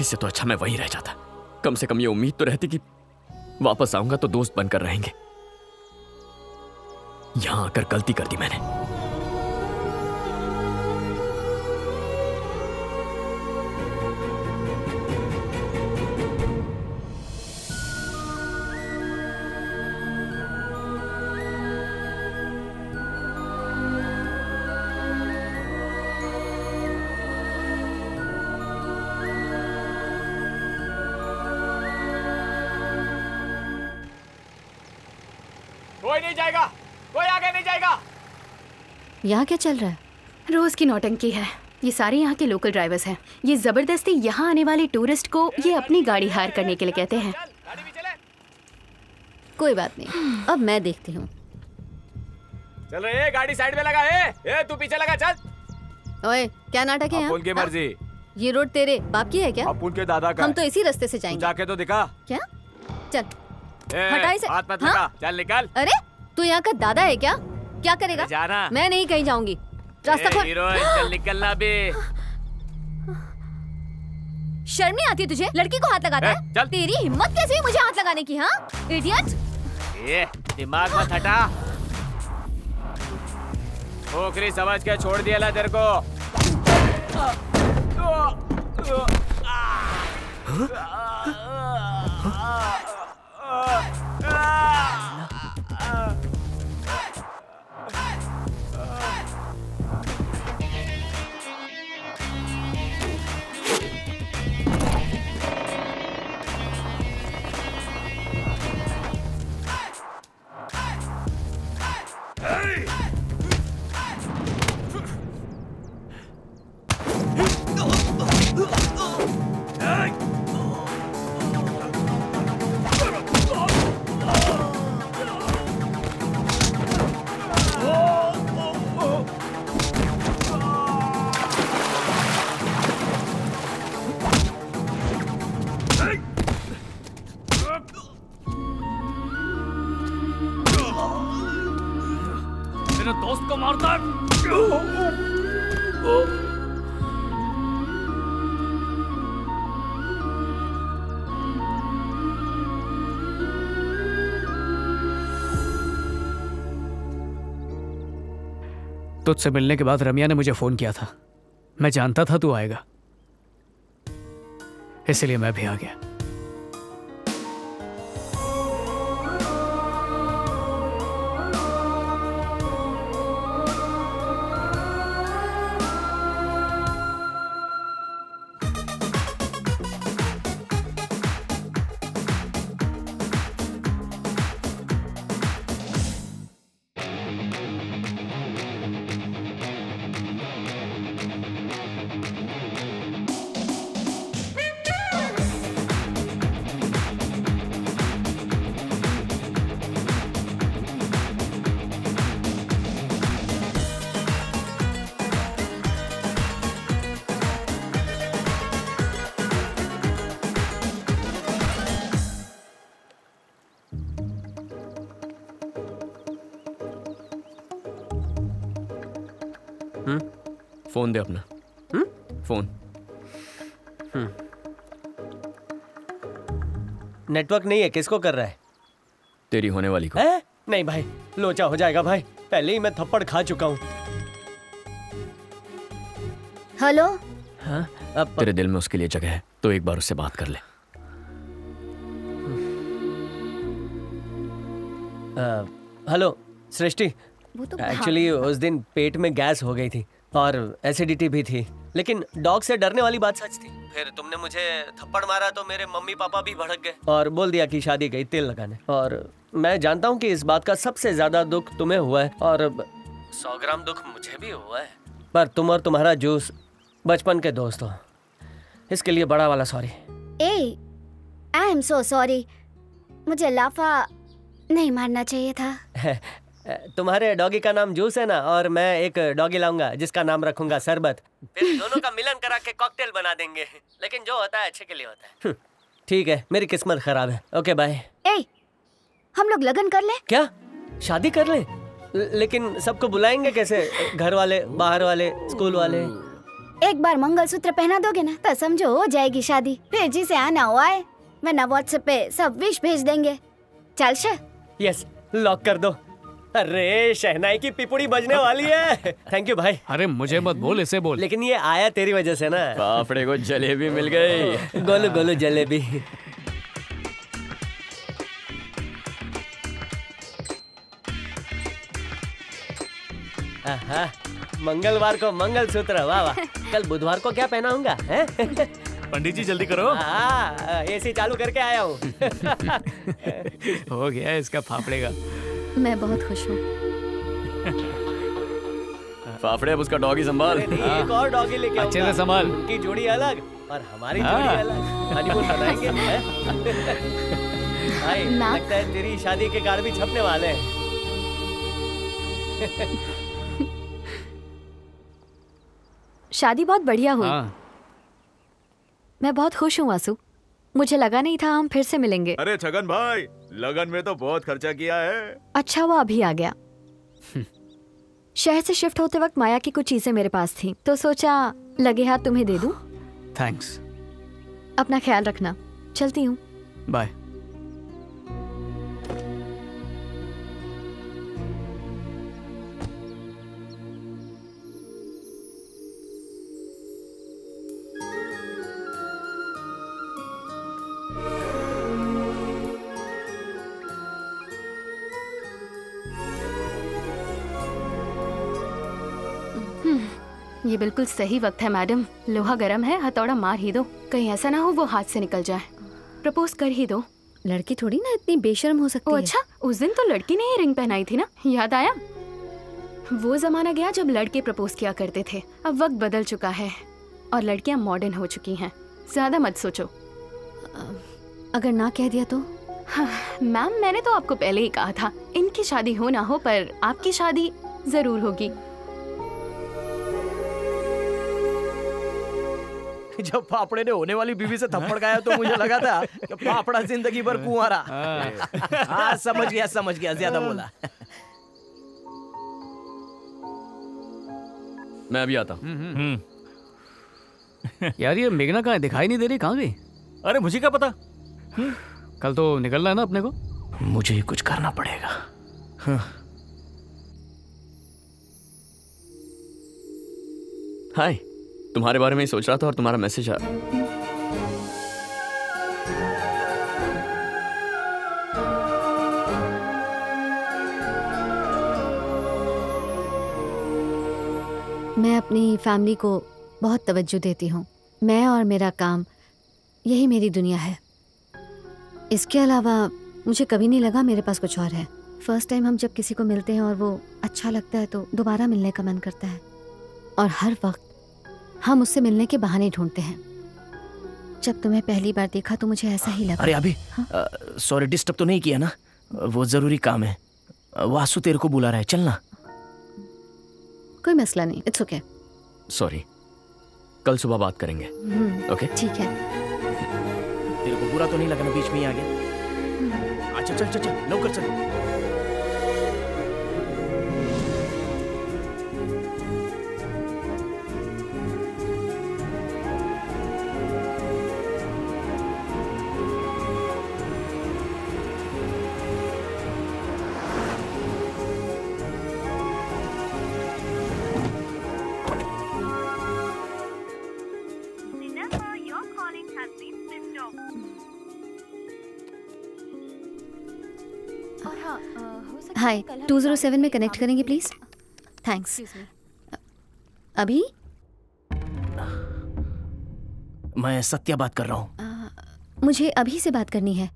इससे तो अच्छा मैं वहीं रह जाता। कम से कम ये उम्मीद तो रहती कि वापस आऊंगा तो दोस्त बनकर रहेंगे। यहां आकर गलती कर दी मैंने। यहाँ क्या चल रहा है? रोज की नौटंकी है। ये सारे यहाँ के लोकल ड्राइवर्स हैं। ये जबरदस्ती यहाँ आने वाले टूरिस्ट को ये अपनी गाड़ी हायर करने के लिए कहते हैं। कोई बात नहीं, अब मैं देखती हूँ। चल रहे, गाड़ी साइड में लगा। ए, ए, तू पीछे लगा, चल। ओए, क्या नाटक है? उनकी मर्जी। ये रोड तेरे बाप की है क्या? उनके दादा का। हम तो इसी रास्ते से जाएंगे। जाके तो दिखा। क्या? चल। हटाई से। हाथ मत लगा। चल निकल। अरे तू यहाँ का दादा है क्या? क्या करेगा? जाना। मैं नहीं कहीं जाऊंगी। रास्ता खोल। हीरोइन, चल निकलना बे। शर्म नहीं आती तुझे? लड़की को हाथ लगाता है? चल। तेरी हिम्मत कैसे हुई मुझे हाथ लगाने की? हाँ इडियट। ये दिमाग मत हटा। ठोकरी समझ के छोड़ दिया ला तेरे को। तुझसे मिलने के बाद रम्या ने मुझे फोन किया था। मैं जानता था तू आएगा, इसलिए मैं भी आ गया। फोन दे अपना। हुँ? फोन। नेटवर्क नहीं है, किसको कर रहा है? तेरी होने वाली को। ए? नहीं भाई, लोचा हो जाएगा भाई, पहले ही मैं थप्पड़ खा चुका हूँ। हेलो। हाँ, अब तेरे दिल में उसके लिए जगह है तो एक बार उससे बात कर ले। हेलो सृष्टि, एक्चुअली उस दिन पेट में गैस हो गई थी और एसिडिटी भी थी, लेकिन डॉग से डरने वाली बात सच थी। फिर तुमने मुझे थप्पड़ मारा तो मेरे मम्मी पापा भी भड़क गए और बोल दिया कि शादी गई तेल लगाने। और मैं जानता हूँ कि इस बात का सबसे ज्यादा दुख तुम्हें हुआ है और सौ ग्राम दुख मुझे भी हुआ है, पर तुम और तुम्हारा जूस बचपन के दोस्त हो, इसके लिए बड़ा वाला सॉरी। ए, आई एम सो सॉरी, मुझे लाफा नहीं मारना चाहिए था। तुम्हारे डॉगी का नाम जूस है ना, और मैं एक डॉगी लाऊंगा जिसका नाम रखूंगा सरबत। फिर दोनों का मिलन करा के कॉकटेल बना देंगे, लेकिन जो होता है अच्छे के लिए होता है। ठीक है, मेरी किस्मत खराब है। Okay bye. ए, हम लोग लगन कर ले क्या? शादी कर ले? लेकिन सबको बुलाएंगे कैसे? घर वाले, बाहर वाले, स्कूल वाले। एक बार मंगलसूत्र पहना दोगे ना तो समझो हो जाएगी शादी। फिर जिसे आना हुआ है, वरना व्हाट्सएप पे सब विश भेज देंगे। चल शे। यस, लॉक कर दो। अरे शहनाई की पिपुड़ी बजने वाली है। थैंक यू भाई। अरे मुझे मत बोल, इसे बोल। लेकिन ये आया तेरी वजह से ना। फाफड़े को जलेबी मिल गई। गोलू गोलू जलेबी। आहा, मंगलवार को मंगलसूत्र। वाह वाह। कल बुधवार को क्या पहनाऊंगा? पंडित जी जल्दी करो। हाँ, एसी चालू करके आया हूँ। हो गया इसका फाफड़े का। मैं बहुत खुश हूँ। फाफड़े अब उसका डॉगी संभाल। एक और डॉगी लेके अच्छे से संभाल। उनकी जोड़ी अलग और हमारी जोड़ी अलग। हनीमून मनाएंगे। हाय, लगता है तेरी शादी के कार्ड भी छपने वाले हैं। शादी बहुत बढ़िया हुई। हाँ। मैं बहुत खुश हूँ वासु। मुझे लगा नहीं था हम फिर से मिलेंगे। अरे छगन भाई, लगन में तो बहुत खर्चा किया है। अच्छा वो अभी आ गया। शहर से शिफ्ट होते वक्त माया की कुछ चीजें मेरे पास थी, तो सोचा लगे हाथ तुम्हें दे दूं। थैंक्स। अपना ख्याल रखना, चलती हूँ। बाय। ये बिल्कुल सही वक्त है मैडम। लोहा गर्म है, हथौड़ा मार ही दो। कहीं ऐसा ना हो वो हाथ से निकल जाए। प्रपोज कर ही दो। लड़की थोड़ी ना इतनी बेशर्म हो सकती है। अच्छा, उस दिन तो लड़की ने ही रिंग पहनाई थी ना, याद आया? वो जमाना गया जब लड़के प्रपोज किया करते थे। अब वक्त बदल चुका है और लड़कियां मॉडर्न हो चुकी हैं। ज्यादा मत सोचो। अगर ना कह दिया तो? हाँ, मैम मैंने तो आपको पहले ही कहा था, इनकी शादी हो ना हो पर आपकी शादी जरूर होगी। जब पापड़े ने होने वाली बीवी से थप्पड़ खाया तो मुझे लगा था कि पापड़ा जिंदगी भर कुंवारा। हाँ समझ गया समझ गया, ज्यादा बोला। मैं अभी आता हूँ। यार ये मेघना कहाँ है? दिखाई नहीं दे रही, कहाँ गई? अरे मुझे क्या पता। कल तो निकलना है ना अपने को। मुझे ही कुछ करना पड़ेगा। हाँ। हाय, तुम्हारे बारे में ही सोच रहा था और तुम्हारा मैसेज आया। मैं अपनी फैमिली को बहुत तवज्जो देती हूँ। मैं और मेरा काम, यही मेरी दुनिया है। इसके अलावा मुझे कभी नहीं लगा मेरे पास कुछ और है। फर्स्ट टाइम हम जब किसी को मिलते हैं और वो अच्छा लगता है तो दोबारा मिलने का मन करता है, और हर वक्त हम उससे मिलने के बहाने ढूंढते हैं। जब तुम्हें पहली बार देखा तो मुझे ऐसा ही लगा। अरे अभी सॉरी, डिस्टर्ब तो नहीं किया ना? वो जरूरी काम है। वासु तेरे को बुला रहा है, चलना। कोई मसला नहीं, इट्स ओके। सॉरी, कल सुबह बात करेंगे। ओके ठीक है। तेरे को बुरा तो नहीं लगा ना बीच में ही आ गया? अच्छा चल चल चल नौकर चल। हाय, टू ज़ीरो सेवन में कनेक्ट करेंगे प्लीज? थैंक्स। अभी मैं सत्या बात कर रहा हूँ। मुझे अभी से बात करनी है।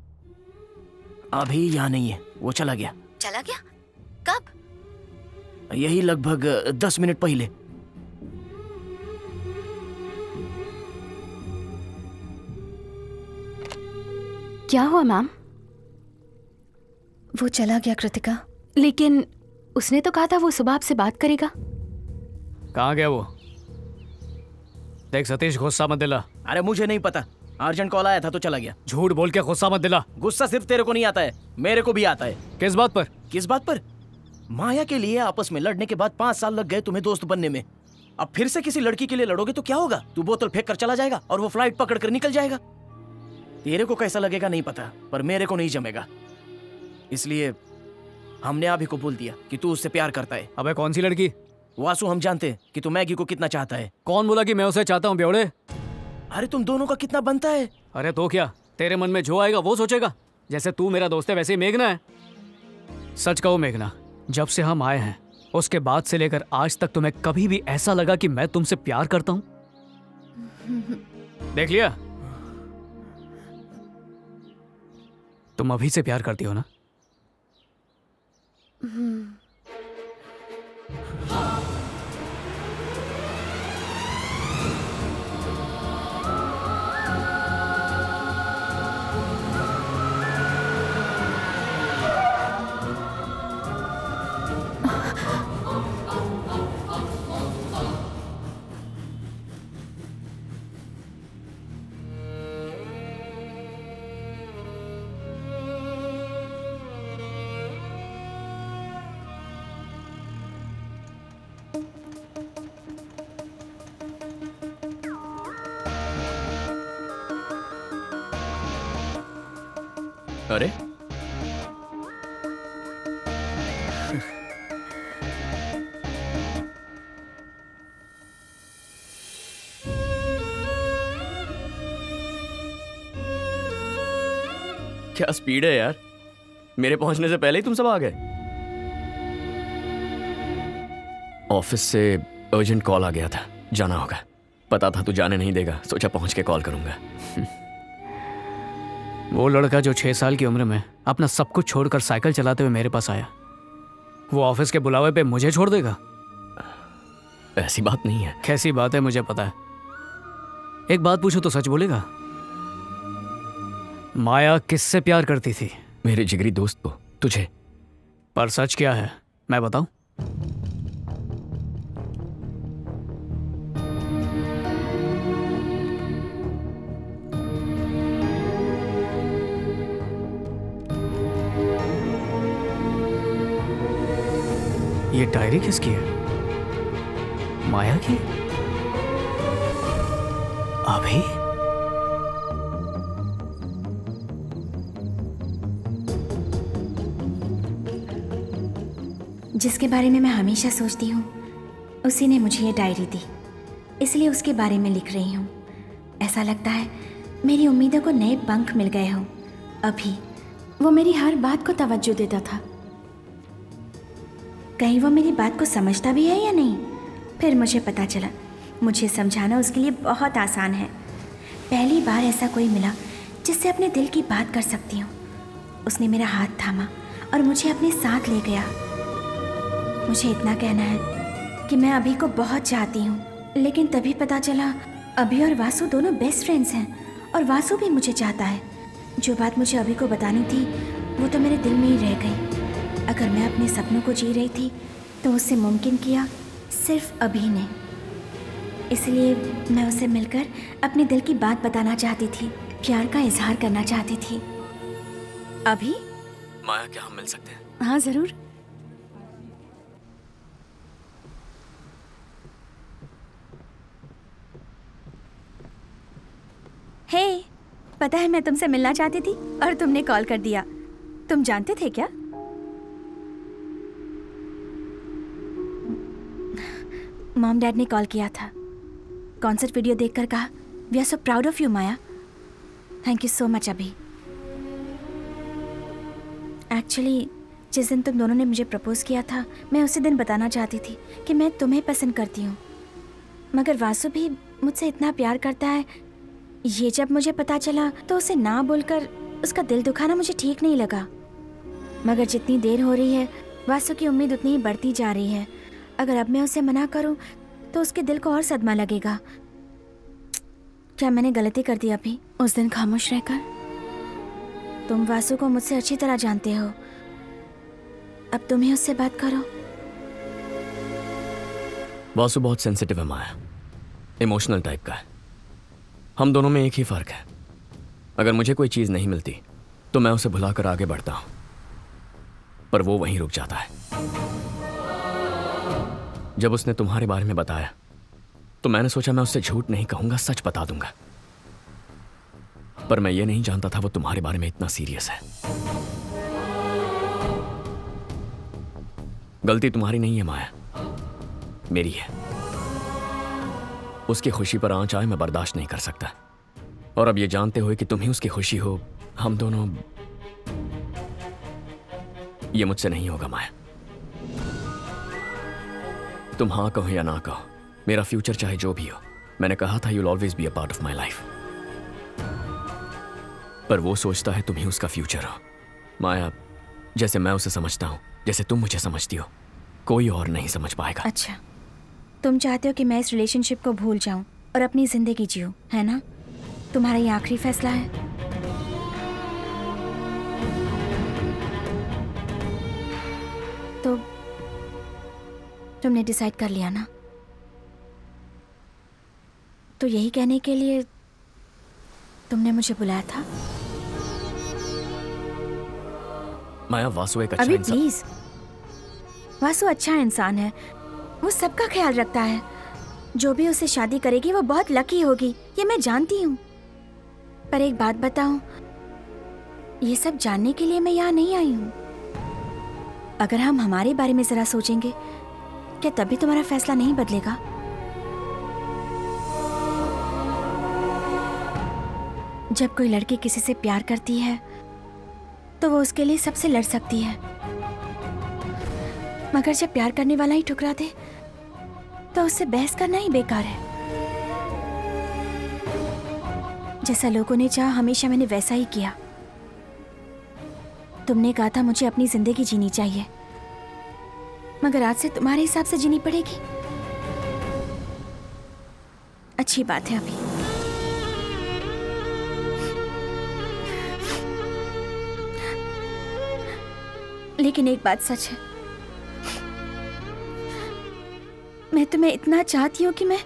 अभी यहाँ नहीं है, वो चला गया। चला गया? कब? यही लगभग दस मिनट पहले। क्या हुआ मैम? वो चला गया कृतिका। लेकिन उसने तो कहा था वो सुबह आपसे बात करेगा। कहाँ गया वो? देख सतीश, गुस्सा मत दिला। अरे मुझे नहीं पता, अर्जेंट कॉल आया था तो चला गया। झूठ बोल के गुस्सा मत दिला। गुस्सा सिर्फ तेरे को नहीं आता है, मेरे को भी आता है। किस बात पर? किस बात पर? माया के लिए आपस में लड़ने के बाद पांच साल लग गए तुम्हें दोस्त बनने में। अब फिर से किसी लड़की के लिए लड़ोगे तो क्या होगा? तू बोतल फेंक कर चला जाएगा और वो फ्लाइट पकड़ कर निकल जाएगा। तेरे को कैसा लगेगा नहीं पता, पर मेरे को नहीं जमेगा। इसलिए हमने अभी को बोल दिया कि तू उससे प्यार करता है। अबे कौन सी लड़की? वासु, हम जानते हैं कि तू मैगी को कितना चाहता है। कौन बोला कि मैं उसे चाहता हूँ बेवड़े? अरे तुम दोनों का कितना बनता है। अरे तो क्या, तेरे मन में जो आएगा वो सोचेगा। जैसे तू मेरा दोस्त है वैसे ही मेघना है। सच कहो मेघना, जब से हम आए हैं उसके बाद से लेकर आज तक तुम्हें कभी भी ऐसा लगा कि मैं तुमसे प्यार करता हूं? देख लिया, तुम अभी से प्यार करती हो ना? अरे क्या स्पीड है यार, मेरे पहुंचने से पहले ही तुम सब आ गए। ऑफिस से अर्जेंट कॉल आ गया था, जाना होगा। पता था तू जाने नहीं देगा, सोचा पहुंच के कॉल करूंगा। वो लड़का जो छह साल की उम्र में अपना सब कुछ छोड़कर साइकिल चलाते हुए मेरे पास आया, वो ऑफिस के बुलावे पे मुझे छोड़ देगा? ऐसी बात नहीं है। कैसी बात है मुझे पता है। एक बात पूछो तो सच बोलेगा, माया किससे प्यार करती थी? मेरे जिगरी दोस्त को, तुझे। पर सच क्या है मैं बताऊं? ये डायरी किसकी है? माया की? अभी? जिसके बारे में मैं हमेशा सोचती हूँ उसी ने मुझे ये डायरी दी, इसलिए उसके बारे में लिख रही हूँ। ऐसा लगता है मेरी उम्मीदों को नए पंख मिल गए हों। अभी वो मेरी हर बात को तवज्जो देता था, कहीं वो मेरी बात को समझता भी है या नहीं। फिर मुझे पता चला मुझे समझाना उसके लिए बहुत आसान है। पहली बार ऐसा कोई मिला जिससे अपने दिल की बात कर सकती हूँ। उसने मेरा हाथ थामा और मुझे अपने साथ ले गया। मुझे इतना कहना है कि मैं अभी को बहुत चाहती हूँ, लेकिन तभी पता चला अभी और वासु दोनों बेस्ट फ्रेंड्स हैं और वासु भी मुझे चाहता है। जो बात मुझे अभी को बतानी थी वो तो मेरे दिल में ही रह गई। अगर मैं अपने सपनों को जी रही थी तो उसे मुमकिन किया सिर्फ अभी ने। इसलिए मैं उसे मिलकर अपने दिल की बात बताना चाहती थी, प्यार का इजहार करना चाहती थी। अभी? माया, क्या हम मिल सकते हैं? हाँ जरूर। हे, पता है मैं तुमसे मिलना चाहती थी और तुमने कॉल कर दिया। तुम जानते थे क्या? मॉम डैड ने कॉल किया था, कॉन्सर्ट वीडियो देखकर कहा we are so proud of you Maya, thank you so much. अभी एक्चुअली जिस दिन तुम दोनों ने मुझे प्रपोज किया था मैं उसी दिन बताना चाहती थी कि मैं तुम्हें पसंद करती हूँ, मगर वासु भी मुझसे इतना प्यार करता है ये जब मुझे पता चला तो उसे ना बोलकर उसका दिल दुखाना मुझे ठीक नहीं लगा। मगर जितनी देर हो रही है वासु की उम्मीद उतनी ही बढ़ती जा रही है। अगर अब मैं उसे मना करूं तो उसके दिल को और सदमा लगेगा। क्या मैंने गलती कर दी अभी उस दिन खामोश रहकर? तुम वासु को मुझसे अच्छी तरह जानते हो, अब तुम ही उससे बात करो। वासु बहुत सेंसिटिव है माया, इमोशनल टाइप का है। हम दोनों में एक ही फ़र्क है, अगर मुझे कोई चीज़ नहीं मिलती तो मैं उसे भुलाकर आगे बढ़ता हूँ, पर वो वहीं रुक जाता है। जब उसने तुम्हारे बारे में बताया तो मैंने सोचा मैं उससे झूठ नहीं कहूँगा, सच बता दूंगा, पर मैं ये नहीं जानता था वो तुम्हारे बारे में इतना सीरियस है। गलती तुम्हारी नहीं है माया, मेरी है। उसकी खुशी पर आंच आए मैं बर्दाश्त नहीं कर सकता, और अब ये जानते हुए कि तुम ही उसकी खुशी हो, हम दोनों, ये मुझसे नहीं होगा माया। तुम हाँ कहो या ना कहो, मेरा फ्यूचर चाहे जो भी हो, मैंने कहा था you'll always be a part of my life, पर वो सोचता है तुम ही उसका फ्यूचर हो। माया, जैसे मैं उसे समझता हूँ, जैसे तुम मुझे समझती हो, कोई और नहीं समझ पाएगा। अच्छा, तुम चाहते हो कि मैं इस रिलेशनशिप को भूल जाऊं और अपनी जिंदगी जीऊं, है ना? तुम्हारा ये आखिरी फैसला है। तो तुमने डिसाइड कर लिया ना? तो यही कहने के लिए तुमने मुझे बुलाया था? माया, वासु एक अच्छा अभी इंसान। प्लीज, वासु अच्छा इंसान है, वो सबका ख्याल रखता है। जो भी उसे शादी करेगी वो बहुत लकी होगी, ये मैं जानती हूँ। पर एक बात बताऊं, ये सब जानने के लिए मैं यहाँ नहीं आई हूँ। अगर हम हमारे बारे में जरा सोचेंगे, क्या तब भी तुम्हारा फैसला नहीं बदलेगा? जब कोई लड़की किसी से प्यार करती है तो वो उसके लिए सबसे लड़ सकती है, मगर जब प्यार करने वाला ही ठुकरा दे तो उससे बहस करना ही बेकार है। जैसा लोगों ने चाहा हमेशा मैंने वैसा ही किया। तुमने कहा था मुझे अपनी जिंदगी जीनी चाहिए, मगर आज से तुम्हारे हिसाब से जीनी पड़ेगी। अच्छी बात है, अभी लेकिन एक बात सच है, मैं तुम्हें इतना चाहती हूं कि मैं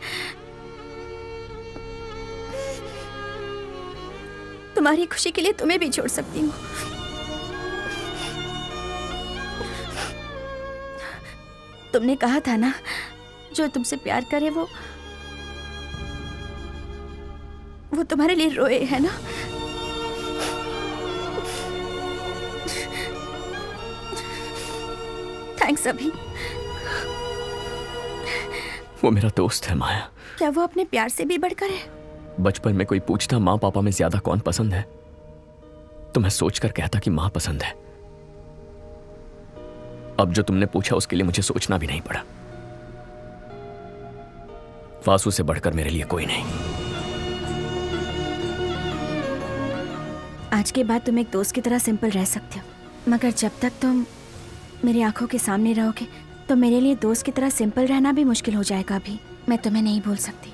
तुम्हारी खुशी के लिए तुम्हें भी छोड़ सकती हूँ। तुमने कहा था ना, जो तुमसे प्यार करे वो वो तुम्हारे लिए रोए, है ना? थैंक्स अभी। वो मेरा दोस्त है माया। क्या वो अपने प्यार से भी बढ़कर है? बचपन में कोई पूछता माँ पापा में ज्यादा कौन पसंद है, तो मैं सोचकर कहता कि माँ पसंद है। अब जो तुमने पूछा उसके लिए मुझे सोचना भी नहीं पड़ा। वासु से बढ़कर मेरे लिए कोई नहीं। आज के बाद तुम एक दोस्त की तरह सिंपल रह सकते हो, मगर जब तक तुम मेरी आंखों के सामने रहोगे तो मेरे लिए दोस्त की तरह सिंपल रहना भी मुश्किल हो जाएगा। अभी मैं तुम्हें नहीं भूल सकती।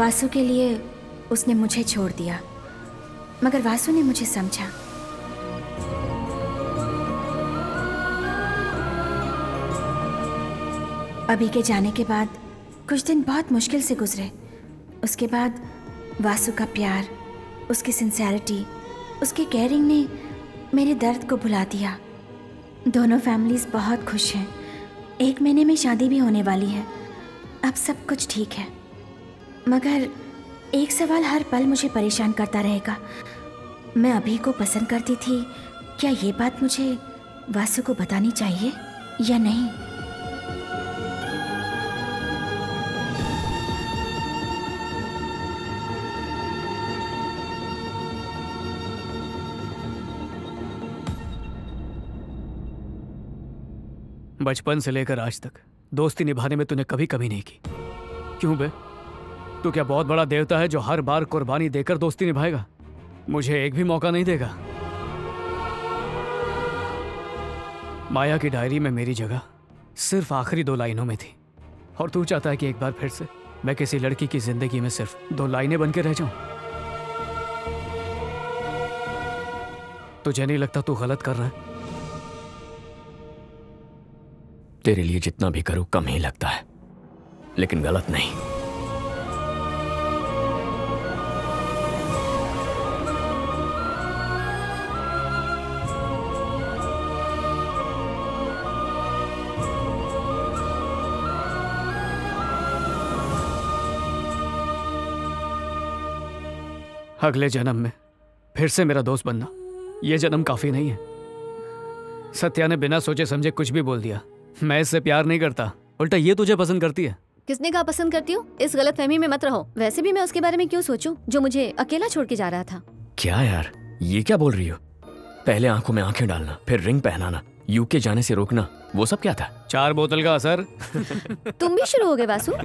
वासु के लिए उसने मुझे छोड़ दिया, मगर वासु ने मुझे समझा। अभी के जाने के बाद कुछ दिन बहुत मुश्किल से गुजरे। उसके बाद वासु का प्यार, उसकी सिंसेरिटी, उसकी केयरिंग ने मेरे दर्द को भुला दिया। दोनों फैमिलीज बहुत खुश हैं। एक महीने में शादी भी होने वाली है। अब सब कुछ ठीक है, मगर एक सवाल हर पल मुझे परेशान करता रहेगा। मैं अभी को पसंद करती थी, क्या ये बात मुझे वासु को बतानी चाहिए या नहीं? बचपन से लेकर आज तक दोस्ती निभाने में तूने कभी कमी नहीं की, क्यों बे? तू क्या बहुत बड़ा देवता है जो हर बार कुर्बानी देकर दोस्ती निभाएगा? मुझे एक भी मौका नहीं देगा। माया की डायरी में मेरी जगह सिर्फ आखिरी दो लाइनों में थी, और तू चाहता है कि एक बार फिर से मैं किसी लड़की की जिंदगी में सिर्फ दो लाइनें बनकर रह जाऊं। तुझे नहीं लगता तू गलत कर रहा है? तेरे लिए जितना भी करूं कम ही लगता है, लेकिन गलत नहीं। अगले जन्म में फिर से मेरा दोस्त बनना, यह जन्म काफी नहीं है। सत्या ने बिना सोचे समझे कुछ भी बोल दिया। मैं इससे प्यार नहीं करता, उल्टा ये तुझे पसंद करती है। किसने कहा पसंद करती हूँ? इस गलतफहमी में मत रहो। वैसे भी मैं उसके बारे में क्यों सोचूं जो मुझे अकेला छोड़ के जा रहा था। क्या यार, ये क्या बोल रही हो? पहले आंखों में आंखें डालना, फिर रिंग पहनाना, यूके जाने से रोकना, वो सब क्या था? चार बोतल का असर। तुम भी शुरू हो गए वासु।